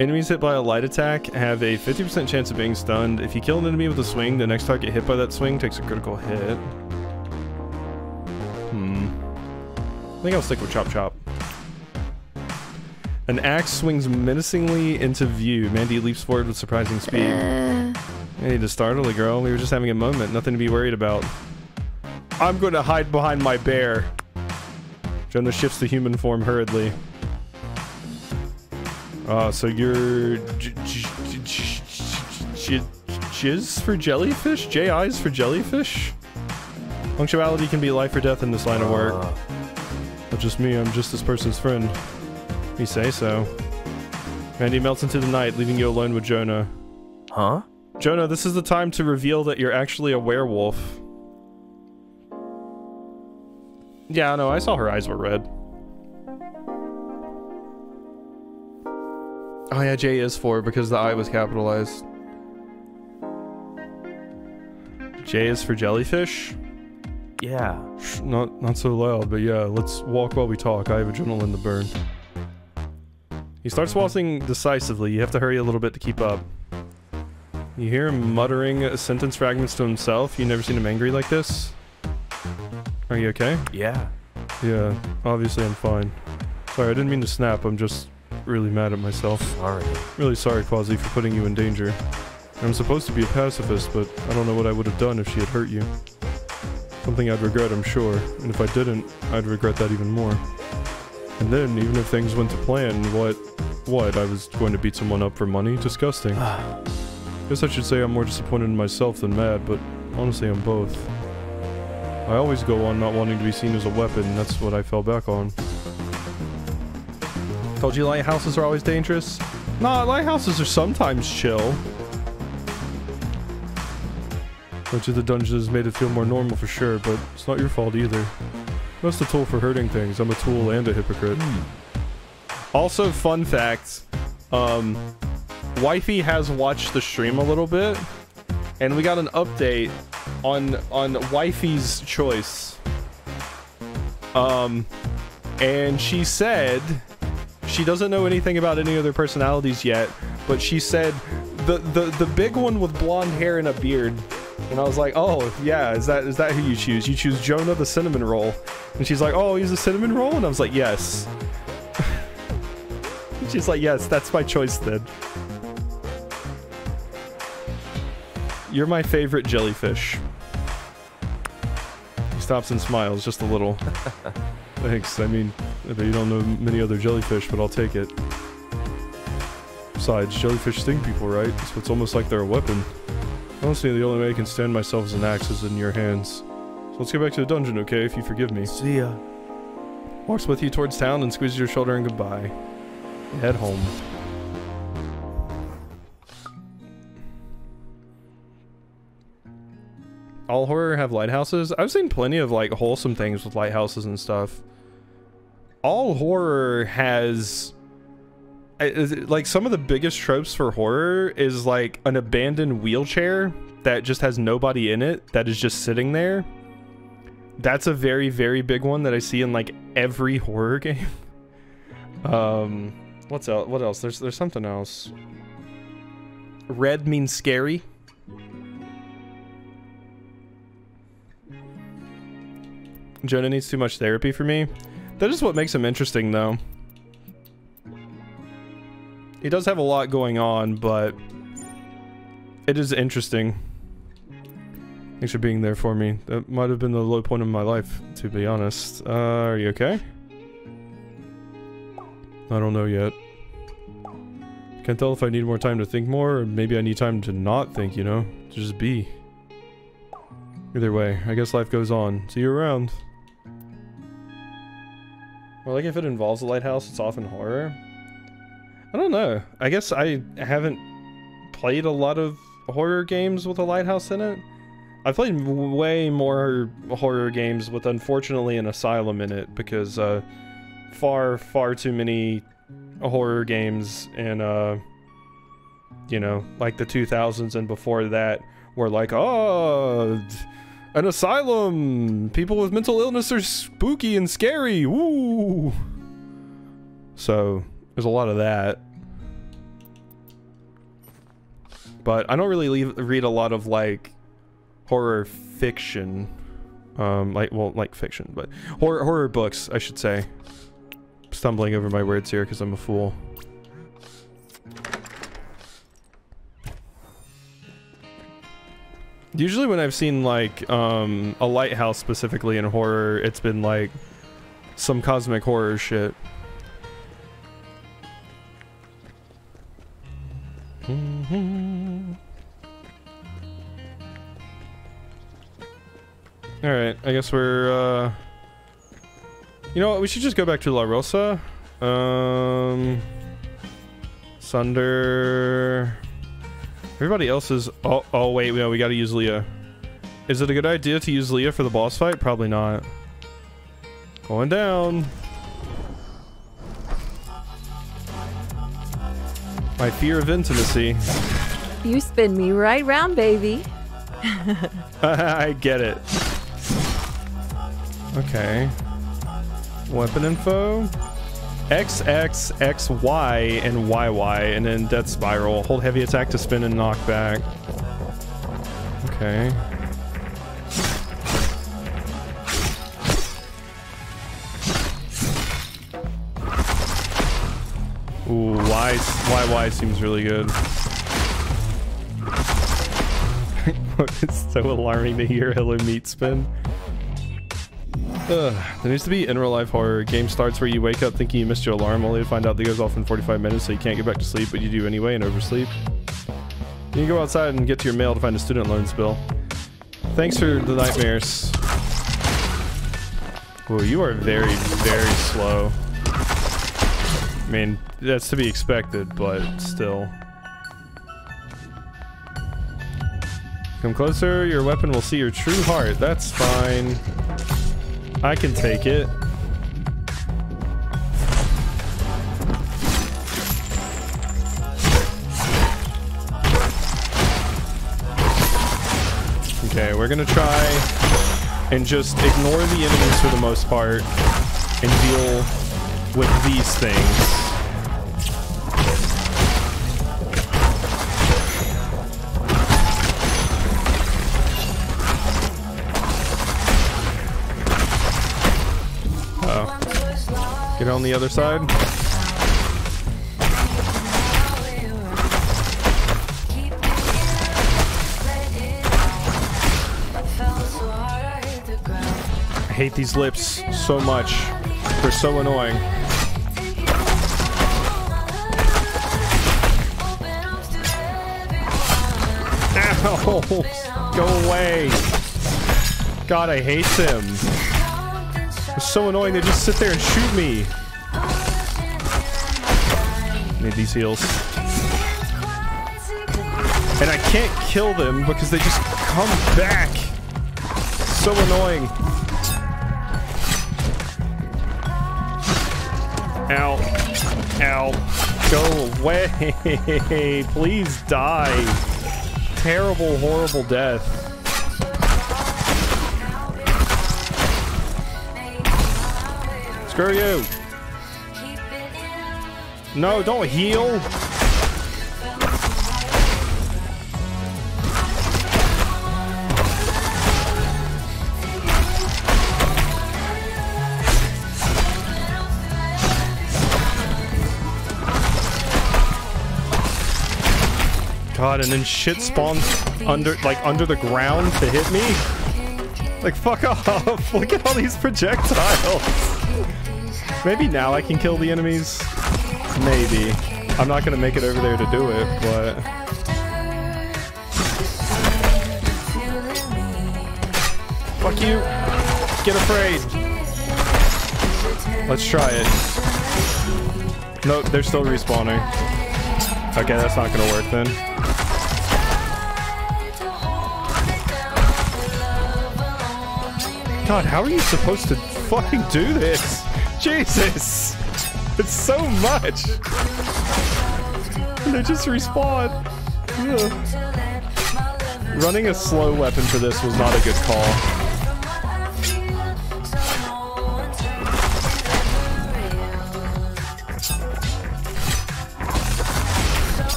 Enemies hit by a light attack have a 50% chance of being stunned. If you kill an enemy with a swing, the next target hit by that swing takes a critical hit. I think I'll stick with Chop Chop. An axe swings menacingly into view. Mandy leaps forward with surprising speed. I need to startle the girl. We were just having a moment. Nothing to be worried about. I'm going to hide behind my bear. Jonah shifts to human form hurriedly. So you're... Jizz for jellyfish? J-I's for jellyfish? Punctuality can be life or death in this line of work. Not just me, I'm just this person's friend. You say so. Mandy melts into the night, leaving you alone with Jonah. Huh? Jonah, this is the time to reveal that you're actually a werewolf. Yeah, no, I saw her eyes were red. Oh yeah, J is for because the I was capitalized. J is for jellyfish? Yeah. Not so loud, but yeah, let's walk while we talk. I have adrenaline to burn. He starts waltzing decisively. You have to hurry a little bit to keep up. You hear him muttering sentence fragments to himself. You never seen him angry like this? Are you okay? Yeah. Yeah, obviously I'm fine. Sorry, I didn't mean to snap. I'm just really mad at myself. Sorry. Really sorry, Quasi, for putting you in danger. I'm supposed to be a pacifist, but I don't know what I would have done if she had hurt you. Something I'd regret, I'm sure, and if I didn't, I'd regret that even more. And then, even if things went to plan, what, I was going to beat someone up for money? Disgusting. Guess I should say I'm more disappointed in myself than mad, but honestly, I'm both. I always go on not wanting to be seen as a weapon, that's what I fell back on. Told you lighthouses are always dangerous? Nah, lighthouses are sometimes chill. Which of the dungeons made it feel more normal for sure, but it's not your fault either. That's the tool for hurting things. I'm a tool and a hypocrite. Also, fun fact, Wifey has watched the stream a little bit, and we got an update on Wifey's choice. And she said she doesn't know anything about any other personalities yet, but she said the big one with blonde hair and a beard. And I was like, oh, yeah, is that who you choose? You choose Jonah the cinnamon roll. And she's like, oh, he's a cinnamon roll? And I was like, yes. She's like, yes, that's my choice then. You're my favorite jellyfish. He stops and smiles just a little. Thanks, I mean, I bet you don't know many other jellyfish, but I'll take it. Besides, jellyfish sting people, right? So it's almost like they're a weapon. Honestly, the only way I can stand myself as an axe is in your hands. So let's go back to the dungeon, okay, if you forgive me. See ya. Walks with you towards town and squeezes your shoulder and goodbye. You head home. All horror have lighthouses? I've seen plenty of, like, wholesome things with lighthouses and stuff. All horror has... like, some of the biggest tropes for horror is, like, an abandoned wheelchair that just has nobody in it, that is just sitting there. That's a very, very big one that I see in, like, every horror game. What's else? What else? There's something else. Red means scary. Jonah needs too much therapy for me. That is what makes him interesting, though. He does have a lot going on, but it is interesting. Thanks for being there for me. That might have been the low point of my life, to be honest. Are you okay? I don't know yet. Can't tell if I need more time to think more, or maybe I need time to not think, you know? To just be. Either way, I guess life goes on. See you around. Well, like if it involves a lighthouse, it's often horror. I don't know. I guess I haven't played a lot of horror games with a lighthouse in it. I've played way more horror games with, unfortunately, an asylum in it, because far too many horror games in, you know, like the 2000s and before that were like, oh, an asylum! People with mental illness are spooky and scary! Woo! So, there's a lot of that. But I don't really read a lot of, like, horror fiction. Like fiction, but horror books, I should say. Stumbling over my words here because I'm a fool. Usually when I've seen, like, a lighthouse specifically in horror, it's been, like, some cosmic horror shit. Mm-hmm. Alright, I guess we're, you know what, we should just go back to La Rosa. Sunder... Everybody else is... Oh wait, no, we gotta use Leah. Is it a good idea to use Leah for the boss fight? Probably not. Going down. My fear of intimacy. You spin me right round, baby. I get it. Okay. Weapon info. XX, XY, and YY, and then Death Spiral. Hold heavy attack to spin and knock back. Okay. Ooh, YY seems really good. It's so alarming to hear hello meat spin. Ugh, there needs to be in real life horror. Game starts where you wake up thinking you missed your alarm, only to find out that it goes off in 45 minutes, so you can't get back to sleep, but you do anyway and oversleep. Then you go outside and get to your mail to find a student loans bill. Thanks for the nightmares. Whoa, you are very, very slow. I mean, that's to be expected, but still. Come closer, your weapon will see your true heart. That's fine. I can take it. Okay, we're gonna try and just ignore the enemies for the most part and deal with these things. Uh-oh. Get on the other side. I hate these lips so much. They're so annoying. Ow! Go away! God, I hate them. They're so annoying, they just sit there and shoot me. I need these heals. And I can't kill them because they just come back. So annoying. Ow. Ow. Go away. Please die. Terrible, horrible death. Screw you. No, don't heal. God, and then shit spawns under, like, under the ground to hit me? Like, fuck off! Look at all these projectiles! Maybe now I can kill the enemies? Maybe. I'm not gonna make it over there to do it, but... Fuck you! Get afraid! Let's try it. Nope, they're still respawning. Okay, that's not gonna work then. God, how are you supposed to fucking do this? Jesus! It's so much! They just respawn! Ugh. Running a slow weapon for this was not a good call.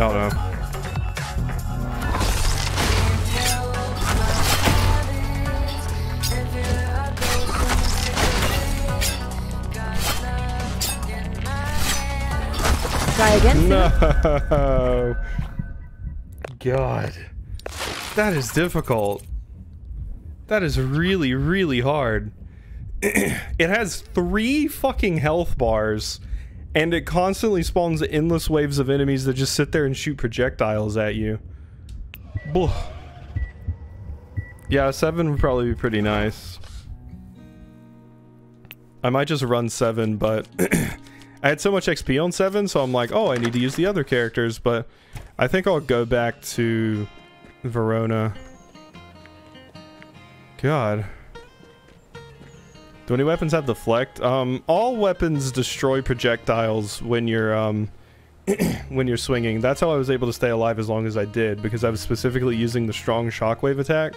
Oh no. Try again? No. God. That is difficult. That is really, really hard. It has 3 fucking health bars. And it constantly spawns endless waves of enemies that just sit there and shoot projectiles at you. Blah. Yeah, 7 would probably be pretty nice. I might just run 7, but... I had so much XP on 7, so I'm like, oh, I need to use the other characters, but... I think I'll go back to... Verona. God. Do any weapons have deflect? All weapons destroy projectiles when you're when you're swinging. That's how I was able to stay alive as long as I did, because I was specifically using the strong shockwave attack,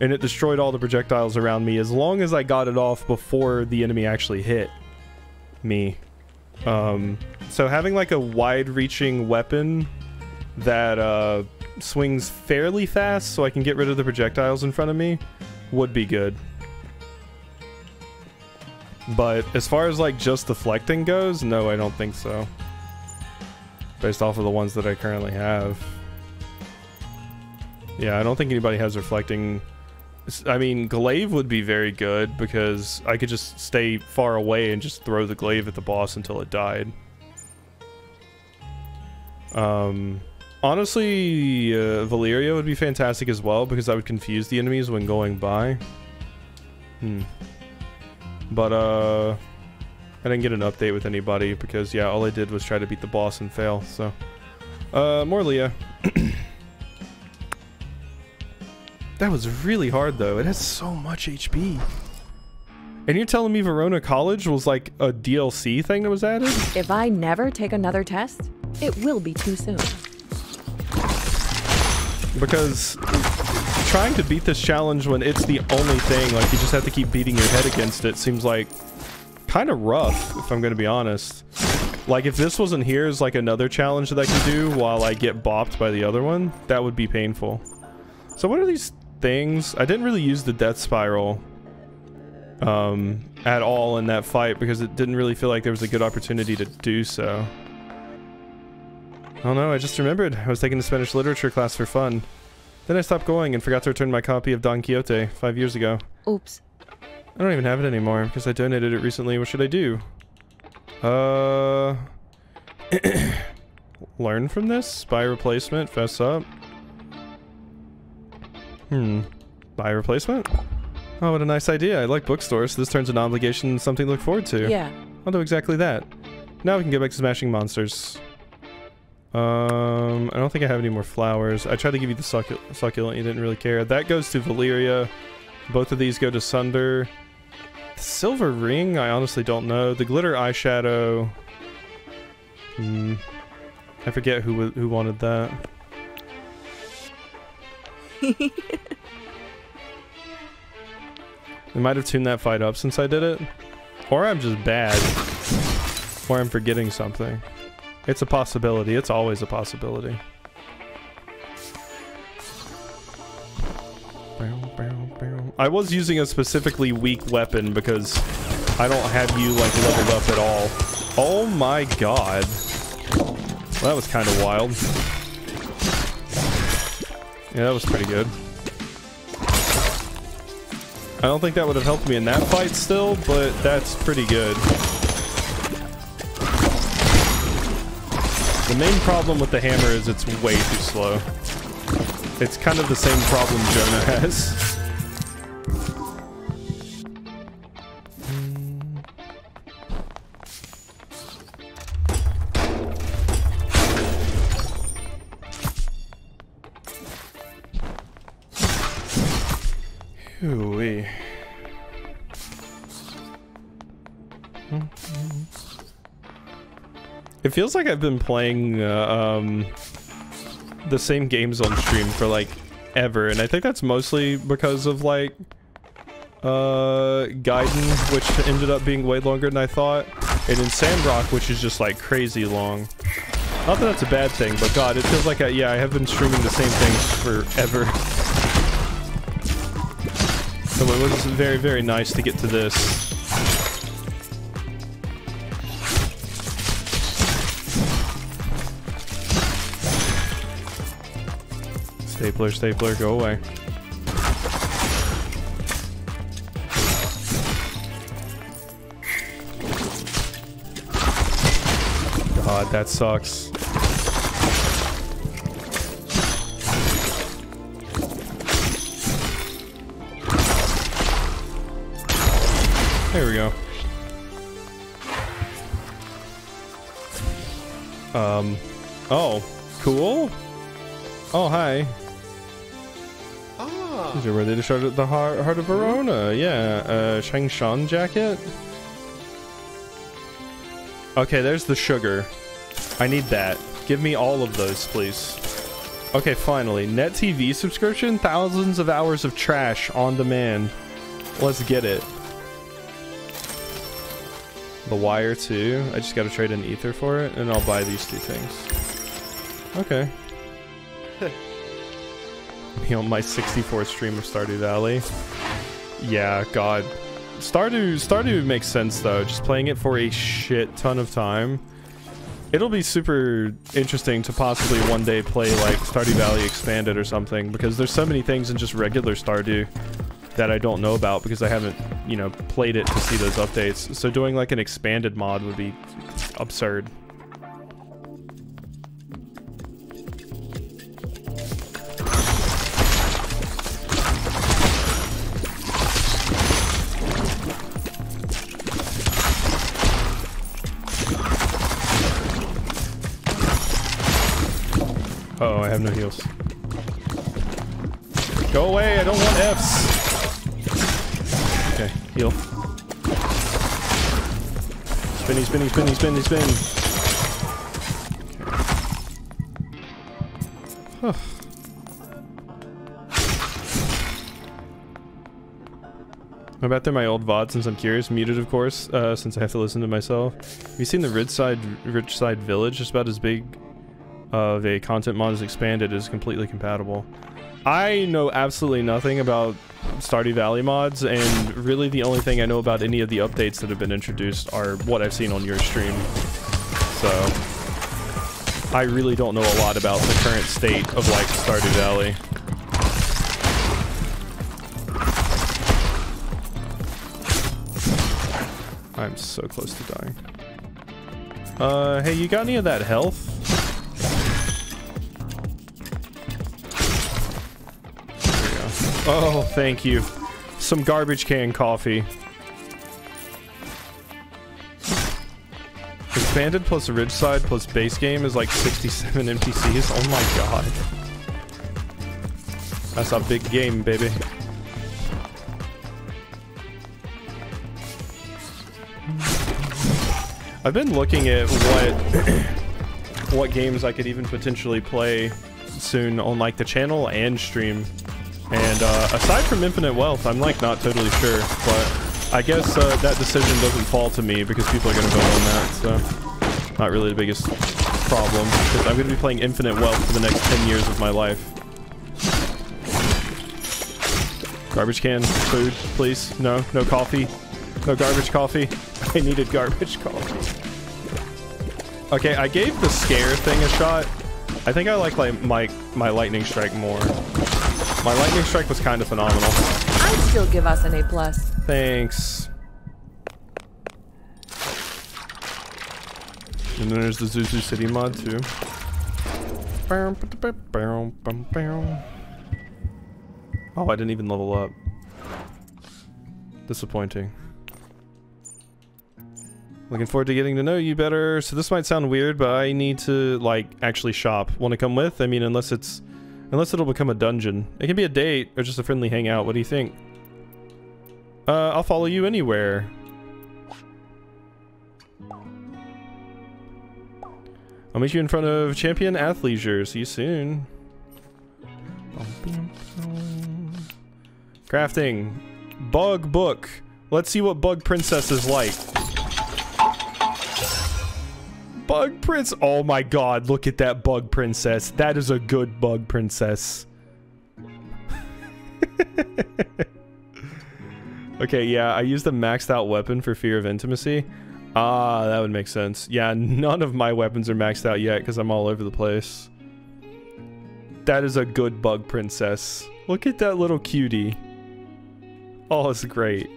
and it destroyed all the projectiles around me as long as I got it off before the enemy actually hit me. So having like a wide-reaching weapon that swings fairly fast, so I can get rid of the projectiles in front of me, would be good. But as far as like just deflecting goes, no, I don't think so. Based off of the ones that I currently have. Yeah, I don't think anybody has reflecting. I mean, glaive would be very good because I could just stay far away and just throw the glaive at the boss until it died. Honestly, Valeria would be fantastic as well because I would confuse the enemies when going by. But, I didn't get an update with anybody because, yeah, all I did was try to beat the boss and fail, so. More Leah. That was really hard, though. It has so much HP. And you're telling me Verona College was, like, a DLC thing that was added? If I never take another test, it will be too soon. Because... trying to beat this challenge when it's the only thing, like you just have to keep beating your head against it, seems like kind of rough, if I'm gonna be honest. Like if this wasn't here as like another challenge that I can do while I get bopped by the other one, that would be painful. So what are these things? I didn't really use the death spiral at all in that fight because it didn't really feel like there was a good opportunity to do so. Oh no, I just remembered. I was taking a Spanish literature class for fun. Then I stopped going and forgot to return my copy of Don Quixote 5 years ago. Oops. I don't even have it anymore because I donated it recently. What should I do? Learn from this? Buy replacement? Fess up? Buy replacement? Oh, what a nice idea. I like bookstores, so this turns an obligation into something to look forward to. Yeah. I'll do exactly that. Now we can get back to smashing monsters. I don't think I have any more flowers. I tried to give you the succulent, you didn't really care. That goes to Valeria. Both of these go to Sunder. The silver ring, I honestly don't know. The glitter eyeshadow. I forget who wanted that. We might have tuned that fight up since I did it. Or I'm just bad. Or I'm forgetting something. It's a possibility. It's always a possibility. I was using a specifically weak weapon because I don't have you, like, leveled up at all. Oh my god. Well, that was kind of wild. Yeah, that was pretty good. I don't think that would have helped me in that fight still, but that's pretty good. The main problem with the hammer is it's way too slow. It's kind of the same problem Jonah has. It feels like I've been playing the same games on stream for like ever, and I think that's mostly because of like Gaiden, which ended up being way longer than I thought, and then Sandrock, which is just like crazy long. Not that that's a bad thing, but god, it feels like I have been streaming the same things forever. So it was very, very nice to get to this. Stapler, stapler, go away. God, that sucks. There we go. Oh, cool. Oh, hi. You're ready to shout at the heart of Verona. Yeah, Shangshan jacket. Okay, there's the sugar. I need that. Give me all of those, please. Okay, finally. Net TV subscription? Thousands of hours of trash on demand. Let's get it. The wire, too. I just gotta trade in ether for it, and I'll buy these two things. Okay. Me on my 64th stream of Stardew Valley. Yeah, god. Stardew makes sense though. Just playing it for a shit ton of time. It'll be super interesting to possibly one day play like Stardew Valley Expanded or something, because there's so many things in just regular Stardew that I don't know about because I haven't, you know, played it to see those updates. So doing like an expanded mod would be absurd. Uh-oh, I have no heals. Go away, I don't want Fs! Okay, heal. Spinny, spinny, spinny, spinny, spinny! Huh. I'm about to my old VOD since I'm curious. Muted, of course, since I have to listen to myself. Have you seen the Ridgeside Village? It's about as big... the content mod is expanded, is completely compatible. I know absolutely nothing about Stardew Valley mods, and really the only thing I know about any of the updates that have been introduced are what I've seen on your stream. So I really don't know a lot about the current state of like Stardew Valley. I'm so close to dying. Hey, you got any of that health? Oh, thank you. Some garbage can coffee. Expanded plus Ridgeside plus base game is like 67 NPCs. Oh my god. That's a big game, baby. I've been looking at what games I could even potentially play soon on like the channel and stream. And aside from Infinite Wealth, I'm like not totally sure, but I guess that decision doesn't fall to me because people are going to vote on that, so not really the biggest problem, because I'm going to be playing Infinite Wealth for the next 10 years of my life. Garbage can, food, please. No, no coffee. No garbage coffee. I needed garbage coffee. Okay, I gave the scare thing a shot. I think I like my lightning strike more. My lightning strike was kind of phenomenal. I would still give us an A+. Thanks. And then there's the Zuzu City mod too. Oh, I didn't even level up. Disappointing. Looking forward to getting to know you better. So this might sound weird, but I need to like actually shop. Want to come with? I mean, unless it'll become a dungeon. It can be a date or just a friendly hangout. What do you think? I'll follow you anywhere. I'll meet you in front of Champion Athleisure. See you soon. Crafting. Bug book. Let's see what Bug Princess is like. Bug Prince. Oh my god, look at that Bug Princess. That is a good Bug Princess. Okay, yeah, I used the maxed out weapon for fear of intimacy. Ah, that would make sense. Yeah, none of my weapons are maxed out yet because I'm all over the place. That is a good Bug Princess. Look at that little cutie. Oh, it's great.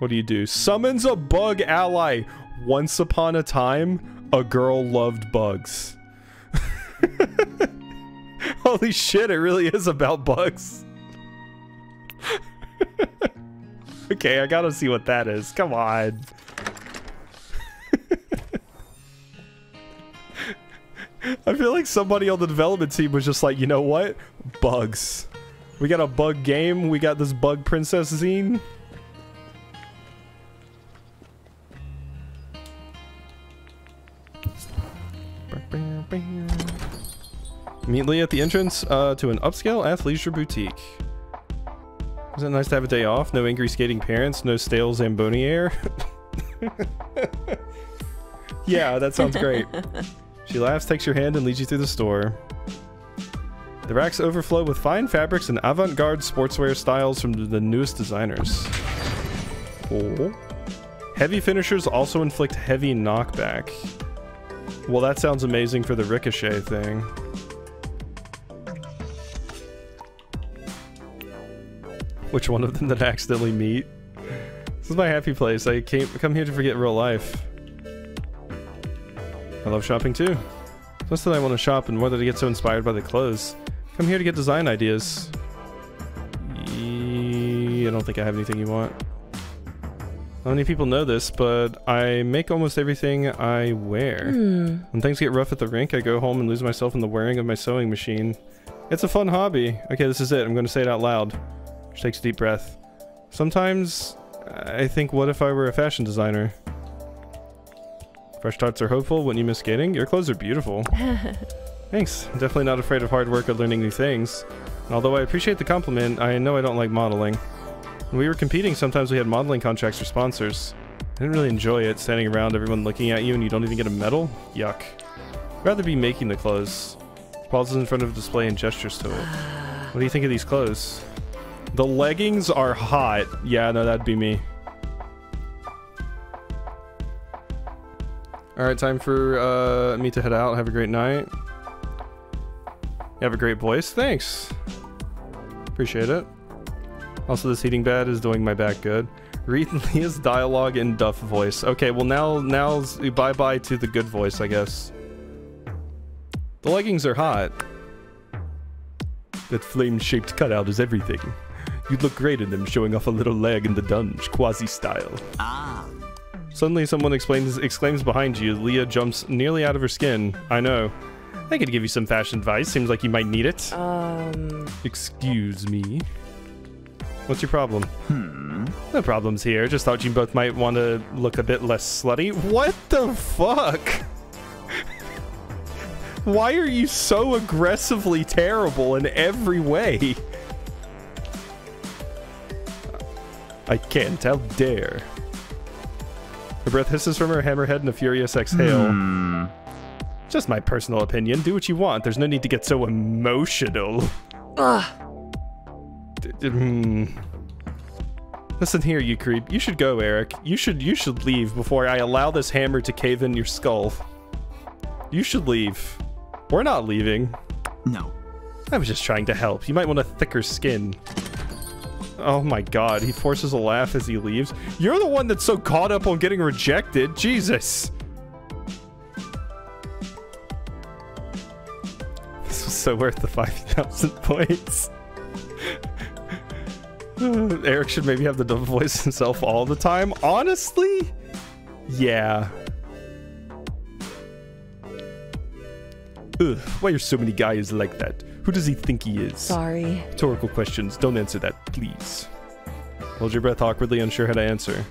What do you do? Summons a bug ally. Once upon a time, a girl loved bugs. Holy shit, it really is about bugs. Okay, I gotta see what that is. Come on. I feel like somebody on the development team was just like, you know what? Bugs. We got a bug game. We got this Bug Princess zine. Meet Leah at the entrance to an upscale athleisure boutique. Isn't it nice to have a day off? No angry skating parents, no stale Zamboni air. Yeah, that sounds great. She laughs, takes your hand, and leads you through the store. The racks overflow with fine fabrics and avant-garde sportswear styles from the newest designers. Oh. Heavy finishers also inflict heavy knockback. Well, that sounds amazing for the ricochet thing. Which one of them did I accidentally meet? This is my happy place. I came here to forget real life. I love shopping too. Less than I want to shop and more than I get so inspired by the clothes. Come here to get design ideas. I don't think I have anything you want. Not many people know this, but I make almost everything I wear. When things get rough at the rink, I go home and lose myself in the whirring of my sewing machine. It's a fun hobby. Okay, this is it. I'm going to say it out loud. She takes a deep breath. Sometimes I think, what if I were a fashion designer? Fresh starts are hopeful. Wouldn't you miss skating? Your clothes are beautiful. Thanks. I'm definitely not afraid of hard work or learning new things. And although I appreciate the compliment, I know I don't like modeling. When we were competing, sometimes we had modeling contracts for sponsors. I didn't really enjoy it, standing around, everyone looking at you, and you don't even get a medal? Yuck. I'd rather be making the clothes. Pauses in front of a display and gestures to it. What do you think of these clothes? The leggings are hot. Yeah, no, that'd be me. Alright, time for me to head out. Have a great night. You have a great voice. Thanks. Appreciate it. Also, this heating bed is doing my back good. Read Leah's dialogue in Duff voice. Okay, well now bye-bye to the good voice, I guess. The leggings are hot. That flame-shaped cutout is everything. You'd look great in them, showing off a little leg in the dunge, quasi-style. Ah. Suddenly, someone exclaims behind you. Leah jumps nearly out of her skin. I know. I could give you some fashion advice. Seems like you might need it. Excuse me. What's your problem? No problems here. Just thought you both might want to look a bit less slutty. What the fuck? Why are you so aggressively terrible in every way? I can't. How dare. Her breath hisses from her hammerhead in a furious exhale. Just my personal opinion. Do what you want. There's no need to get so emotional. Ugh. Listen here, you creep. You should go, Eric. You should leave before I allow this hammer to cave in your skull. You should leave. We're not leaving. No. I was just trying to help. You might want a thicker skin. Oh my god, he forces a laugh as he leaves. You're the one that's so caught up on getting rejected. Jesus. This was so worth the 5,000 points. Eric should maybe have the double voice himself all the time. Honestly? Yeah. Ugh, why are so many guys like that? Who does he think he is? Sorry. Rhetorical questions. Don't answer that, please. Hold your breath awkwardly, unsure how to answer.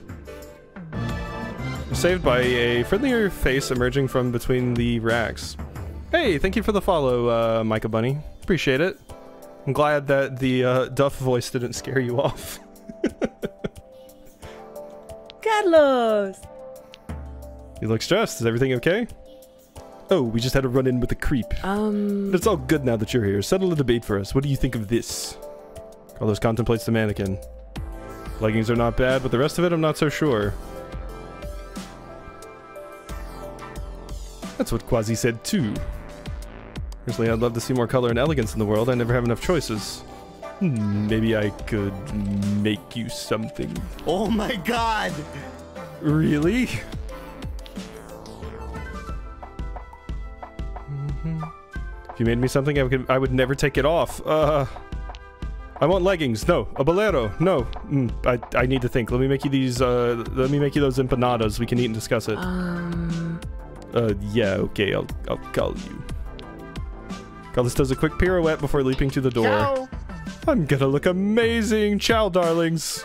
You're saved by a friendlier face emerging from between the racks. Hey, thank you for the follow, Micah Bunny. Appreciate it. I'm glad that the Duff voice didn't scare you off. Carlos! You look stressed. Is everything okay? Oh, we just had a run-in with a creep. But it's all good now that you're here. Settle a debate for us. What do you think of this? Carlos contemplates the mannequin. Leggings are not bad, but the rest of it I'm not so sure. That's what Quasi said too. Personally, I'd love to see more color and elegance in the world. I never have enough choices. Maybe I could make you something. Oh my god! Really? If you made me something, I would never take it off. I want leggings. No, a bolero. No, I need to think. Let me make you these. Let me make you those empanadas. We can eat and discuss it. Yeah. Okay. I'll call you. Carlos does a quick pirouette before leaping to the door. Ciao. I'm gonna look amazing. Ciao, darlings.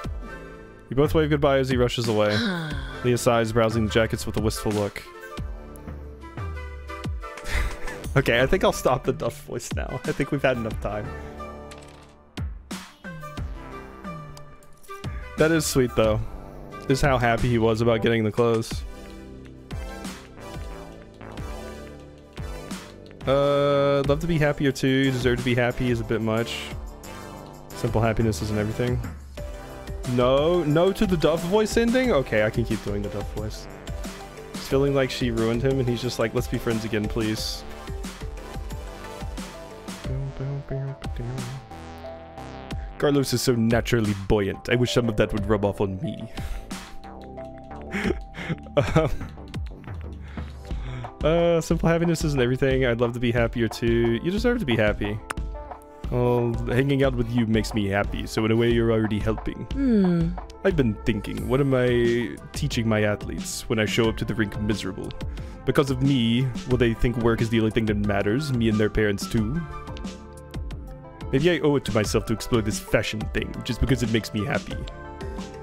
You both wave goodbye as he rushes away. Leah sighs, browsing the jackets with a wistful look. Okay, I think I'll stop the Duff voice now. I think we've had enough time. That is sweet, though. Just how happy he was about getting the clothes. Love to be happier too. You deserve to be happy is a bit much. Simple happiness isn't everything. No, no to the Duff voice ending? Okay, I can keep doing the Duff voice. He's feeling like she ruined him and he's just like, let's be friends again, please. Carlos is so naturally buoyant. I wish some of that would rub off on me. Simple happiness isn't everything. I'd love to be happier too. You deserve to be happy. Well, hanging out with you makes me happy, so in a way you're already helping. I've been thinking, what am I teaching my athletes when I show up to the rink miserable? Because of me, will they think work is the only thing that matters? Me and their parents too? Maybe I owe it to myself to explore this fashion thing, just because it makes me happy.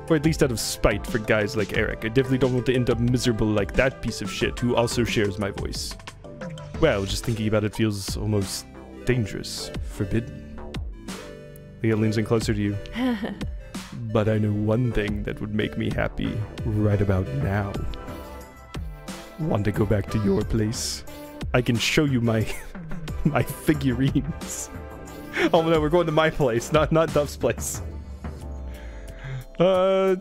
Or at least out of spite for guys like Eric. I definitely don't want to end up miserable like that piece of shit who also shares my voice. Well, just thinking about it feels almost dangerous, forbidden. Leah leans in closer to you. But I know one thing that would make me happy right about now. Want to go back to your place? I can show you my my figurines. Oh no, we're going to my place, not Duff's place. They're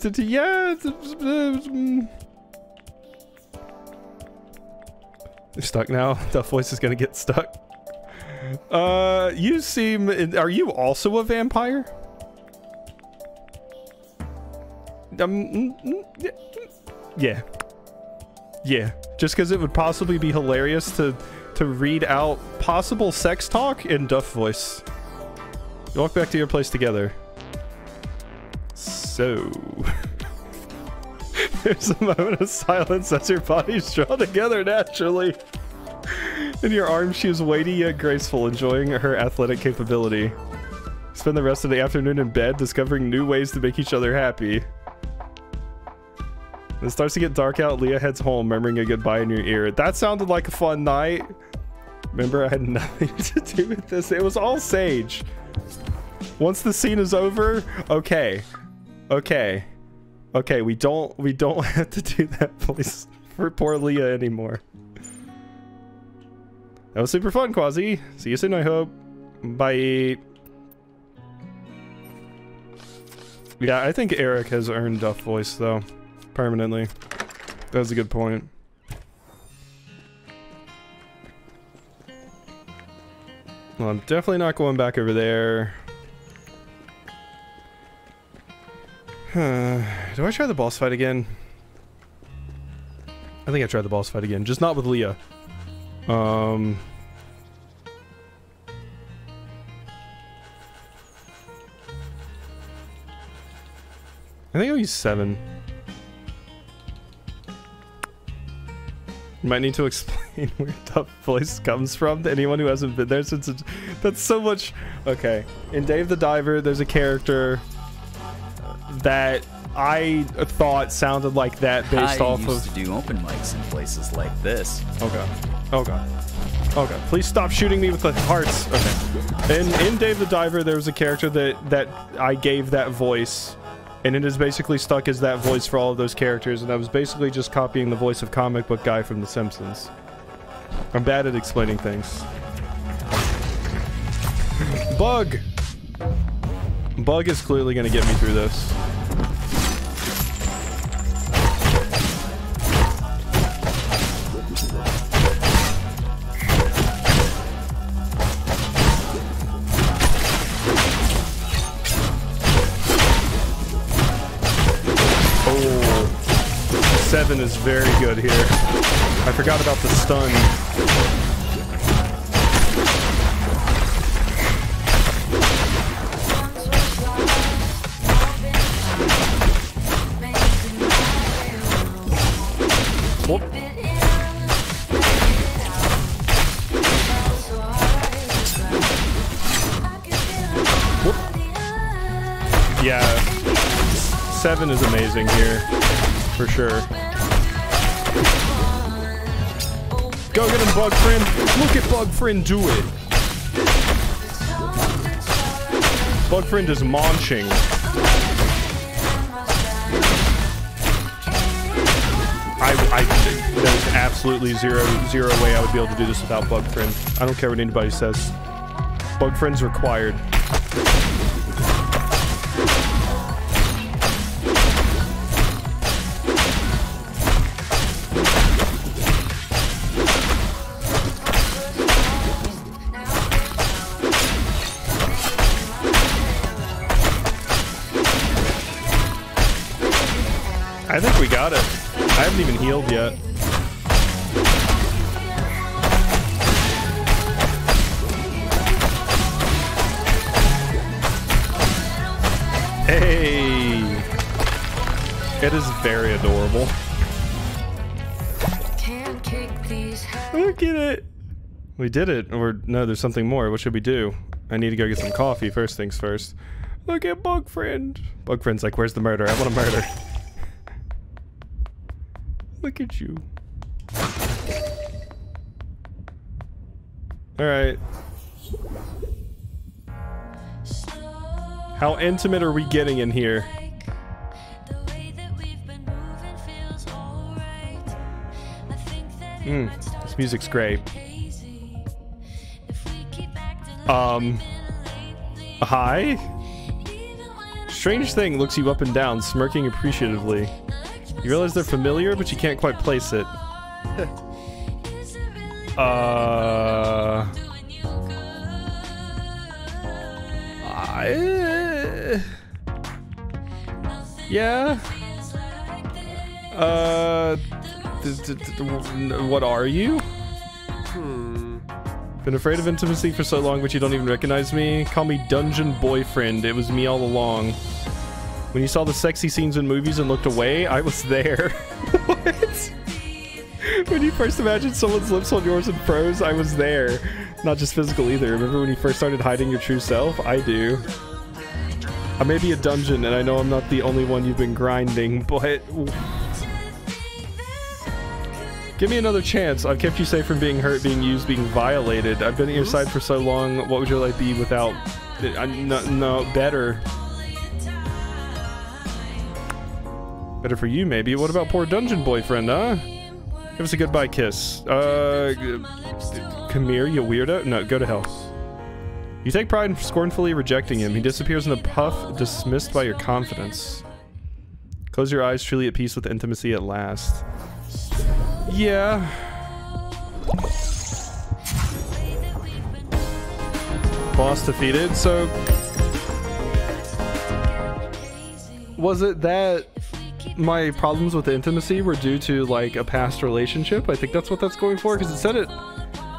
stuck now. Duff voice is gonna get stuck. You seem... Are you also a vampire? Yeah. Yeah. Just because it would possibly be hilarious to read out possible sex talk in Duff voice. You walk back to your place together. So... There's a moment of silence as your bodies draw together naturally. In your arms, she is weighty yet graceful, enjoying her athletic capability. Spend the rest of the afternoon in bed, discovering new ways to make each other happy. When it starts to get dark out, Leah heads home, murmuring a goodbye in your ear. That sounded like a fun night. Remember, I had nothing to do with this. It was all Sage. Once the scene is over, okay. Okay. Okay, we don't have to do that voice for poor Leah anymore. That was super fun, Quasi. See you soon, I hope. Bye. Yeah, I think Eric has earned Duff voice, though. Permanently. That was a good point. Well, I'm definitely not going back over there. Do I try the boss fight again? I think I tried the boss fight again, just not with Leah. I think I'll use 7. Might need to explain where Tough Voice comes from to anyone who hasn't been there since it's... That's so much... Okay. In Dave the Diver, there's a character that I thought sounded like that based off of... I used to do open mics in places like this. Oh god. Oh god. Oh god. Please stop shooting me with the hearts. Okay. In Dave the Diver, there was a character that I gave that voice... And it is basically stuck as that voice for all of those characters, and I was basically just copying the voice of comic book guy from The Simpsons. I'm bad at explaining things. Bug! Bug is clearly gonna get me through this. Is very good here. I forgot about the stun. Whoop. Yeah. 7 is amazing here. For sure. Go get him, Bug Friend. Look at Bug Friend do it. Bug Friend is munching. I there's absolutely zero way I would be able to do this without Bug Friend. I don't care what anybody says. Bug Friend's required. Got it. I haven't even healed yet. Hey! It is very adorable. Look at it! We did it. Or no, there's something more. What should we do? I need to go get some coffee. First things first. Look at Bug Friend. Bug Friend's like, where's the murder? I want a murder. Look at you. Alright. How intimate are we getting in here? This music's great. Hi? Strange Thing looks you up and down, smirking appreciatively. You realize they're familiar, but you can't quite place it. Yeah. What are you? Been afraid of intimacy for so long, but you don't even recognize me? Call me Dungeon Boyfriend. It was me all along. When you saw the sexy scenes in movies and looked away, I was there. What? When you first imagined someone's lips on yours and froze, I was there. Not just physical either. Remember when you first started hiding your true self? I do. I may be a dungeon, and I know I'm not the only one you've been grinding, but... Give me another chance. I've kept you safe from being hurt, being used, being violated. I've been at your side for so long. What would your life be without... No, better. Better for you, maybe. What about poor Dungeon Boyfriend, huh? Give us a goodbye kiss. Come here, you weirdo. No, go to hell. You take pride in scornfully rejecting him. He disappears in a puff, dismissed by your confidence. Close your eyes, truly at peace with intimacy at last. Yeah. boss defeated. So was it that my problems with the intimacy were due to like a past relationship? I think that's what that's going for, because it said it.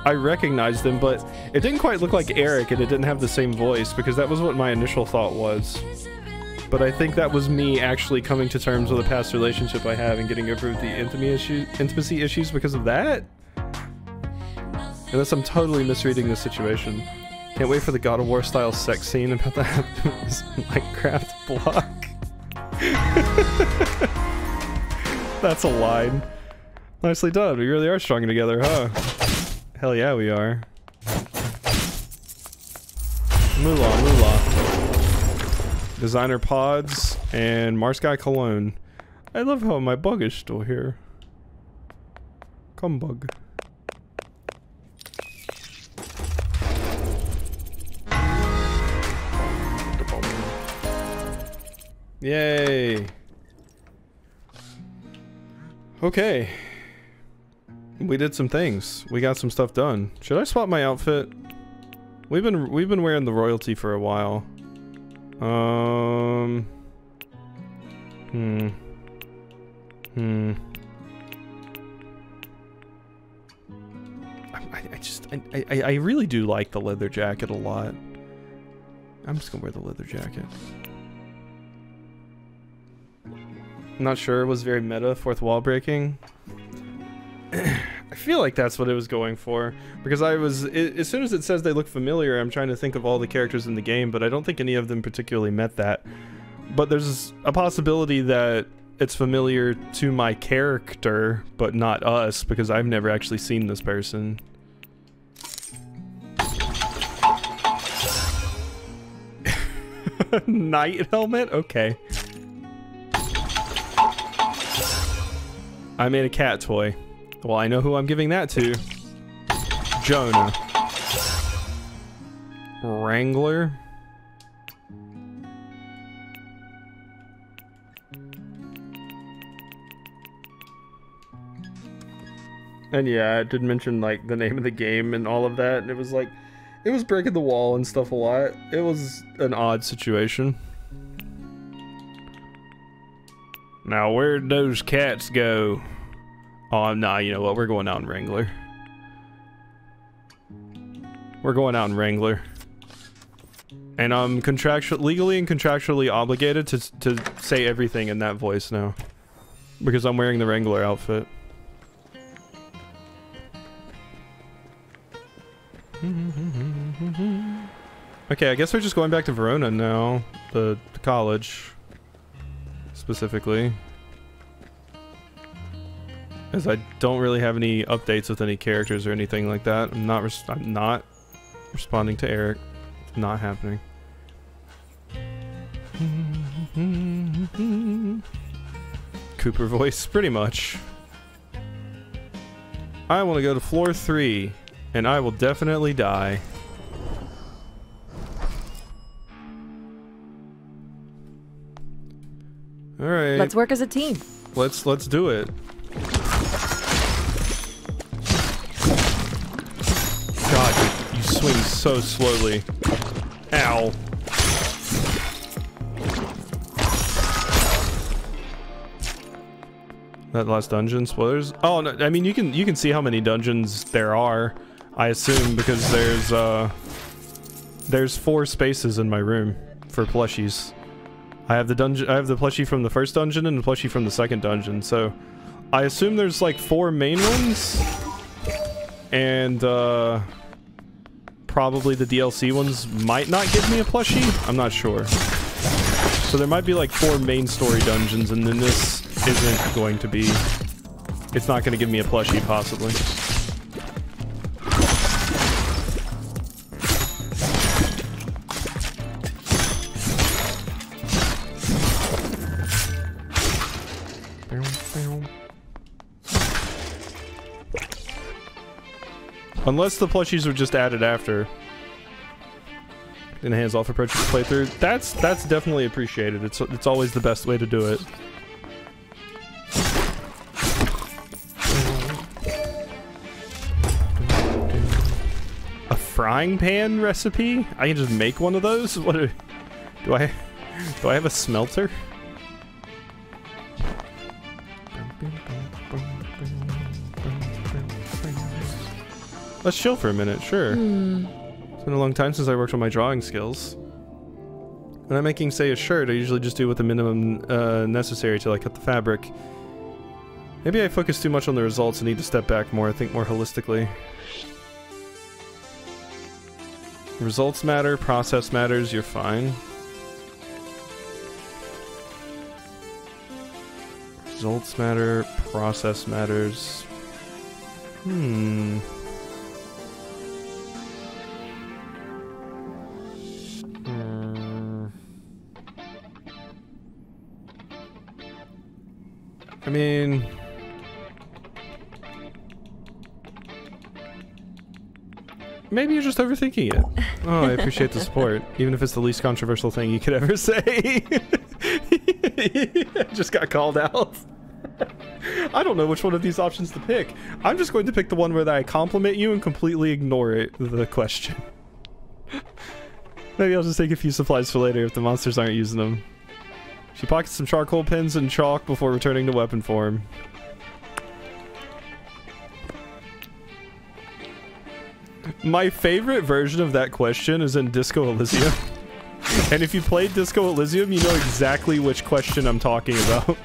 I recognized him, but it didn't quite look like Eric, and it didn't have the same voice, because that was what my initial thought was. But I think that was me actually coming to terms with a past relationship I have and getting over the intimacy issues because of that? Unless I'm totally misreading the situation. Can't wait for the God of War style sex scene about that happens in Minecraft block. That's a line. Nicely done. We really are strong together, huh? Hell yeah, we are. Moolah, moolah. Designer pods and Mars Guy cologne. I love how my bug is still here. Come, bug. Yay. Okay. We did some things. We got some stuff done. Should I swap my outfit? We've been wearing the royalty for a while. I really do like the leather jacket a lot. I'm just gonna wear the leather jacket. I'm not sure. It was very meta, fourth wall breaking. I feel like that's what it was going for, because as soon as it says they look familiar, I'm trying to think of all the characters in the game, but I don't think any of them particularly met that. But there's a possibility that it's familiar to my character, but not us, because I've never actually seen this person. Knight helmet? Okay. I made a cat toy. Well, I know who I'm giving that to. Jonah. Wrangler. And yeah, it did mention like the name of the game and all of that. And it was breaking the wall and stuff a lot. It was an odd situation. Now, where'd those cats go? Oh, nah, you know what? We're going out in Wrangler. We're going out in Wrangler. And I'm legally and contractually obligated to say everything in that voice now. Because I'm wearing the Wrangler outfit. Okay, I guess we're just going back to Verona now. The college. Specifically. As I don't really have any updates with any characters or anything like that. I'm not responding to Eric. It's not happening. Cooper voice, pretty much. I want to go to floor 3, and I will definitely die. All right. Let's work as a team. Let's do it. God, you swing so slowly. Ow. That last dungeon spoilers? Oh, no, I mean you can see how many dungeons there are, I assume, because there's 4 spaces in my room for plushies. I have the plushie from the first dungeon and the plushie from the second dungeon, so I assume there's like 4 main ones and probably the DLC ones might not give me a plushie? I'm not sure. So there might be like 4 main story dungeons, and then this isn't going to be... It's not going to give me a plushie, possibly. Unless the plushies were just added after. In a hands-off approach to the playthrough. That's definitely appreciated. It's always the best way to do it. A frying pan recipe? I can just make one of those? What are, do I have a smelter? Let's chill for a minute, sure. It's been a long time since I worked on my drawing skills. When I'm making, say, a shirt, I usually just do with the minimum necessary till I cut the fabric. Maybe I focus too much on the results and need to step back more, think more holistically. Results matter, process matters, you're fine. Results matter, process matters. I mean, maybe you're just overthinking it. Oh, I appreciate the support, even if it's the least controversial thing you could ever say. I just got called out. I don't know which one of these options to pick. I'm just going to pick the one where I compliment you and completely ignore it, the question. Maybe I'll just take a few supplies for later if the monsters aren't using them. She pockets some charcoal pins and chalk before returning to weapon form. My favorite version of that question is in Disco Elysium. And if you played Disco Elysium, you know exactly which question I'm talking about.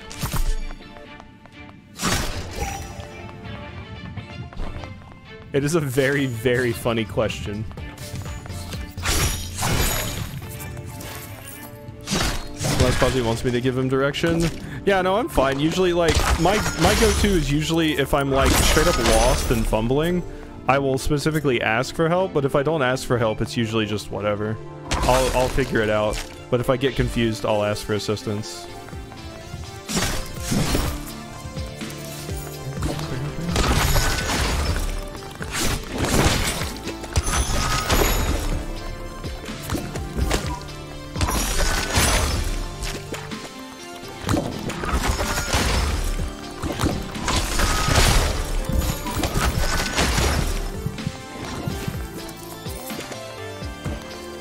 It is a very, very funny question. Celeste probably wants me to give him direction. Yeah, no, I'm fine. Usually, like, my go-to is usually if I'm, like, straight up lost and fumbling, I will specifically ask for help, but if I don't ask for help, it's usually just whatever. I'll figure it out, but if I get confused, I'll ask for assistance.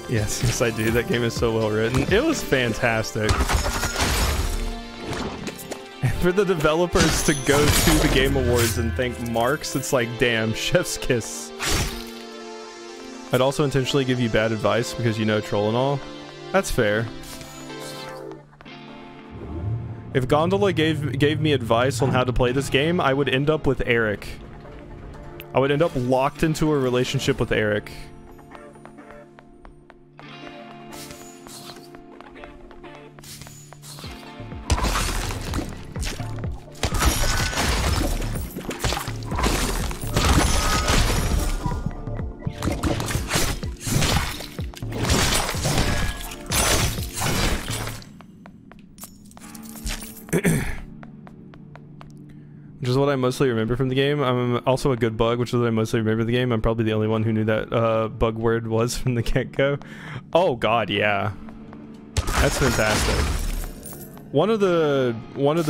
Yes, I do. That game is so well written. It was fantastic. And for the developers to go to the Game Awards and thank Marks, it's like, damn, chef's kiss. I'd also intentionally give you bad advice because you know troll and all. That's fair. If Gondola gave me advice on how to play this game, I would end up with Eric. I would end up locked into a relationship with Eric. What I mostly remember from the game. I'm also a good bug, which is what I mostly remember the game. I'm probably the only one who knew that bug word was from the get-go. Oh god, yeah. That's fantastic. One of the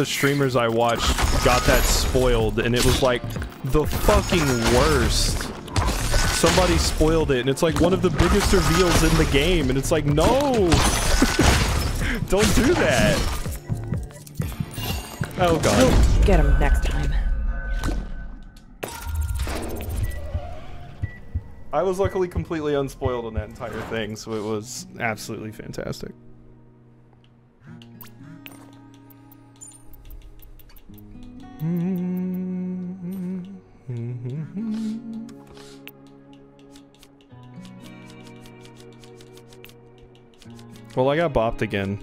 streamers I watched got that spoiled, and it was like the fucking worst. Somebody spoiled it, and it's like one of the biggest reveals in the game, and it's like, no! Don't do that! Oh god. Get him next time. I was luckily completely unspoiled on that entire thing, so it was absolutely fantastic. Well, I got bopped again.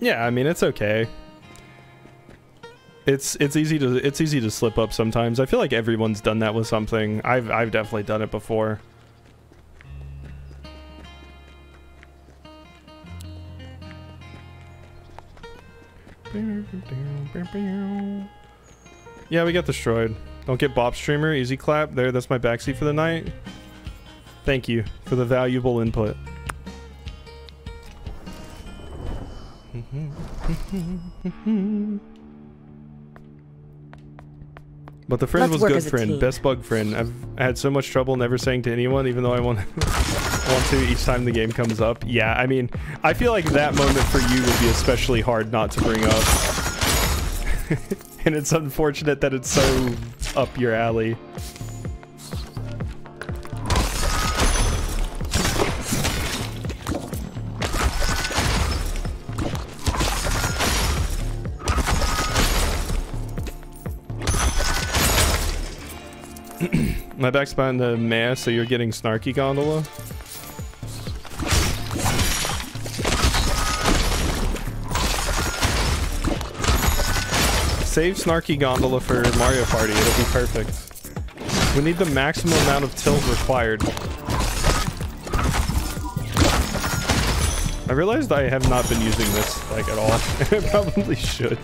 Yeah, I mean, it's okay. It's easy to slip up sometimes. I feel like everyone's done that with something. I've definitely done it before. Yeah, we got destroyed. Don't get bop streamer, easy clap. There, that's my backseat for the night. Thank you for the valuable input. But the friend was good friend, best bug friend. I've had so much trouble never saying to anyone, even though I want to each time the game comes up. Yeah, I mean, I feel like that moment for you would be especially hard not to bring up. And it's unfortunate that it's so up your alley. My back's behind the mast, so you're getting snarky, Gondola? Save snarky Gondola for Mario Party, it'll be perfect. We need the maximum amount of tilt required. I realized I have not been using this, like, at all. I probably should.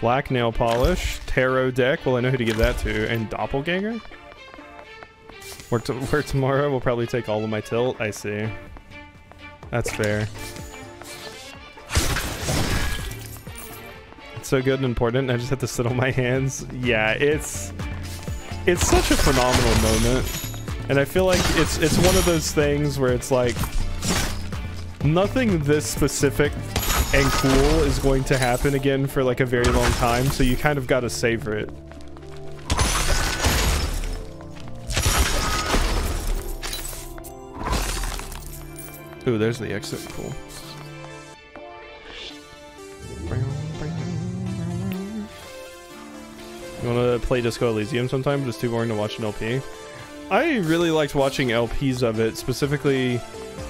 Black nail polish, tarot deck. Well, I know who to give that to. And doppelganger? Where tomorrow will probably take all of my tilt. I see. That's fair. It's so good and important. I just have to sit on my hands. Yeah, it's such a phenomenal moment. And I feel like it's one of those things where it's like nothing this specific and cool is going to happen again for like a very long time, so you kind of got to savor it. Ooh, there's the exit. Cool. You want to play Disco Elysium sometime, but it's too boring to watch an LP. I really liked watching LPs of it, specifically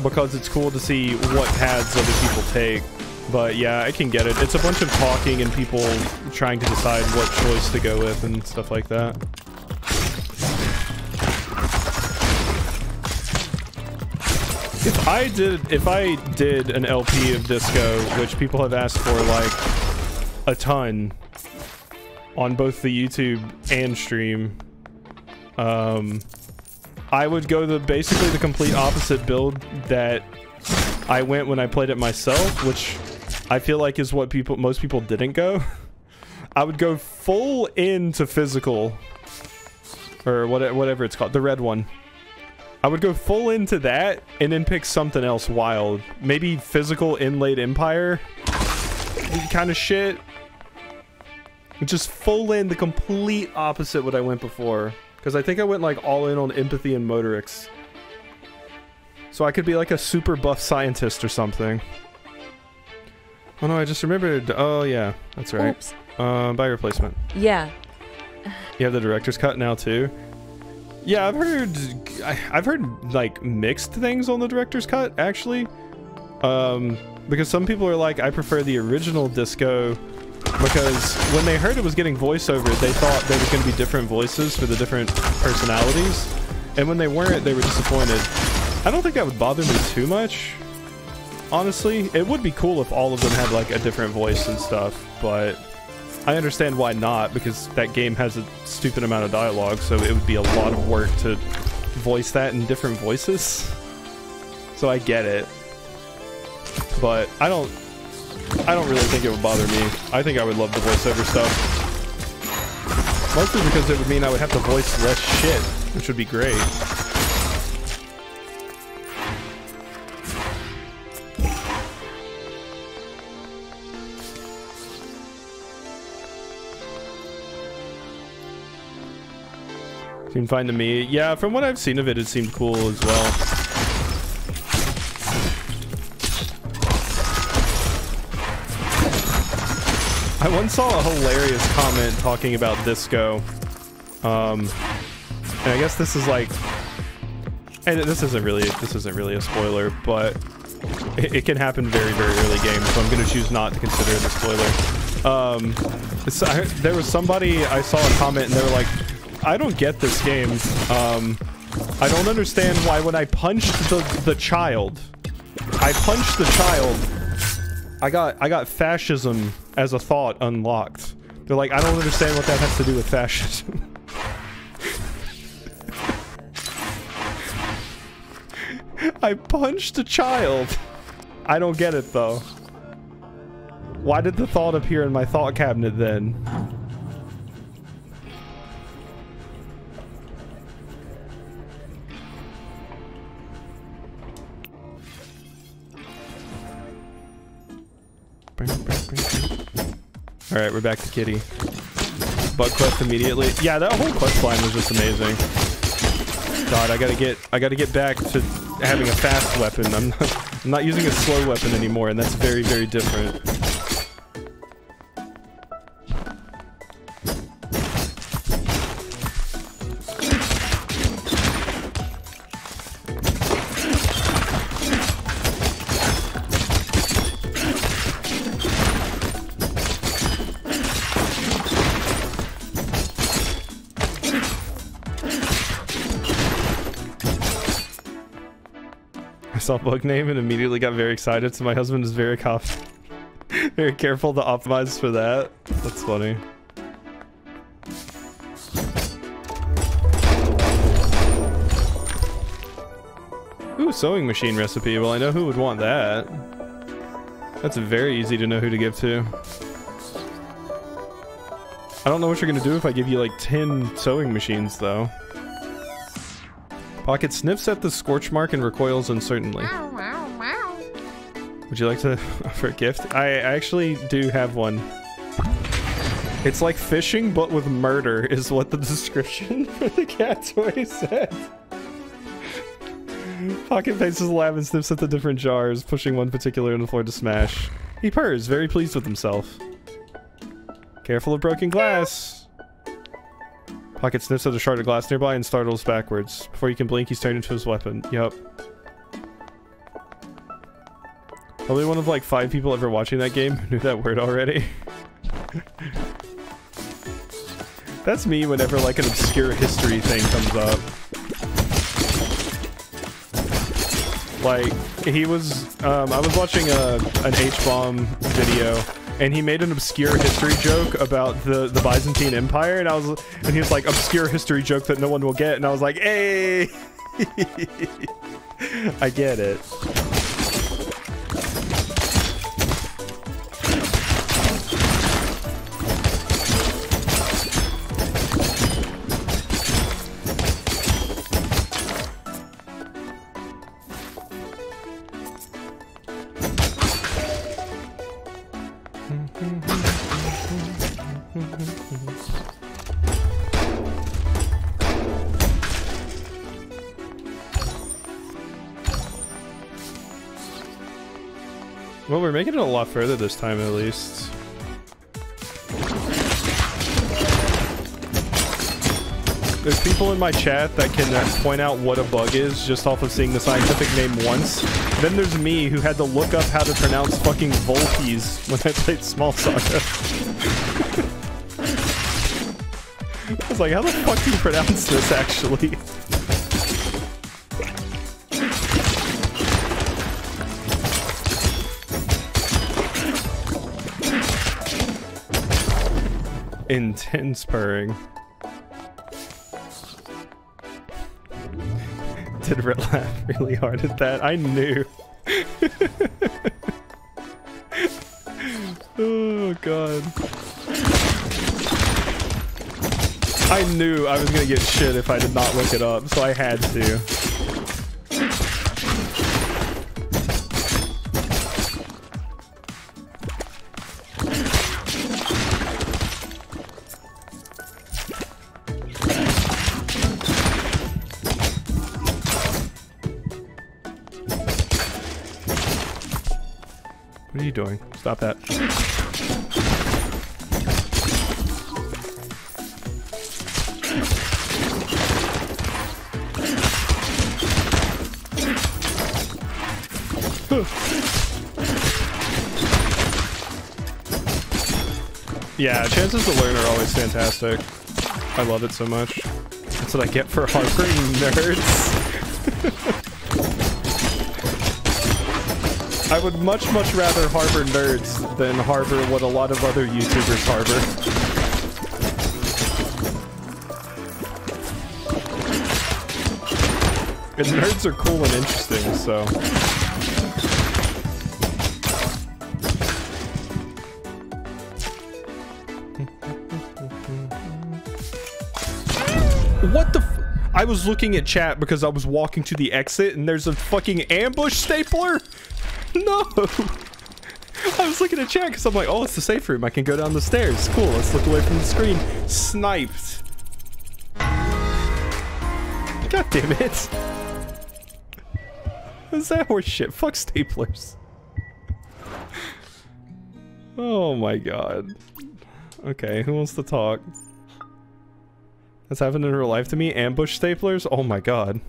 because it's cool to see what paths other people take. But yeah, I can get it. It's a bunch of talking and people trying to decide what choice to go with and stuff like that. If I did an LP of Disco, which people have asked for like a ton on both the YouTube and stream, I would go basically the complete opposite build that I went when I played it myself, which I feel like is what most people didn't go. I would go full into physical, or whatever it's called, the red one. I would go full into that and then pick something else wild, maybe physical inlaid empire kind of shit. Just full in the complete opposite what I went before, because I think I went like all in on empathy and motorics. So I could be like a super buff scientist or something. Oh no, I just remembered. Oh yeah, that's right. Oops. Buy replacement. Yeah. You have the director's cut now too? Yeah, I've heard like mixed things on the director's cut actually. Because some people are like, I prefer the original Disco, because when they heard it was getting voiceover, they thought there was going to be different voices for the different personalities. And when they weren't, they were disappointed. I don't think that would bother me too much, honestly. It would be cool if all of them had like a different voice and stuff, but I understand why not, because that game has a stupid amount of dialogue, so it would be a lot of work to voice that in different voices. So I get it, but I don't really think it would bother me. I think I would love the voiceover stuff, mostly because it would mean I would have to voice less shit, which would be great. Seemed fine to me. Yeah, from what I've seen of it, it seemed cool as well. I once saw a hilarious comment talking about Disco. And I guess this is like... And this isn't really a spoiler, but it can happen very, very early game, so I'm going to choose not to consider it a spoiler. There was somebody, I saw a comment, and they were like, I don't get this game. I don't understand why when I punched the child, I got fascism as a thought unlocked. They're like, I don't understand what that has to do with fascism. I punched a child. I don't get it, though. Why did the thought appear in my thought cabinet then? Alright, we're back to Kitty. Bug quest immediately. Yeah, that whole quest line was just amazing. God, I gotta get back to having a fast weapon. I'm not using a slow weapon anymore, and that's very, very different. Bug name and immediately got very excited, so my husband is very careful to optimize for that. That's funny. Ooh, sewing machine recipe. Well, I know who would want that. That's very easy to know who to give to. I don't know what you're gonna do if I give you like 10 sewing machines though. Pocket sniffs at the scorch mark and recoils uncertainly. Would you like to offer a gift? I actually do have one. It's like fishing, but with murder, is what the description for the cat toy said. Pocket paces the lab and sniffs at the different jars, pushing one particular on the floor to smash. He purrs, very pleased with himself. Careful of broken glass. Pocket sniffs at a shard of glass nearby and startles backwards. Before you can blink, he's turned into his weapon. Yup. Probably one of like 5 people ever watching that game who knew that word already. That's me whenever like an obscure history thing comes up. Like, he was, I was watching an H-bomb video. And he made an obscure history joke about the Byzantine Empire, and he was like, obscure history joke that no one will get, and I was like, hey, I get it. Well, we're making it a lot further this time, at least. There's people in my chat that can point out what a bug is just off of seeing the scientific name once. Then there's me, who had to look up how to pronounce fucking Volpes when I played Small Saga. I was like, how the fuck do you pronounce this, actually? Intense purring. Did Rit laugh really hard at that? I knew. Oh god. I knew I was gonna get shit if I did not look it up, so I had to. Doing. Stop that. Yeah, chances to learn are always fantastic. I love it so much. That's what I get for harboring nerds. I would much rather harbor nerds than harbor what a lot of other YouTubers harbor. Because nerds are cool and interesting, so... What the f- I was looking at chat because I was walking to the exit and there's a fucking ambush stapler? No! I was looking at chat because I'm like, oh, it's the safe room. I can go down the stairs. Cool, let's look away from the screen. Sniped. God damn it. What's that horse shit? Fuck staplers. Oh my god. Okay, who wants to talk? That's happened in real life to me. Ambush staplers? Oh my god.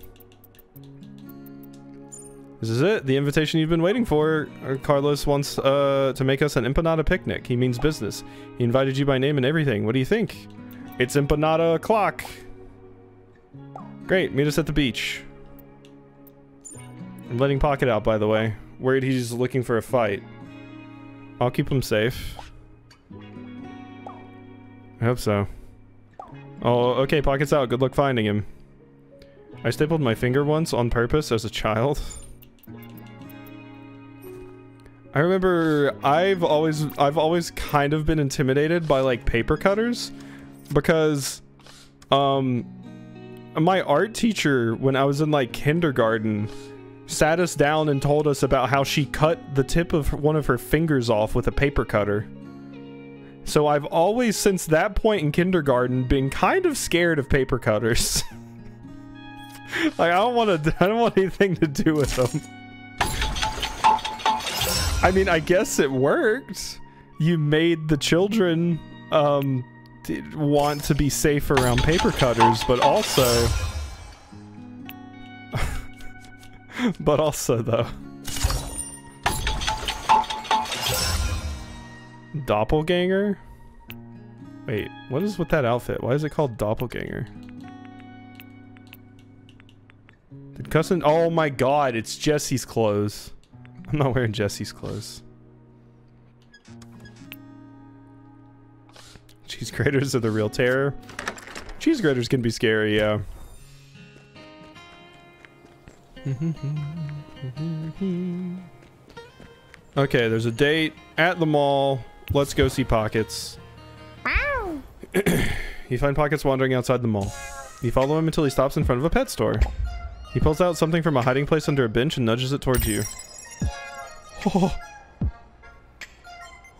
This is it. The invitation you've been waiting for. Carlos wants to make us an empanada picnic. He means business. He invited you by name and everything. What do you think? It's empanada o'clock. Great. Meet us at the beach. I'm letting Pocket out, by the way. Worried he's looking for a fight. I'll keep him safe. I hope so. Oh, okay, Pocket's out. Good luck finding him. I stapled my finger once on purpose as a child. I remember I've always kind of been intimidated by like paper cutters because my art teacher when I was in like kindergarten sat us down and told us about how she cut the tip of one of her fingers off with a paper cutter. So I've always, since that point in kindergarten, been kind of scared of paper cutters. Like I don't want anything to do with them. I mean, I guess it worked. You made the children want to be safe around paper cutters, but also, though. Doppelganger? Wait, what is with that outfit? Why is it called Doppelganger? Did Cousin... Oh my god, it's Jesse's clothes. I'm not wearing Jesse's clothes. Cheese graters are the real terror. Cheese graters can be scary, yeah. Okay, there's a date at the mall. Let's go see Pockets. Wow. You find Pockets wandering outside the mall. You follow him until he stops in front of a pet store. He pulls out something from a hiding place under a bench and nudges it towards you. Oh.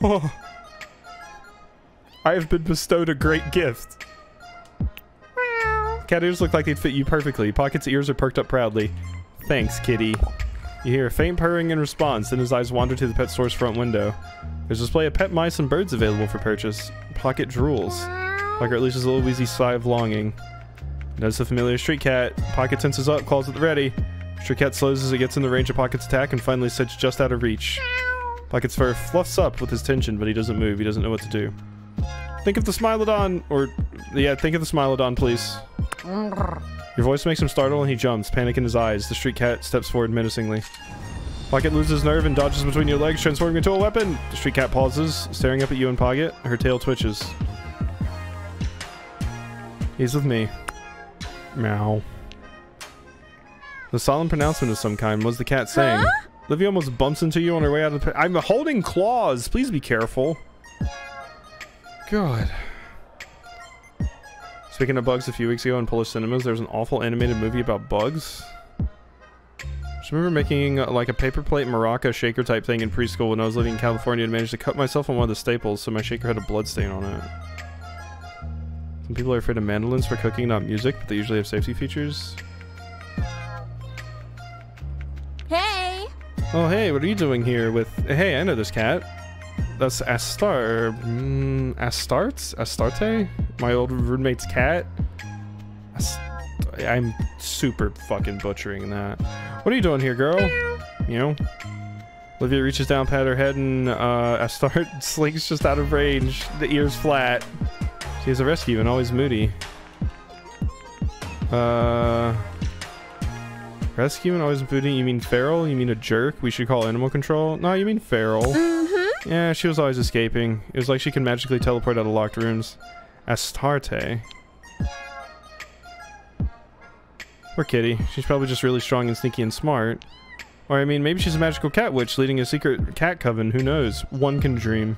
Oh. I have been bestowed a great gift. Wow. Cat ears look like they'd fit you perfectly. Pocket's ears are perked up proudly. Thanks, kitty. You hear a faint purring in response, then his eyes wander to the pet store's front window. There's a display of pet mice and birds available for purchase. Pocket drools. Pocket releases a little wheezy sigh of longing. Notice the familiar street cat. Pocket tenses up, claws at the ready. Street cat slows as it gets in the range of Pocket's attack and finally sits just out of reach. Pocket's fur fluffs up with his tension, but he doesn't move. He doesn't know what to do. Think of the Smilodon, or... Yeah, think of the Smilodon, please. Your voice makes him startle and he jumps, panic in his eyes. The street cat steps forward menacingly. Pocket loses nerve and dodges between your legs, transforming into a weapon! The street cat pauses, staring up at you and Pocket. Her tail twitches. He's with me. Meow. The solemn pronouncement of some kind was the cat saying. Huh? Livy almost bumps into you on her way out of the... I'm holding claws! Please be careful. God. Speaking of bugs, a few weeks ago in Polish cinemas, there was an awful animated movie about bugs. I just remember making like a paper plate maraca shaker type thing in preschool when I was living in California and managed to cut myself on one of the staples, so my shaker had a blood stain on it. Some people are afraid of mandolins for cooking, not music, but they usually have safety features. Hey! Oh hey, what are you doing here with... Hey, I know this cat. That's Astarte? My old roommate's cat? I'm super fucking butchering that. What are you doing here, girl? You know? Olivia reaches down, pat her head, and Astarte slinks just out of range. The ears flat. She is a rescue and always moody. Rescue and always moody? You mean feral? You mean a jerk? We should call animal control? No, you mean feral. Mm-hmm. Yeah, she was always escaping. It was like she can magically teleport out of locked rooms. Astarte. Or Kitty. She's probably just really strong and sneaky and smart. Or, I mean, maybe she's a magical cat witch leading a secret cat coven. Who knows? One can dream.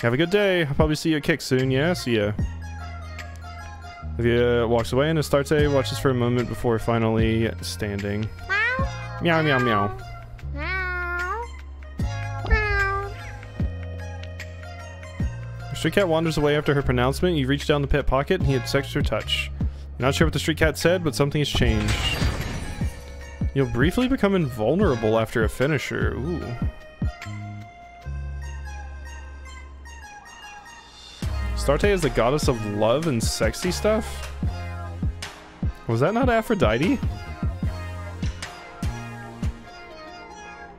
Have a good day. I'll probably see you at Kick soon. Yeah, see ya. Olivia walks away and Astarte watches for a moment before finally standing. Meow. Meow, meow, meow. Meow. Meow. The street cat wanders away after her pronouncement. You reach down the pet pocket and he detects her touch. You're not sure what the street cat said, but something has changed. You'll briefly become invulnerable after a finisher. Ooh. Astarte is the goddess of love and sexy stuff? Was that not Aphrodite?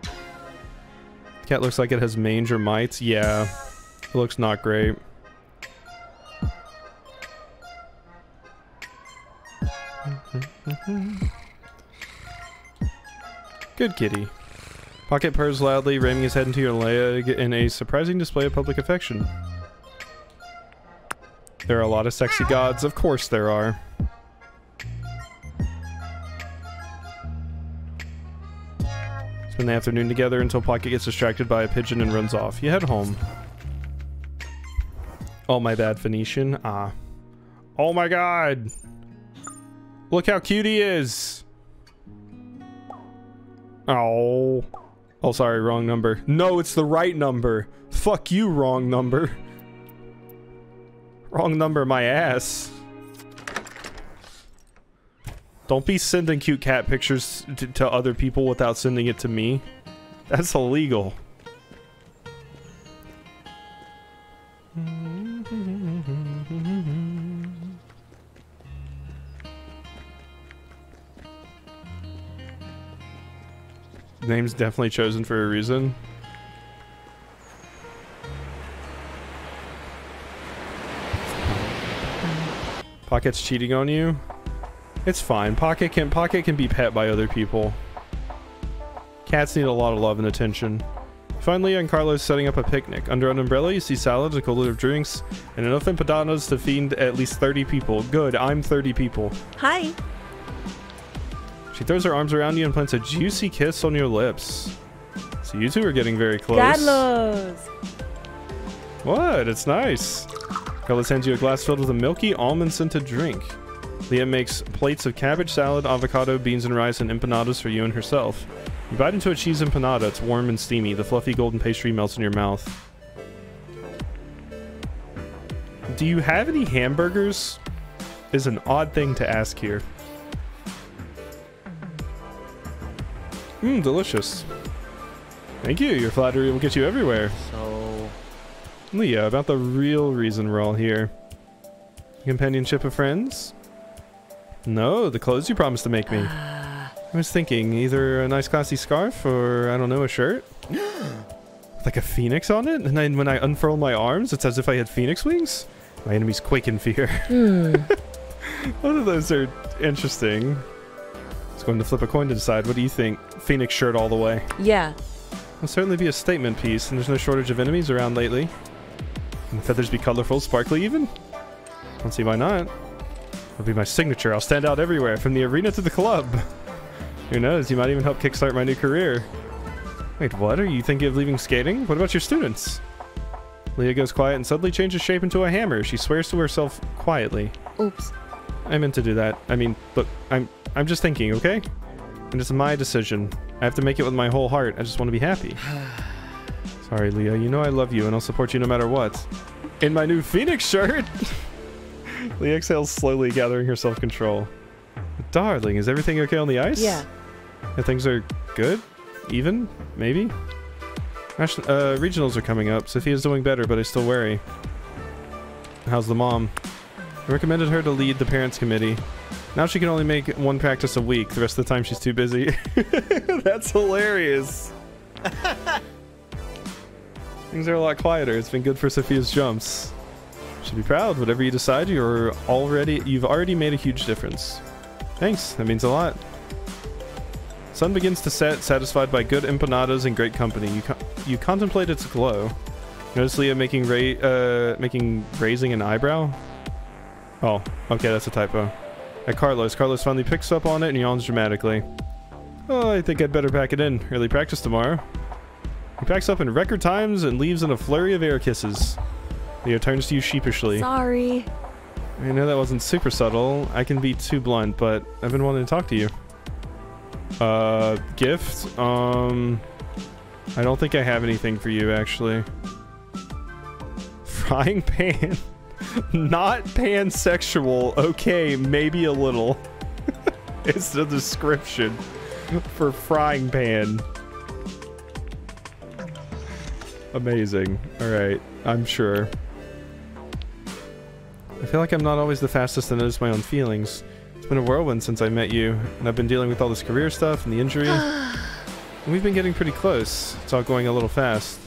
The cat looks like it has mange or mites. Yeah, it looks not great. Good kitty. Pocket purrs loudly, ramming his head into your leg in a surprising display of public affection. There are a lot of sexy gods, of course there are. Spend the afternoon together until Pocket gets distracted by a pigeon and runs off. You head home. Oh my bad, Phoenician. Ah. Oh my god! Look how cute he is! Oh. Oh, sorry, wrong number. No, it's the right number. Fuck you, wrong number. Wrong number, my ass. Don't be sending cute cat pictures to other people without sending it to me. That's illegal. The name's definitely chosen for a reason. Pocket's cheating on you. It's fine. Pocket can be pet by other people. Cats need a lot of love and attention. Finally, Leah and Carlos setting up a picnic. Under an umbrella, you see salads, a cold litter of drinks, and enough empanadas to feed at least 30 people. Good, I'm 30 people. Hi. She throws her arms around you and plants a juicy kiss on your lips. So you two are getting very close. Carlos. What? It's nice. Carlos hands you a glass filled with a milky, almond-scented drink. Leah makes plates of cabbage salad, avocado, beans and rice, and empanadas for you and herself. You bite into a cheese empanada. It's warm and steamy. The fluffy golden pastry melts in your mouth. Do you have any hamburgers? Is an odd thing to ask here. Mmm, delicious. Thank you. Your flattery will get you everywhere. Leah, about the real reason we're all here. Companionship of friends? No, the clothes you promised to make me. I was thinking, either a nice classy scarf or, I don't know, a shirt? Like a phoenix on it? And then when I unfurl my arms, it's as if I had phoenix wings? My enemies quake in fear. Both of those are interesting. I was going to flip a coin to decide. What do you think? Phoenix shirt all the way. Yeah. It'll certainly be a statement piece, and there's no shortage of enemies around lately. Can the feathers be colorful, sparkly even? Don't see why not. It'll be my signature. I'll stand out everywhere, from the arena to the club. Who knows, you might even help kickstart my new career. Wait, what? Are you thinking of leaving skating? What about your students? Leah goes quiet and suddenly changes shape into a hammer. She swears to herself quietly. Oops. I meant to do that. I mean, look, I'm just thinking, okay? And it's my decision. I have to make it with my whole heart. I just want to be happy. Sorry, Leah. You know I love you, and I'll support you no matter what. In my new Phoenix shirt! Leah exhales slowly, gathering her self-control. Darling, is everything okay on the ice? Yeah. And things are good? Even? Maybe? Regionals are coming up. Sophia's doing better, but I still worry. How's the mom? I recommended her to lead the parents' committee. Now she can only make one practice a week. The rest of the time she's too busy. That's hilarious. Things are a lot quieter. It's been good for Sophia's jumps. Should be proud. Whatever you decide, you've already made a huge difference. Thanks. That means a lot. Sun begins to set, satisfied by good empanadas and great company. You contemplate its glow. Notice Leah making raising an eyebrow. Oh, okay, that's a typo. At Carlos. Carlos finally picks up on it and yawns dramatically. Oh, I think I'd better pack it in. Early practice tomorrow. He packs up in record times and leaves in a flurry of air kisses. Leah turns to you sheepishly. Sorry. I know that wasn't super subtle. I can be too blunt, but I've been wanting to talk to you. Gift? I don't think I have anything for you, actually. Frying pan? Not pansexual. Okay, maybe a little. It's the description for frying pan. Amazing. Alright, I'm sure. I feel like I'm not always the fastest to notice my own feelings. It's been a whirlwind since I met you, and I've been dealing with all this career stuff and the injury. And we've been getting pretty close. It's all going a little fast.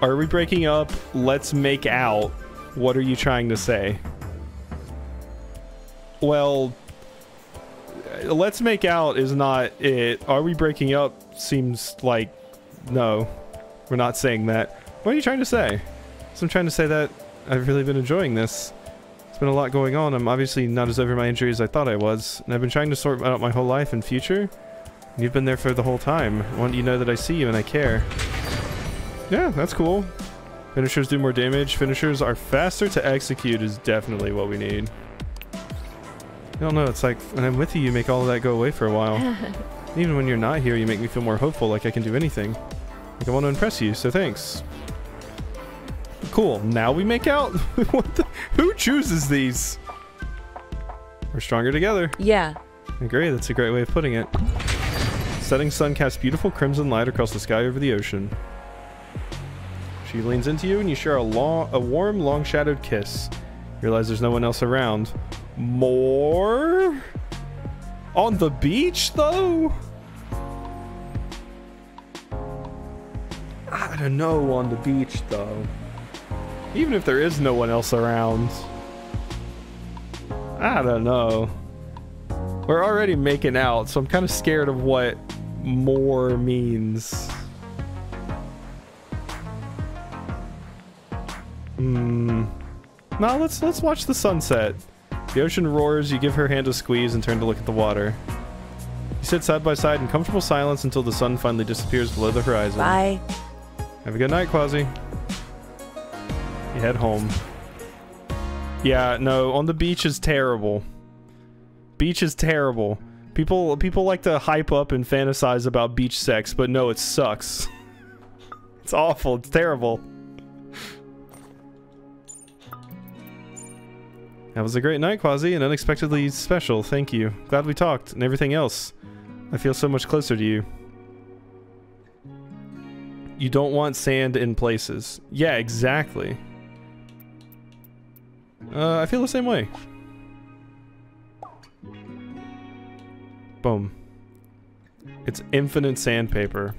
Are we breaking up? Let's make out. What are you trying to say? Well, let's make out is not it. Are we breaking up? Seems like no. We're not saying that. What are you trying to say? So I'm trying to say that I've really been enjoying this. It's been a lot going on. I'm obviously not as over my injury as I thought I was, and I've been trying to sort out my whole life and future. And you've been there for the whole time. I want you to know that I see you and I care. Yeah, that's cool. Finishers do more damage. Finishers are faster to execute is definitely what we need. I don't know, it's like when I'm with you, you make all of that go away for a while. Even when you're not here, you make me feel more hopeful, like I can do anything. Like I want to impress you, so thanks. Cool, now we make out? What the? Who chooses these? We're stronger together. Yeah. I agree, that's a great way of putting it. Setting sun casts beautiful crimson light across the sky over the ocean. She leans into you and you share a warm, long-shadowed kiss. You realize there's no one else around. More? On the beach, though? I don't know, on the beach, though. Even if there is no one else around. I don't know. We're already making out, so I'm kind of scared of what more means. No, let's watch the sunset. The ocean roars, you give her hand a squeeze and turn to look at the water. You sit side by side in comfortable silence until the sun finally disappears below the horizon. Bye. Have a good night, Quasi. You head home. Yeah, no, on the beach is terrible. Beach is terrible. People like to hype up and fantasize about beach sex, but no, it sucks. It's awful, it's terrible. That was a great night, Quasi, and unexpectedly special, thank you. Glad we talked, and everything else. I feel so much closer to you. You don't want sand in places. Yeah, exactly. I feel the same way. Boom. It's infinite sandpaper.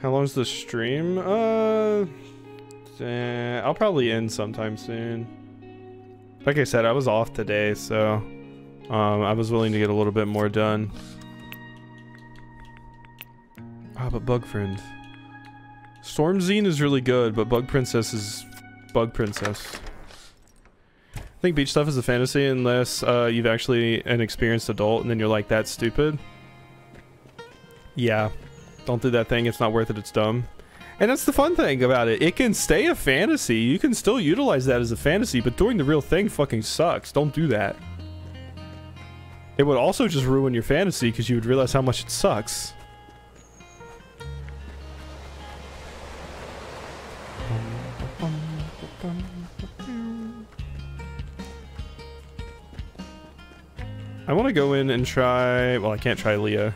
How long is the stream? I'll probably end sometime soon. Like I said, I was off today, so I was willing to get a little bit more done. Ah, but Bug Friend. Storm Zine is really good, but Bug Princess is Bug Princess. I think beach stuff is a fantasy unless you've actually an experienced adult and then you're like, that's stupid. Yeah. Don't do that thing, it's not worth it, it's dumb. And that's the fun thing about it. It can stay a fantasy. You can still utilize that as a fantasy, but doing the real thing fucking sucks. Don't do that. It would also just ruin your fantasy because you would realize how much it sucks. I want to go in and try... Well, I can't try Leah.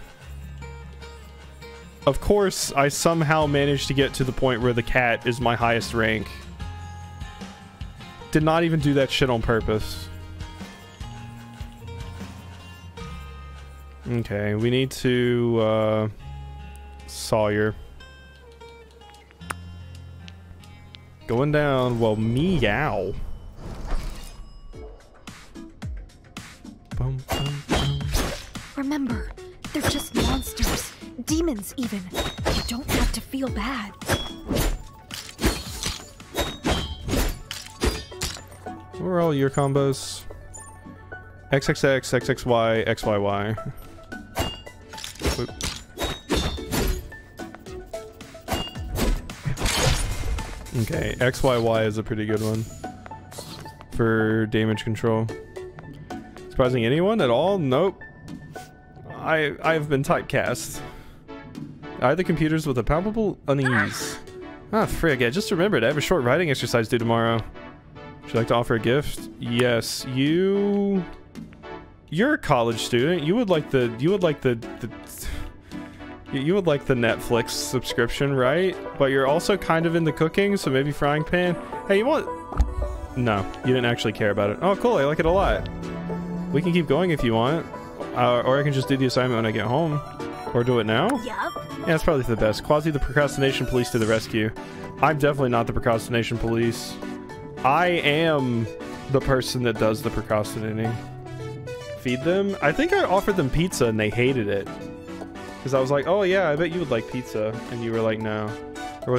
Of course, I somehow managed to get to the point where the cat is my highest rank. Did not even do that shit on purpose. Okay, we need to, Sawyer. Going down, well, meow. Remember, they're just monsters. Demons, even. You don't have to feel bad. What were all your combos? XXX, XXY, XYY. Whoop. Okay, XYY is a pretty good one for damage control. Surprising anyone at all? Nope. I've been typecast. I the computers with a palpable unease. Ah, frig, I just remembered. I have a short writing exercise due tomorrow. Would you like to offer a gift? Yes, you're a college student. You would like the Netflix subscription, right? But you're also kind of into cooking, so maybe frying pan. Hey, you want... No, you didn't actually care about it. Oh, cool, I like it a lot. We can keep going if you want. Or I can just do the assignment when I get home. Or do it now? Yep. Yeah, that's probably the best. Quasi the procrastination police to the rescue. I'm definitely not the procrastination police. I am the person that does the procrastinating. Feed them? I think I offered them pizza and they hated it. Because I was like, oh yeah, I bet you would like pizza, and you were like, no. It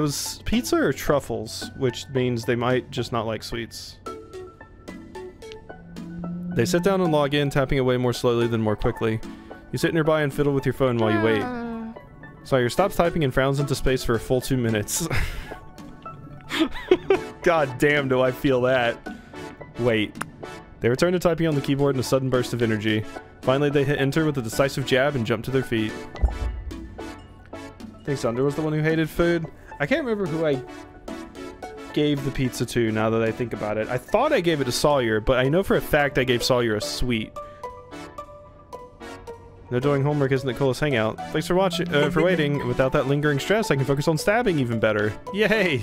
was pizza or truffles, which means they might just not like sweets. They sit down and log in, tapping away more slowly than more quickly. You sit nearby and fiddle with your phone while you wait. Sawyer stops typing and frowns into space for a full 2 minutes. God damn, do I feel that. Wait. They return to typing on the keyboard in a sudden burst of energy. Finally, they hit enter with a decisive jab and jump to their feet. I think Sunder was the one who hated food. I can't remember who I gave the pizza to now that I think about it. I thought I gave it to Sawyer, but I know for a fact I gave Sawyer a sweet. No doing homework isn't the coolest hangout. Thanks for waiting. Without that lingering stress, I can focus on stabbing even better. Yay!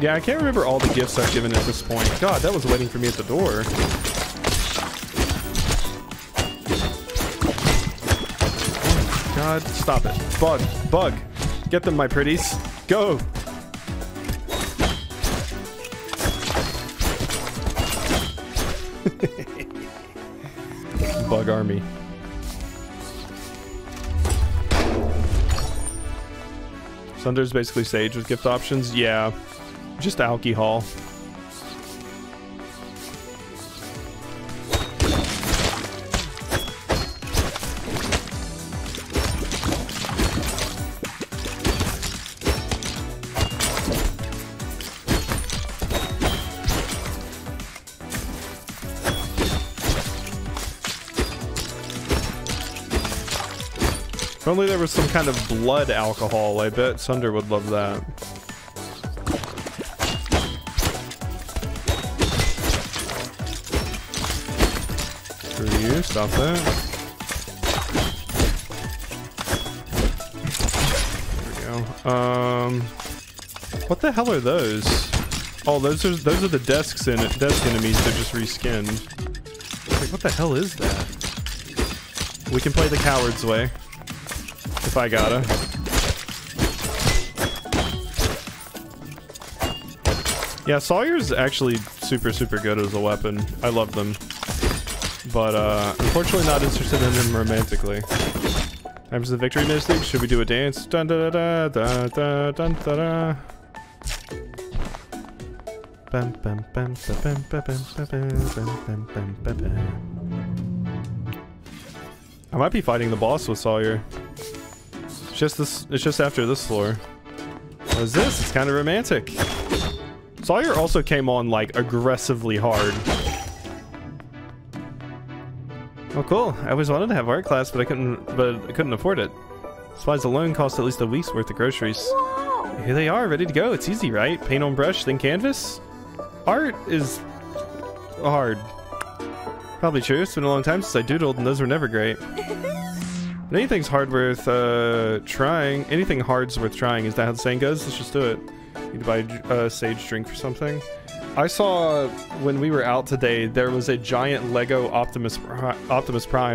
Yeah, I can't remember all the gifts I've given at this point. God, that was waiting for me at the door. God, stop it. Bug, bug. Get them, my pretties. Go! Bug army. Sunder's basically Sage with gift options. Yeah. Just alcohol. If only there was some kind of blood alcohol, I bet Sunder would love that. Stop that. There we go. What the hell are those? Oh, those are the desks in it. Desk enemies that just reskinned. Like, what the hell is that? We can play the coward's way. If I gotta. Yeah, Sawyer's actually super good as a weapon. I love them. But, unfortunately not interested in him romantically. Times the victory mystic. Should we do a dance? Dun da da da da dun da da. Bam bam bam bam bam bam bam bam. I might be fighting the boss with Sawyer. It's just this. It's just after this floor. What is this? It's kind of romantic. Sawyer also came on like aggressively hard. Oh, cool. I always wanted to have art class, but I couldn't afford it. Supplies alone cost at least a week's worth of groceries. Whoa. Here they are, ready to go. It's easy, right? Paint on brush, then canvas? Art is hard. Probably true. It's been a long time since I doodled, and those were never great. But anything's hard worth trying. Anything hard's worth trying. Is that how the saying goes? Let's just do it. You need to buy a sage drink for something. I saw when we were out today, there was a giant Lego Optimus Prime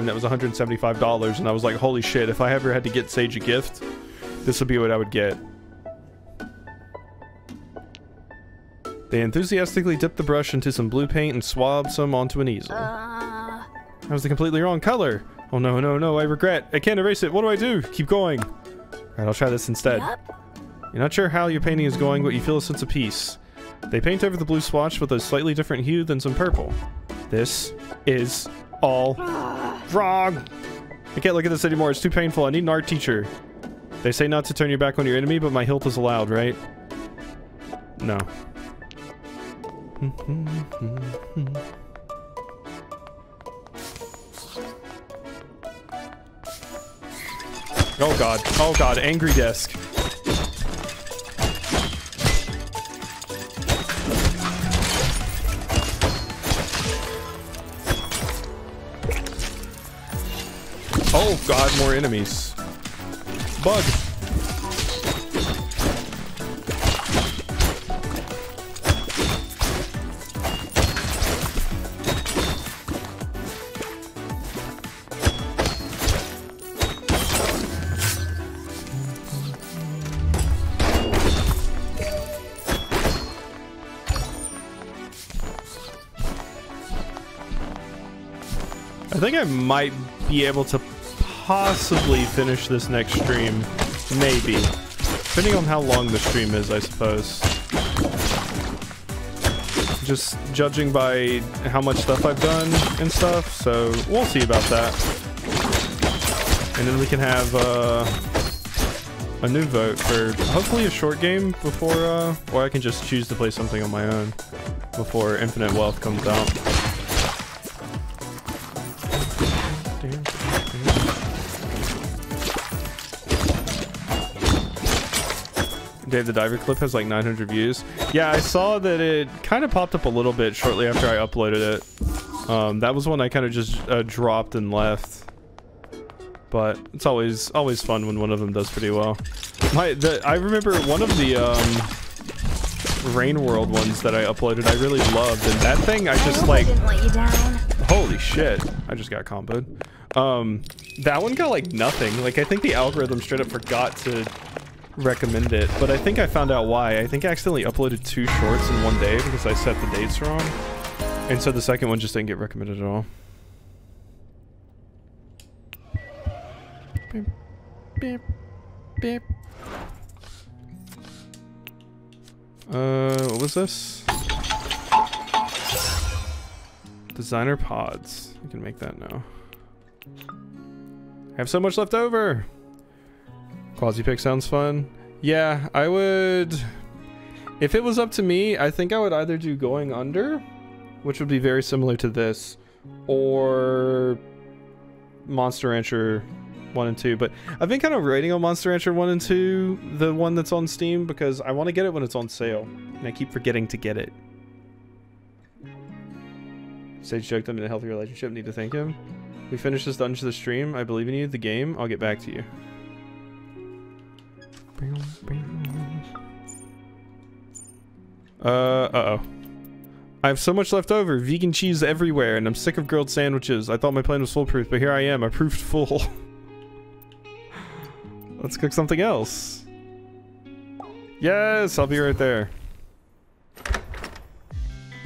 that was $175, and I was like, holy shit, if I ever had to get Sage a gift, this would be what I would get. They enthusiastically dipped the brush into some blue paint and swabbed some onto an easel. That was the completely wrong color. Oh no, no, no, I regret. I can't erase it. What do I do? Keep going. Alright, I'll try this instead. Yep. You're not sure how your painting is going, but you feel a sense of peace. They paint over the blue swatch with a slightly different hue than some purple. This is all wrong. I can't look at this anymore. It's too painful. I need an art teacher. They say not to turn your back on your enemy, but my hilt is allowed, right? No. Oh god. Oh god. Angry desk. Oh god, more enemies. Bug. I think I might be able to possibly finish this next stream. Maybe. Depending on how long the stream is, I suppose. Just judging by how much stuff I've done and stuff, so we'll see about that. And then we can have a new vote for hopefully a short game before, or I can just choose to play something on my own before Infinite Wealth comes out. Dave the Diver clip has like 900 views. Yeah, I saw that it kind of popped up a little bit shortly after I uploaded it. That was one I kind of just dropped and left. But it's always fun when one of them does pretty well. I remember one of the Rain World ones that I uploaded I really loved, and that thing I just like... Holy shit, I just got comboed. That one got like nothing. Like I think the algorithm straight up forgot to recommend it, but I think I found out why. I think I accidentally uploaded 2 shorts in one day because I set the dates wrong, and so the second one just didn't get recommended at all. Beep, beep, beep. What was this? Designer pods. I can make that now. I have so much left over. Quasi-pick sounds fun. Yeah, I would... If it was up to me, I think I would either do Going Under, which would be very similar to this, or Monster Rancher 1 and 2. But I've been kind of rating on Monster Rancher 1 and 2, the one that's on Steam, because I want to get it when it's on sale, and I keep forgetting to get it. Sage joked I'm in a healthy relationship, need to thank him. We finished this dungeon to the stream. I believe in you, the game. I'll get back to you. Uh-oh. I have so much left over. Vegan cheese everywhere, and I'm sick of grilled sandwiches. I thought my plan was foolproof, but here I am. I proved full. Let's cook something else. Yes, I'll be right there.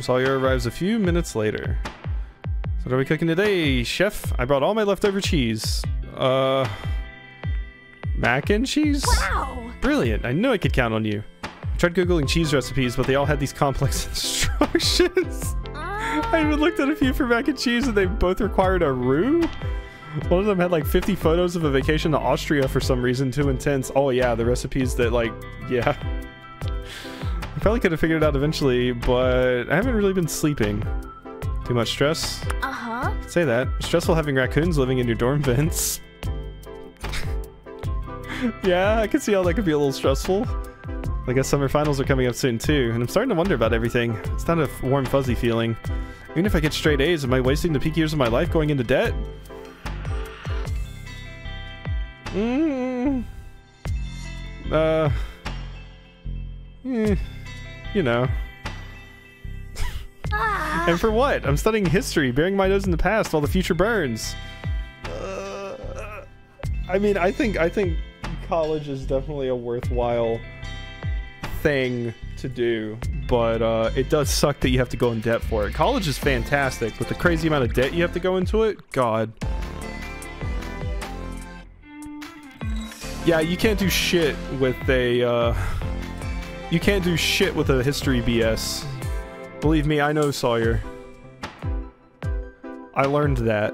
Sawyer arrives a few minutes later. So what are we cooking today, chef? I brought all my leftover cheese. Mac and cheese? Wow! Brilliant, I knew I could count on you. I tried Googling cheese recipes, but they all had these complex instructions. I even looked at a few for mac and cheese, and they both required a roux? One of them had like 50 photos of a vacation to Austria for some reason, too intense. Oh yeah, the recipes that like, yeah. I probably could have figured it out eventually, but I haven't really been sleeping. Too much stress? Uh-huh. Say that. Stressful having raccoons living in your dorm vents. Yeah, I could see how that could be a little stressful. I guess summer finals are coming up soon too, and I'm starting to wonder about everything. It's not a warm fuzzy feeling. Even if I get straight A's, am I wasting the peak years of my life going into debt? You know. And for what? I'm studying history, burying my nose in the past while the future burns. I mean, I think college is definitely a worthwhile thing to do, but it does suck that you have to go in debt for it. College is fantastic, but the crazy amount of debt you have to go into it, God. Yeah, you can't do shit with a, you can't do shit with a history BS. Believe me, I know, Sawyer. I learned that.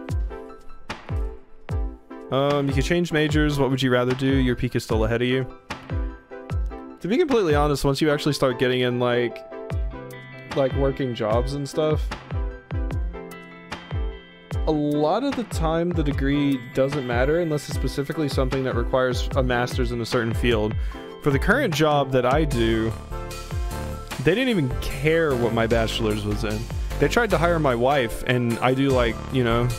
You can change majors. What would you rather do? Your peak is still ahead of you. To be completely honest, once you actually start getting in, like working jobs and stuff, a lot of the time the degree doesn't matter unless it's specifically something that requires a master's in a certain field. For the current job that I do, they didn't even care what my bachelor's was in. They tried to hire my wife, and I do, like, you know,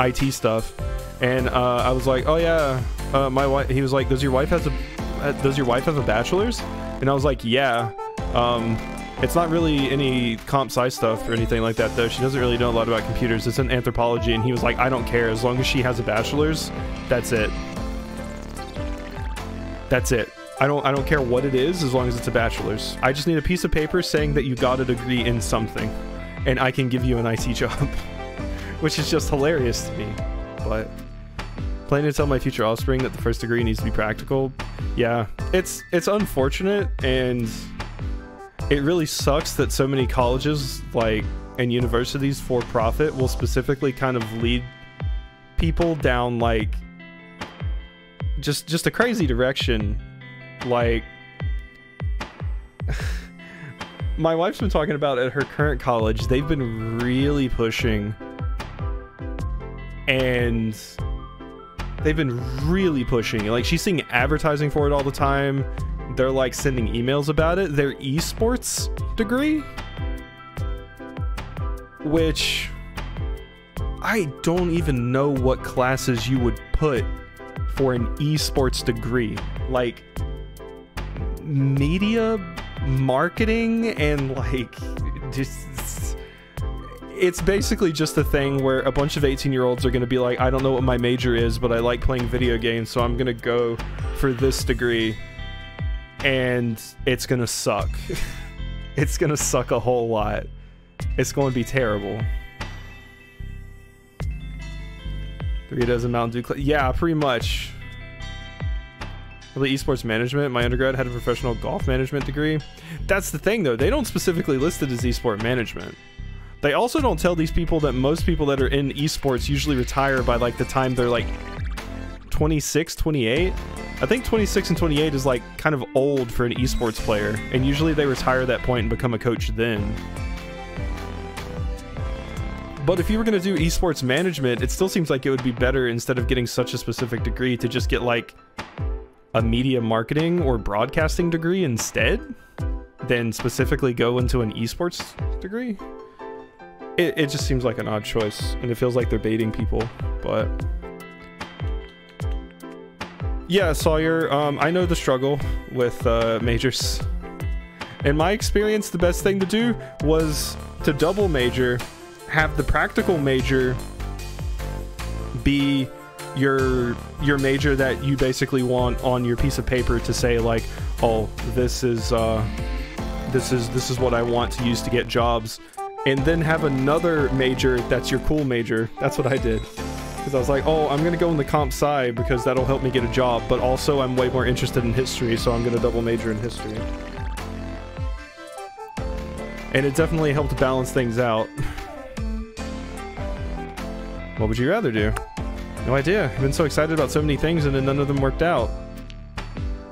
IT stuff, and I was like, oh yeah, my wife. He was like, does your wife have a bachelor's? And I was like, yeah. It's not really any comp sci stuff or anything like that, though. She doesn't really know a lot about computers. It's in anthropology. And he was like, I don't care. As long as she has a bachelor's, that's it. That's it. I don't care what it is, as long as it's a bachelor's. I just need a piece of paper saying that you got a degree in something, and I can give you an IT job, which is just hilarious to me. But planning to tell my future offspring that the first degree needs to be practical. Yeah, it's unfortunate, and it really sucks that so many colleges, like, and universities for profit will specifically kind of lead people down, like, just a crazy direction. Like, my wife's been talking about at her current college, they've been really pushing, and they've been really pushing. Like, she's seeing advertising for it all the time. They're, like, sending emails about it. Their esports degree, which I don't even know what classes you would put for an esports degree. Like, media, marketing, and, like, just... It's basically just a thing where a bunch of 18-year-olds are going to be like, I don't know what my major is, but I like playing video games, so I'm going to go for this degree. And it's going to suck. It's going to suck a whole lot. It's going to be terrible. 3 dozen Mountain Dew... Yeah, pretty much. Really, esports management. My undergrad had a professional golf management degree. That's the thing, though. They don't specifically list it as esports management. They also don't tell these people that most people that are in esports usually retire by, like, the time they're, like, 26, 28. I think 26 and 28 is, like, kind of old for an esports player. And usually they retire at that point and become a coach then. But if you were going to do esports management, it still seems like it would be better, instead of getting such a specific degree, to just get, like, a media marketing or broadcasting degree instead than specifically go into an esports degree. It just seems like an odd choice, and it feels like they're baiting people, but... Yeah, Sawyer, I know the struggle with majors. In my experience, the best thing to do was to double major, have the practical major be your major that you basically want on your piece of paper to say, like, oh, this is what I want to use to get jobs. And then have another major that's your cool major. That's what I did. Because I was like, oh, I'm going to go in the comp sci because that'll help me get a job. But also, I'm way more interested in history, so I'm going to double major in history. And it definitely helped balance things out. What would you rather do? No idea. I've been so excited about so many things, and then none of them worked out.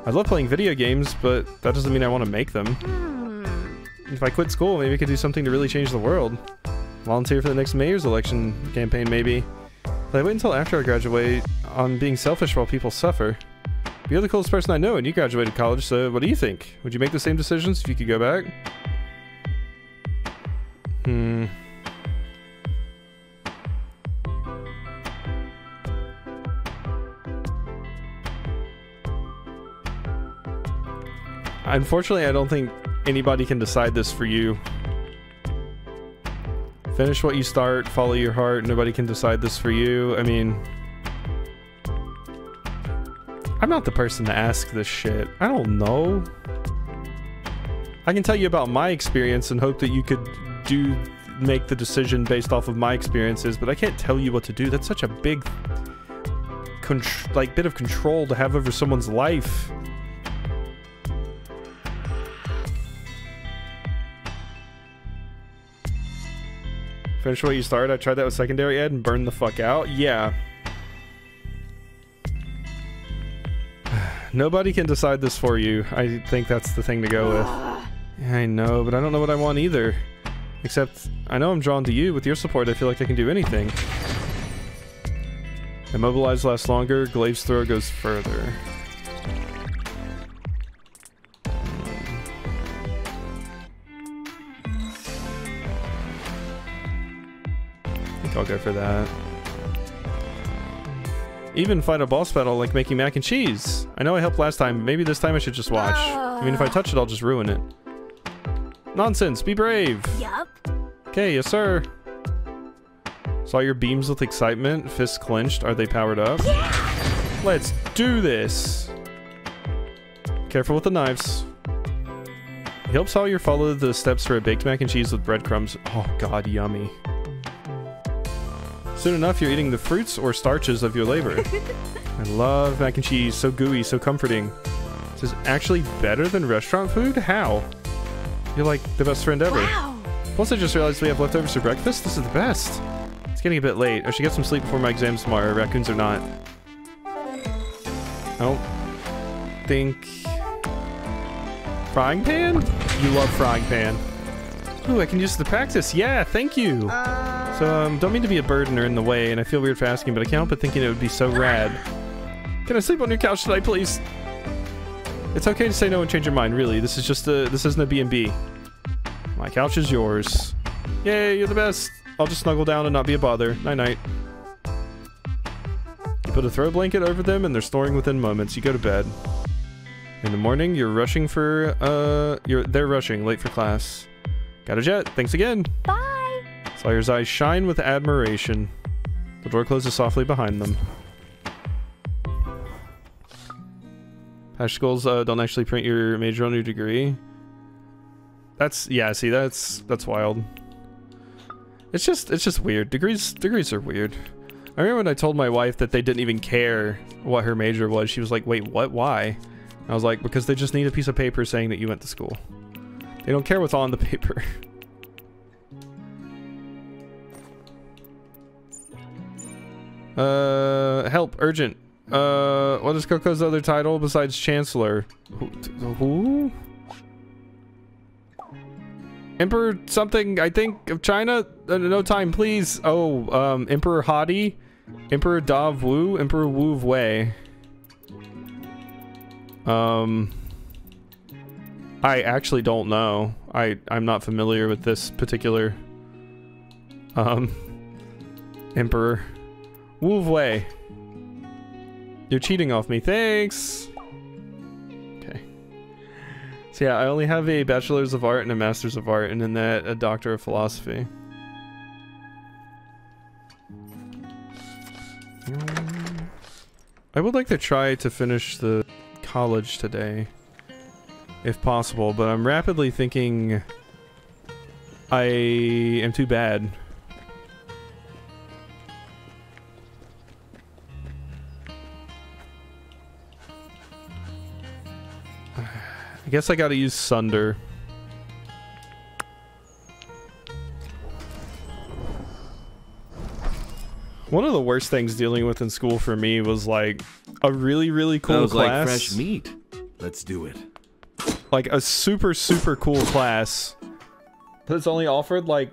I love playing video games, but that doesn't mean I want to make them. If I quit school, maybe I could do something to really change the world. Volunteer for the next mayor's election campaign, maybe. But I wait until after I graduate on being selfish while people suffer. You're the coolest person I know, and you graduated college, so what do you think? Would you make the same decisions if you could go back? Unfortunately, I don't think anybody can decide this for you. Finish what you start, follow your heart. Nobody can decide this for you. I mean, I'm not the person to ask this shit. I don't know. I can tell you about my experience and hope that you could make the decision based off of my experiences, but I can't tell you what to do. That's such a big bit of control to have over someone's life. Finish what you started. I tried that with secondary ed and burned the fuck out. Yeah. Nobody can decide this for you. I think that's the thing to go with. I know, but I don't know what I want either. Except, I know I'm drawn to you. With your support, I feel like I can do anything. Immobilize lasts longer. Glaive's throw goes further. I'll go for that. Even fight a boss battle like making mac and cheese. I know I helped last time. Maybe this time I should just watch. I mean, if I touch it, I'll just ruin it. Nonsense. Be brave. Yup. Okay, yes, sir. Saw your beams with excitement. Fists clenched. Are they powered up? Yeah. Let's do this. Careful with the knives. It helps how you follow the steps for a baked mac and cheese with breadcrumbs. Oh, God, yummy. Soon enough, you're eating the fruits or starches of your labor. I love mac and cheese. So gooey, so comforting. This is actually better than restaurant food? How? You're like the best friend ever. Wow. Plus, I just realized we have leftovers for breakfast. This is the best. It's getting a bit late. I should get some sleep before my exams tomorrow. Raccoons or not. I don't think... Frying pan? You love frying pan. Ooh, I can use the practice. Yeah, thank you. So, don't mean to be a burden or in the way, and I feel weird for asking, but I can't help but thinking it would be so rad. Can I sleep on your couch tonight, please? It's okay to say no and change your mind, really. This is just a... This isn't a B&B. My couch is yours. Yay, you're the best. I'll just snuggle down and not be a bother. Night-night. You put a throw blanket over them, and they're snoring within moments. You go to bed. In the morning, you're rushing for... They're rushing, late for class. Got a jet. Thanks again. Bye. Sawyer's eyes shine with admiration. The door closes softly behind them. Hash schools don't actually print your major on your degree. That's yeah. See, that's wild. It's just weird. Degrees are weird. I remember when I told my wife that they didn't even care what her major was. She was like, "Wait, what? Why?" And I was like, "Because they just need a piece of paper saying that you went to school." They don't care what's on the paper. Help, urgent. What is Coco's other title besides Chancellor? Who? Emperor something, I think, of China? No time, please. Oh, Emperor Hadi? Emperor Da Wu? Emperor Wu Wei. I actually don't know. I'm not familiar with this particular emperor. Wu Wei. You're cheating off me. Thanks. Okay. So yeah, I only have a bachelor's of art and a master's of art, and in that a doctor of philosophy. I would like to try to finish the college today. If possible, but I'm rapidly thinking I am too bad. I guess I gotta use Sunder. One of the worst things dealing with in school for me was like a really, really cool class. That was like fresh meat. Let's do it. Like a super, super cool class that's only offered like,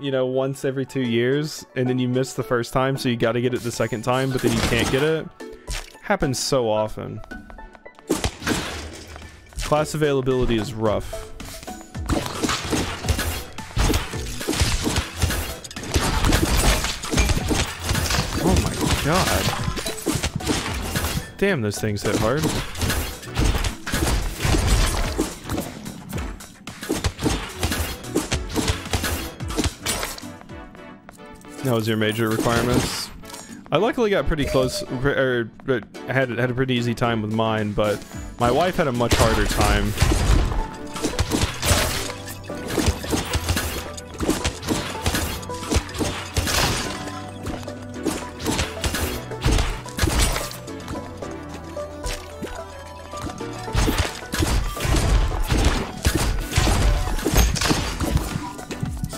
you know, once every 2 years, and then you miss the first time, so you got to get it the second time, but then you can't get it. Happens so often. Class availability is rough. Oh my god. Damn, those things hit hard. That was your major requirements. I luckily got pretty close, or had a pretty easy time with mine, but my wife had a much harder time.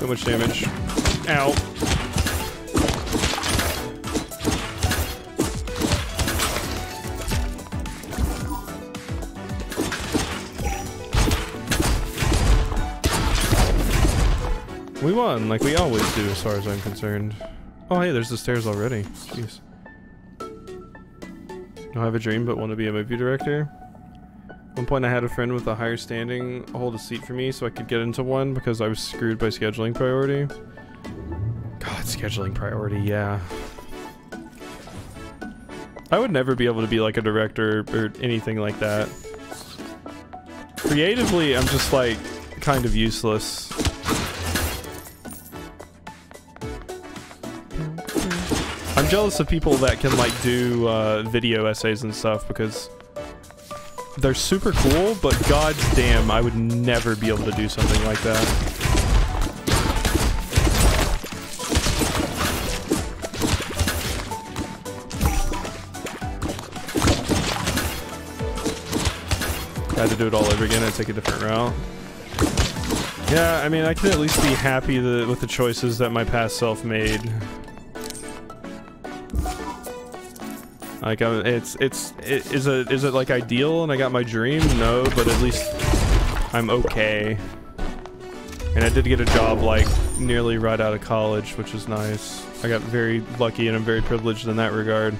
So much damage. Ow. We won, like we always do, as far as I'm concerned. Oh hey, there's the stairs already. Jeez. I have a dream, but want to be a movie director. At one point I had a friend with a higher standing hold a seat for me so I could get into one because I was screwed by scheduling priority. God, scheduling priority, yeah. I would never be able to be like a director or anything like that. Creatively, I'm just like, kind of useless. I'm jealous of people that can like do video essays and stuff because they're super cool, but god damn, I would never be able to do something like that. I had to do it all over again, I'd take a different route. Yeah, I mean, I can at least be happy with the choices that my past self made. Like, is it like ideal and I got my dream? No, but at least I'm okay. And I did get a job like nearly right out of college, which is nice. I got very lucky and I'm very privileged in that regard.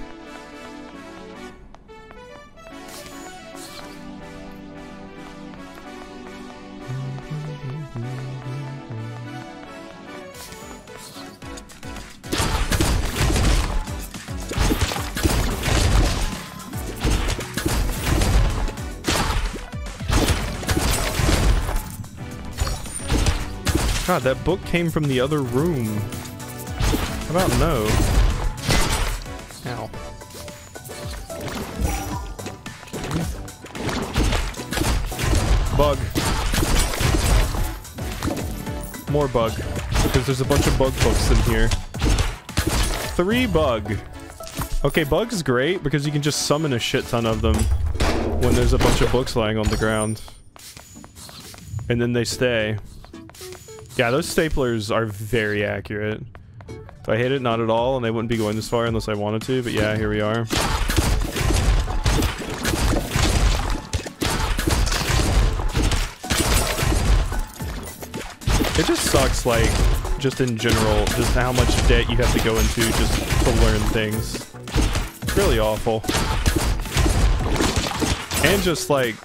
God, that book came from the other room. How about no? Ow. Bug. More bug. Because there's a bunch of bug books in here. 3 bug. Okay, bug's great because you can just summon a shit ton of them when there's a bunch of books lying on the ground. And then they stay. Yeah, those staplers are very accurate. I hate it, not at all, and they wouldn't be going this far unless I wanted to, but yeah, here we are. It just sucks, like, just in general, just how much debt you have to go into just to learn things. It's really awful. And just, like,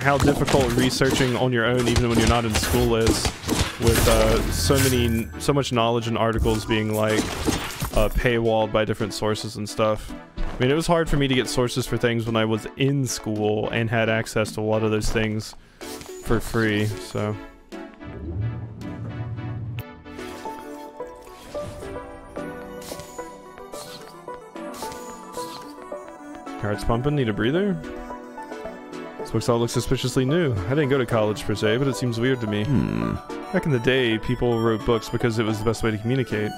how difficult researching on your own, even when you're not in school, is. With so much knowledge and articles being like paywalled by different sources and stuff. I mean, it was hard for me to get sources for things when I was in school and had access to a lot of those things for free, so. Heart's pumping, need a breather? This book's all looks suspiciously new. I didn't go to college per se, but it seems weird to me. Back in the day, people wrote books because it was the best way to communicate.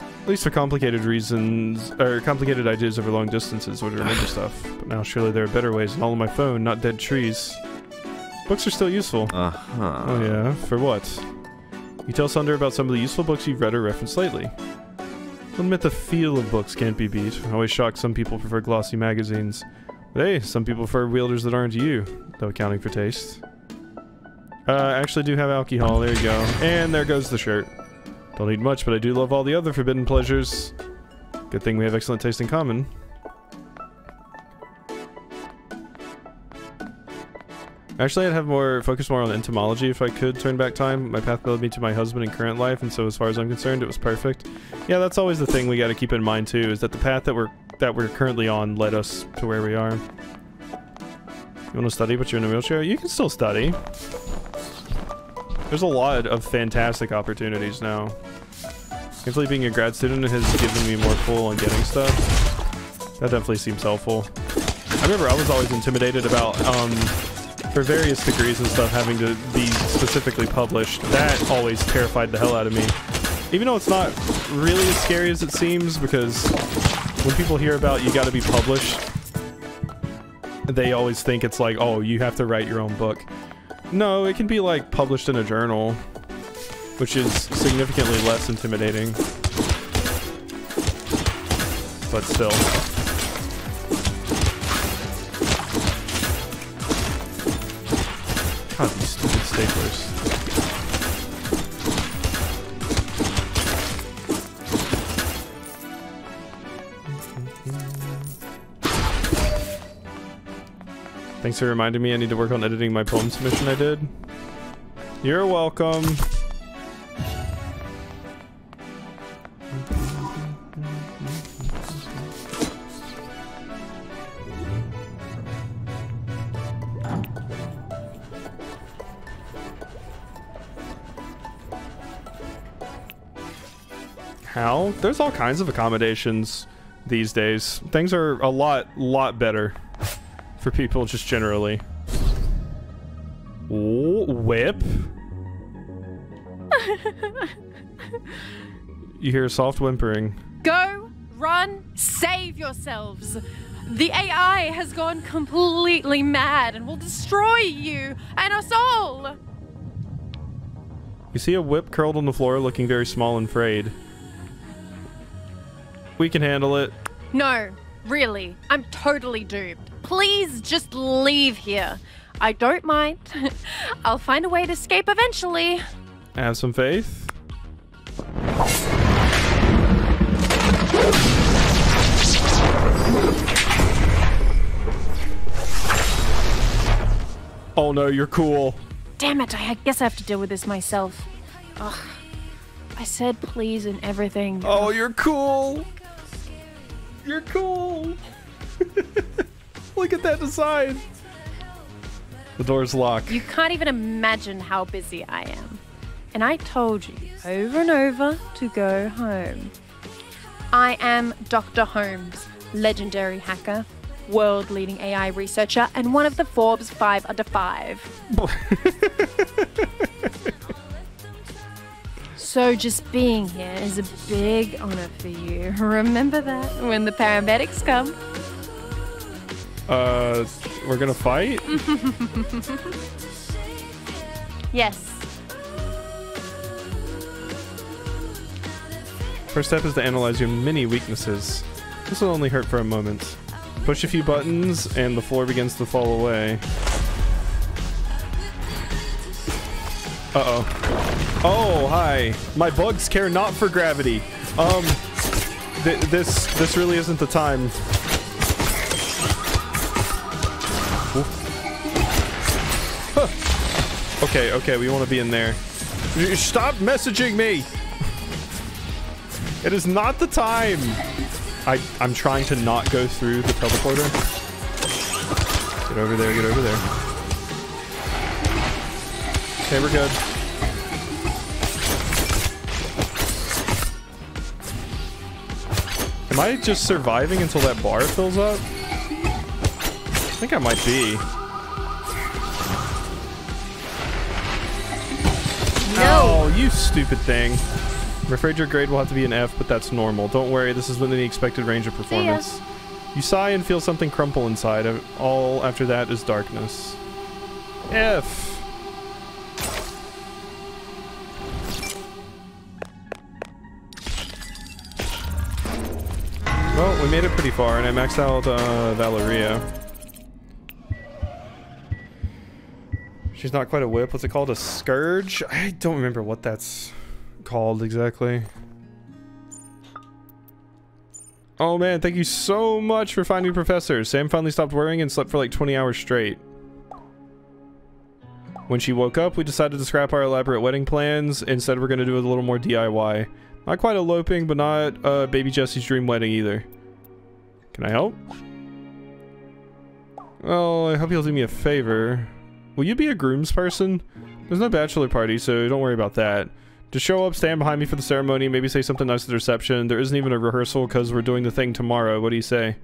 At least for complicated reasons, or complicated ideas over long distances, or to remember stuff. But now surely there are better ways, and all on my phone, not dead trees. Books are still useful. Uh-huh. Oh yeah, for what? You tell Sunder about some of the useful books you've read or referenced lately. I'll admit the feel of books can't be beat. I'm always shocked some people prefer glossy magazines. But hey, some people prefer wielders that aren't you, though accounting for taste. I actually do have alcohol, there you go. And there goes the shirt. Don't eat much, but I do love all the other forbidden pleasures. Good thing we have excellent taste in common. Actually, I'd have focus more on entomology if I could turn back time. My path led me to my husband in current life, and so as far as I'm concerned, it was perfect. Yeah, that's always the thing we gotta keep in mind too, is that the path that we're currently on led us to where we are. You wanna study but you're in a wheelchair? You can still study. There's a lot of fantastic opportunities now. Hopefully being a grad student has given me more pull on getting stuff. That definitely seems helpful. I remember I was always intimidated about, for various degrees and stuff, having to be specifically published. That always terrified the hell out of me. Even though it's not really as scary as it seems, because when people hear about you gotta be published, they always think it's like, oh, you have to write your own book. No, it can be like published in a journal. which is significantly less intimidating, but still. God, these stupid staplers. Thanks for reminding me I need to work on editing my poem submission I did. You're welcome. How? There's all kinds of accommodations these days. Things are a lot better. For people, just generally. Ooh, whip. You hear soft whimpering. Go, run, save yourselves. The AI has gone completely mad and will destroy you and us all. You see a whip curled on the floor, looking very small and frayed. We can handle it. No, really, I'm totally doomed. Please just leave here. I don't mind. I'll find a way to escape eventually. Have some faith. Oh no, you're cool. Damn it, I guess I have to deal with this myself. Ugh. I said please and everything. Oh, you're cool. You're cool. Look at that design. The door's locked. You can't even imagine how busy I am. And I told you over and over to go home. I am Dr. Holmes, legendary hacker, world-leading AI researcher, and one of the Forbes 5 under 5. So just being here is a big honor for you. Remember that when the paramedics come. We're gonna fight? Yes. First step is to analyze your many weaknesses. This will only hurt for a moment. Push a few buttons and the floor begins to fall away. Uh-oh. Oh, hi. My bugs care not for gravity. This really isn't the time. Okay, okay, we want to be in there. Stop messaging me! It is not the time! I'm trying to not go through the teleporter. Get over there, get over there. Okay, we're good. Am I just surviving until that bar fills up? I think I might be. No. Oh, you stupid thing. I'm afraid your grade will have to be an F, but that's normal. Don't worry, this is within the expected range of performance. You sigh and feel something crumple inside. All after that is darkness. F. Well, we made it pretty far, and I maxed out Valeria. She's not quite a whip. What's it called? A scourge? I don't remember what that's called exactly. Oh man, thank you so much for finding Professor. Sam finally stopped worrying and slept for like 20 hours straight. When she woke up, we decided to scrap our elaborate wedding plans. Instead, we're going to do a little more DIY. Not quite eloping, but not baby Jesse's dream wedding either. Can I help? Well, I hope you'll do me a favor. Will you be a groom's person? There's no bachelor party, so don't worry about that. Just show up, stand behind me for the ceremony, maybe say something nice at the reception. There isn't even a rehearsal because we're doing the thing tomorrow. What do you say?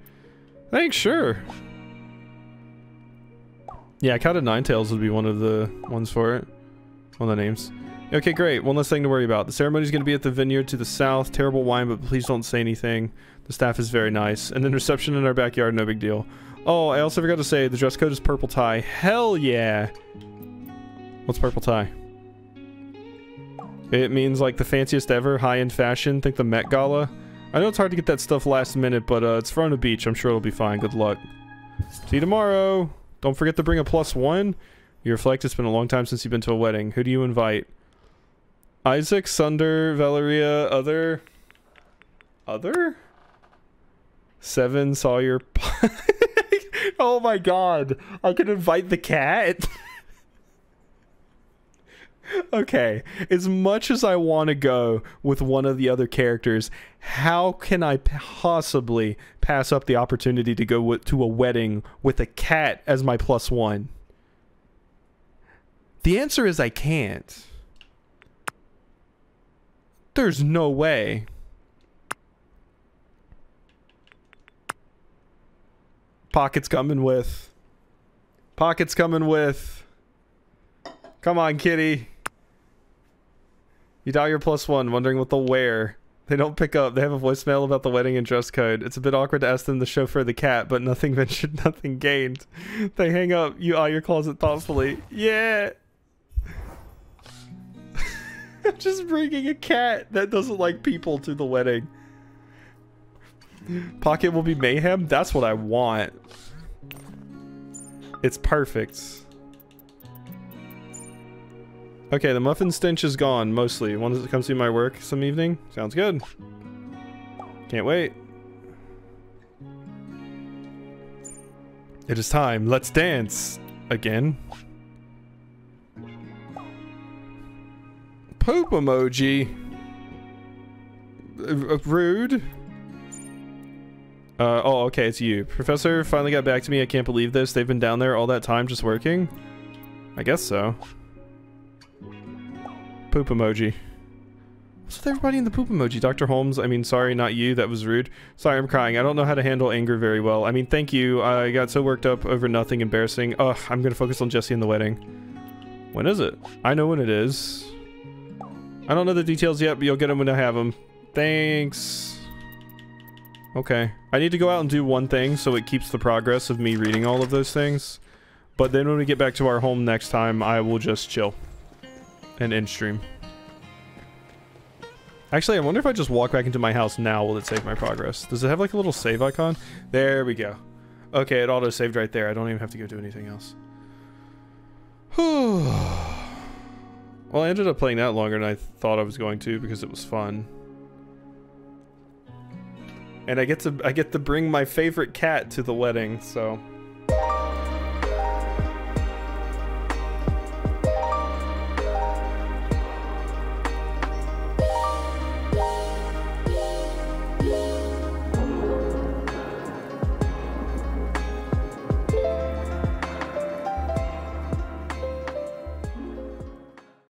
Thanks, sure. Yeah, Cat of Ninetails would be one of the ones for it. One of the names. Okay, great. One less thing to worry about. The ceremony's going to be at the vineyard to the south. Terrible wine, but please don't say anything. The staff is very nice. And then reception in our backyard, no big deal. Oh, I also forgot to say, the dress code is purple tie. Hell yeah! What's purple tie? It means like the fanciest ever, high-end fashion, think the Met Gala. I know it's hard to get that stuff last minute, but it's from the beach. I'm sure it'll be fine. Good luck. See you tomorrow. Don't forget to bring a +1. You reflect, it's been a long time since you've been to a wedding. Who do you invite? Isaac, Sunder, Valeria, Other? Seven, Sawyer. Oh my god. I could invite the cat? Okay, as much as I want to go with one of the other characters, how can I possibly pass up the opportunity to go to a wedding with a cat as my +1? The answer is I can't. There's no way. Pocket's coming with. Pocket's coming with. Come on, kitty. You dial your +1, wondering what they'll wear. They don't pick up. They have a voicemail about the wedding and dress code. It's a bit awkward to ask them to chauffeur the cat, but nothing ventured, nothing gained. They hang up. You eye your closet thoughtfully. Yeah! I'm just bringing a cat that doesn't like people to the wedding. Pocket will be mayhem? That's what I want. It's perfect. Okay, the muffin stench is gone, mostly. Want to come see my work some evening? Sounds good. Can't wait. It is time. Let's dance. Again. Poop emoji. Rude. Oh, okay, it's you. Professor finally got back to me. I can't believe this. They've been down there all that time just working? I guess so. Poop emoji. What's with everybody in the poop emoji? Dr. Holmes, I mean, sorry, not you. That was rude. Sorry, I'm crying. I don't know how to handle anger very well. I mean, thank you. I got so worked up over nothing embarrassing. Ugh, I'm gonna focus on Jesse and the wedding. When is it? I know when it is. I don't know the details yet, but you'll get them when I have them. Thanks. Okay. I need to go out and do one thing so it keeps the progress of me reading all of those things. But then when we get back to our home next time, I will just chill. And end stream. Actually, I wonder if I just walk back into my house now, will it save my progress? Does it have like a little save icon? There we go. Okay, it auto saved right there. I don't even have to go do anything else. Well, I ended up playing that longer than I thought I was going to because it was fun. And I get to bring my favorite cat to the wedding, so...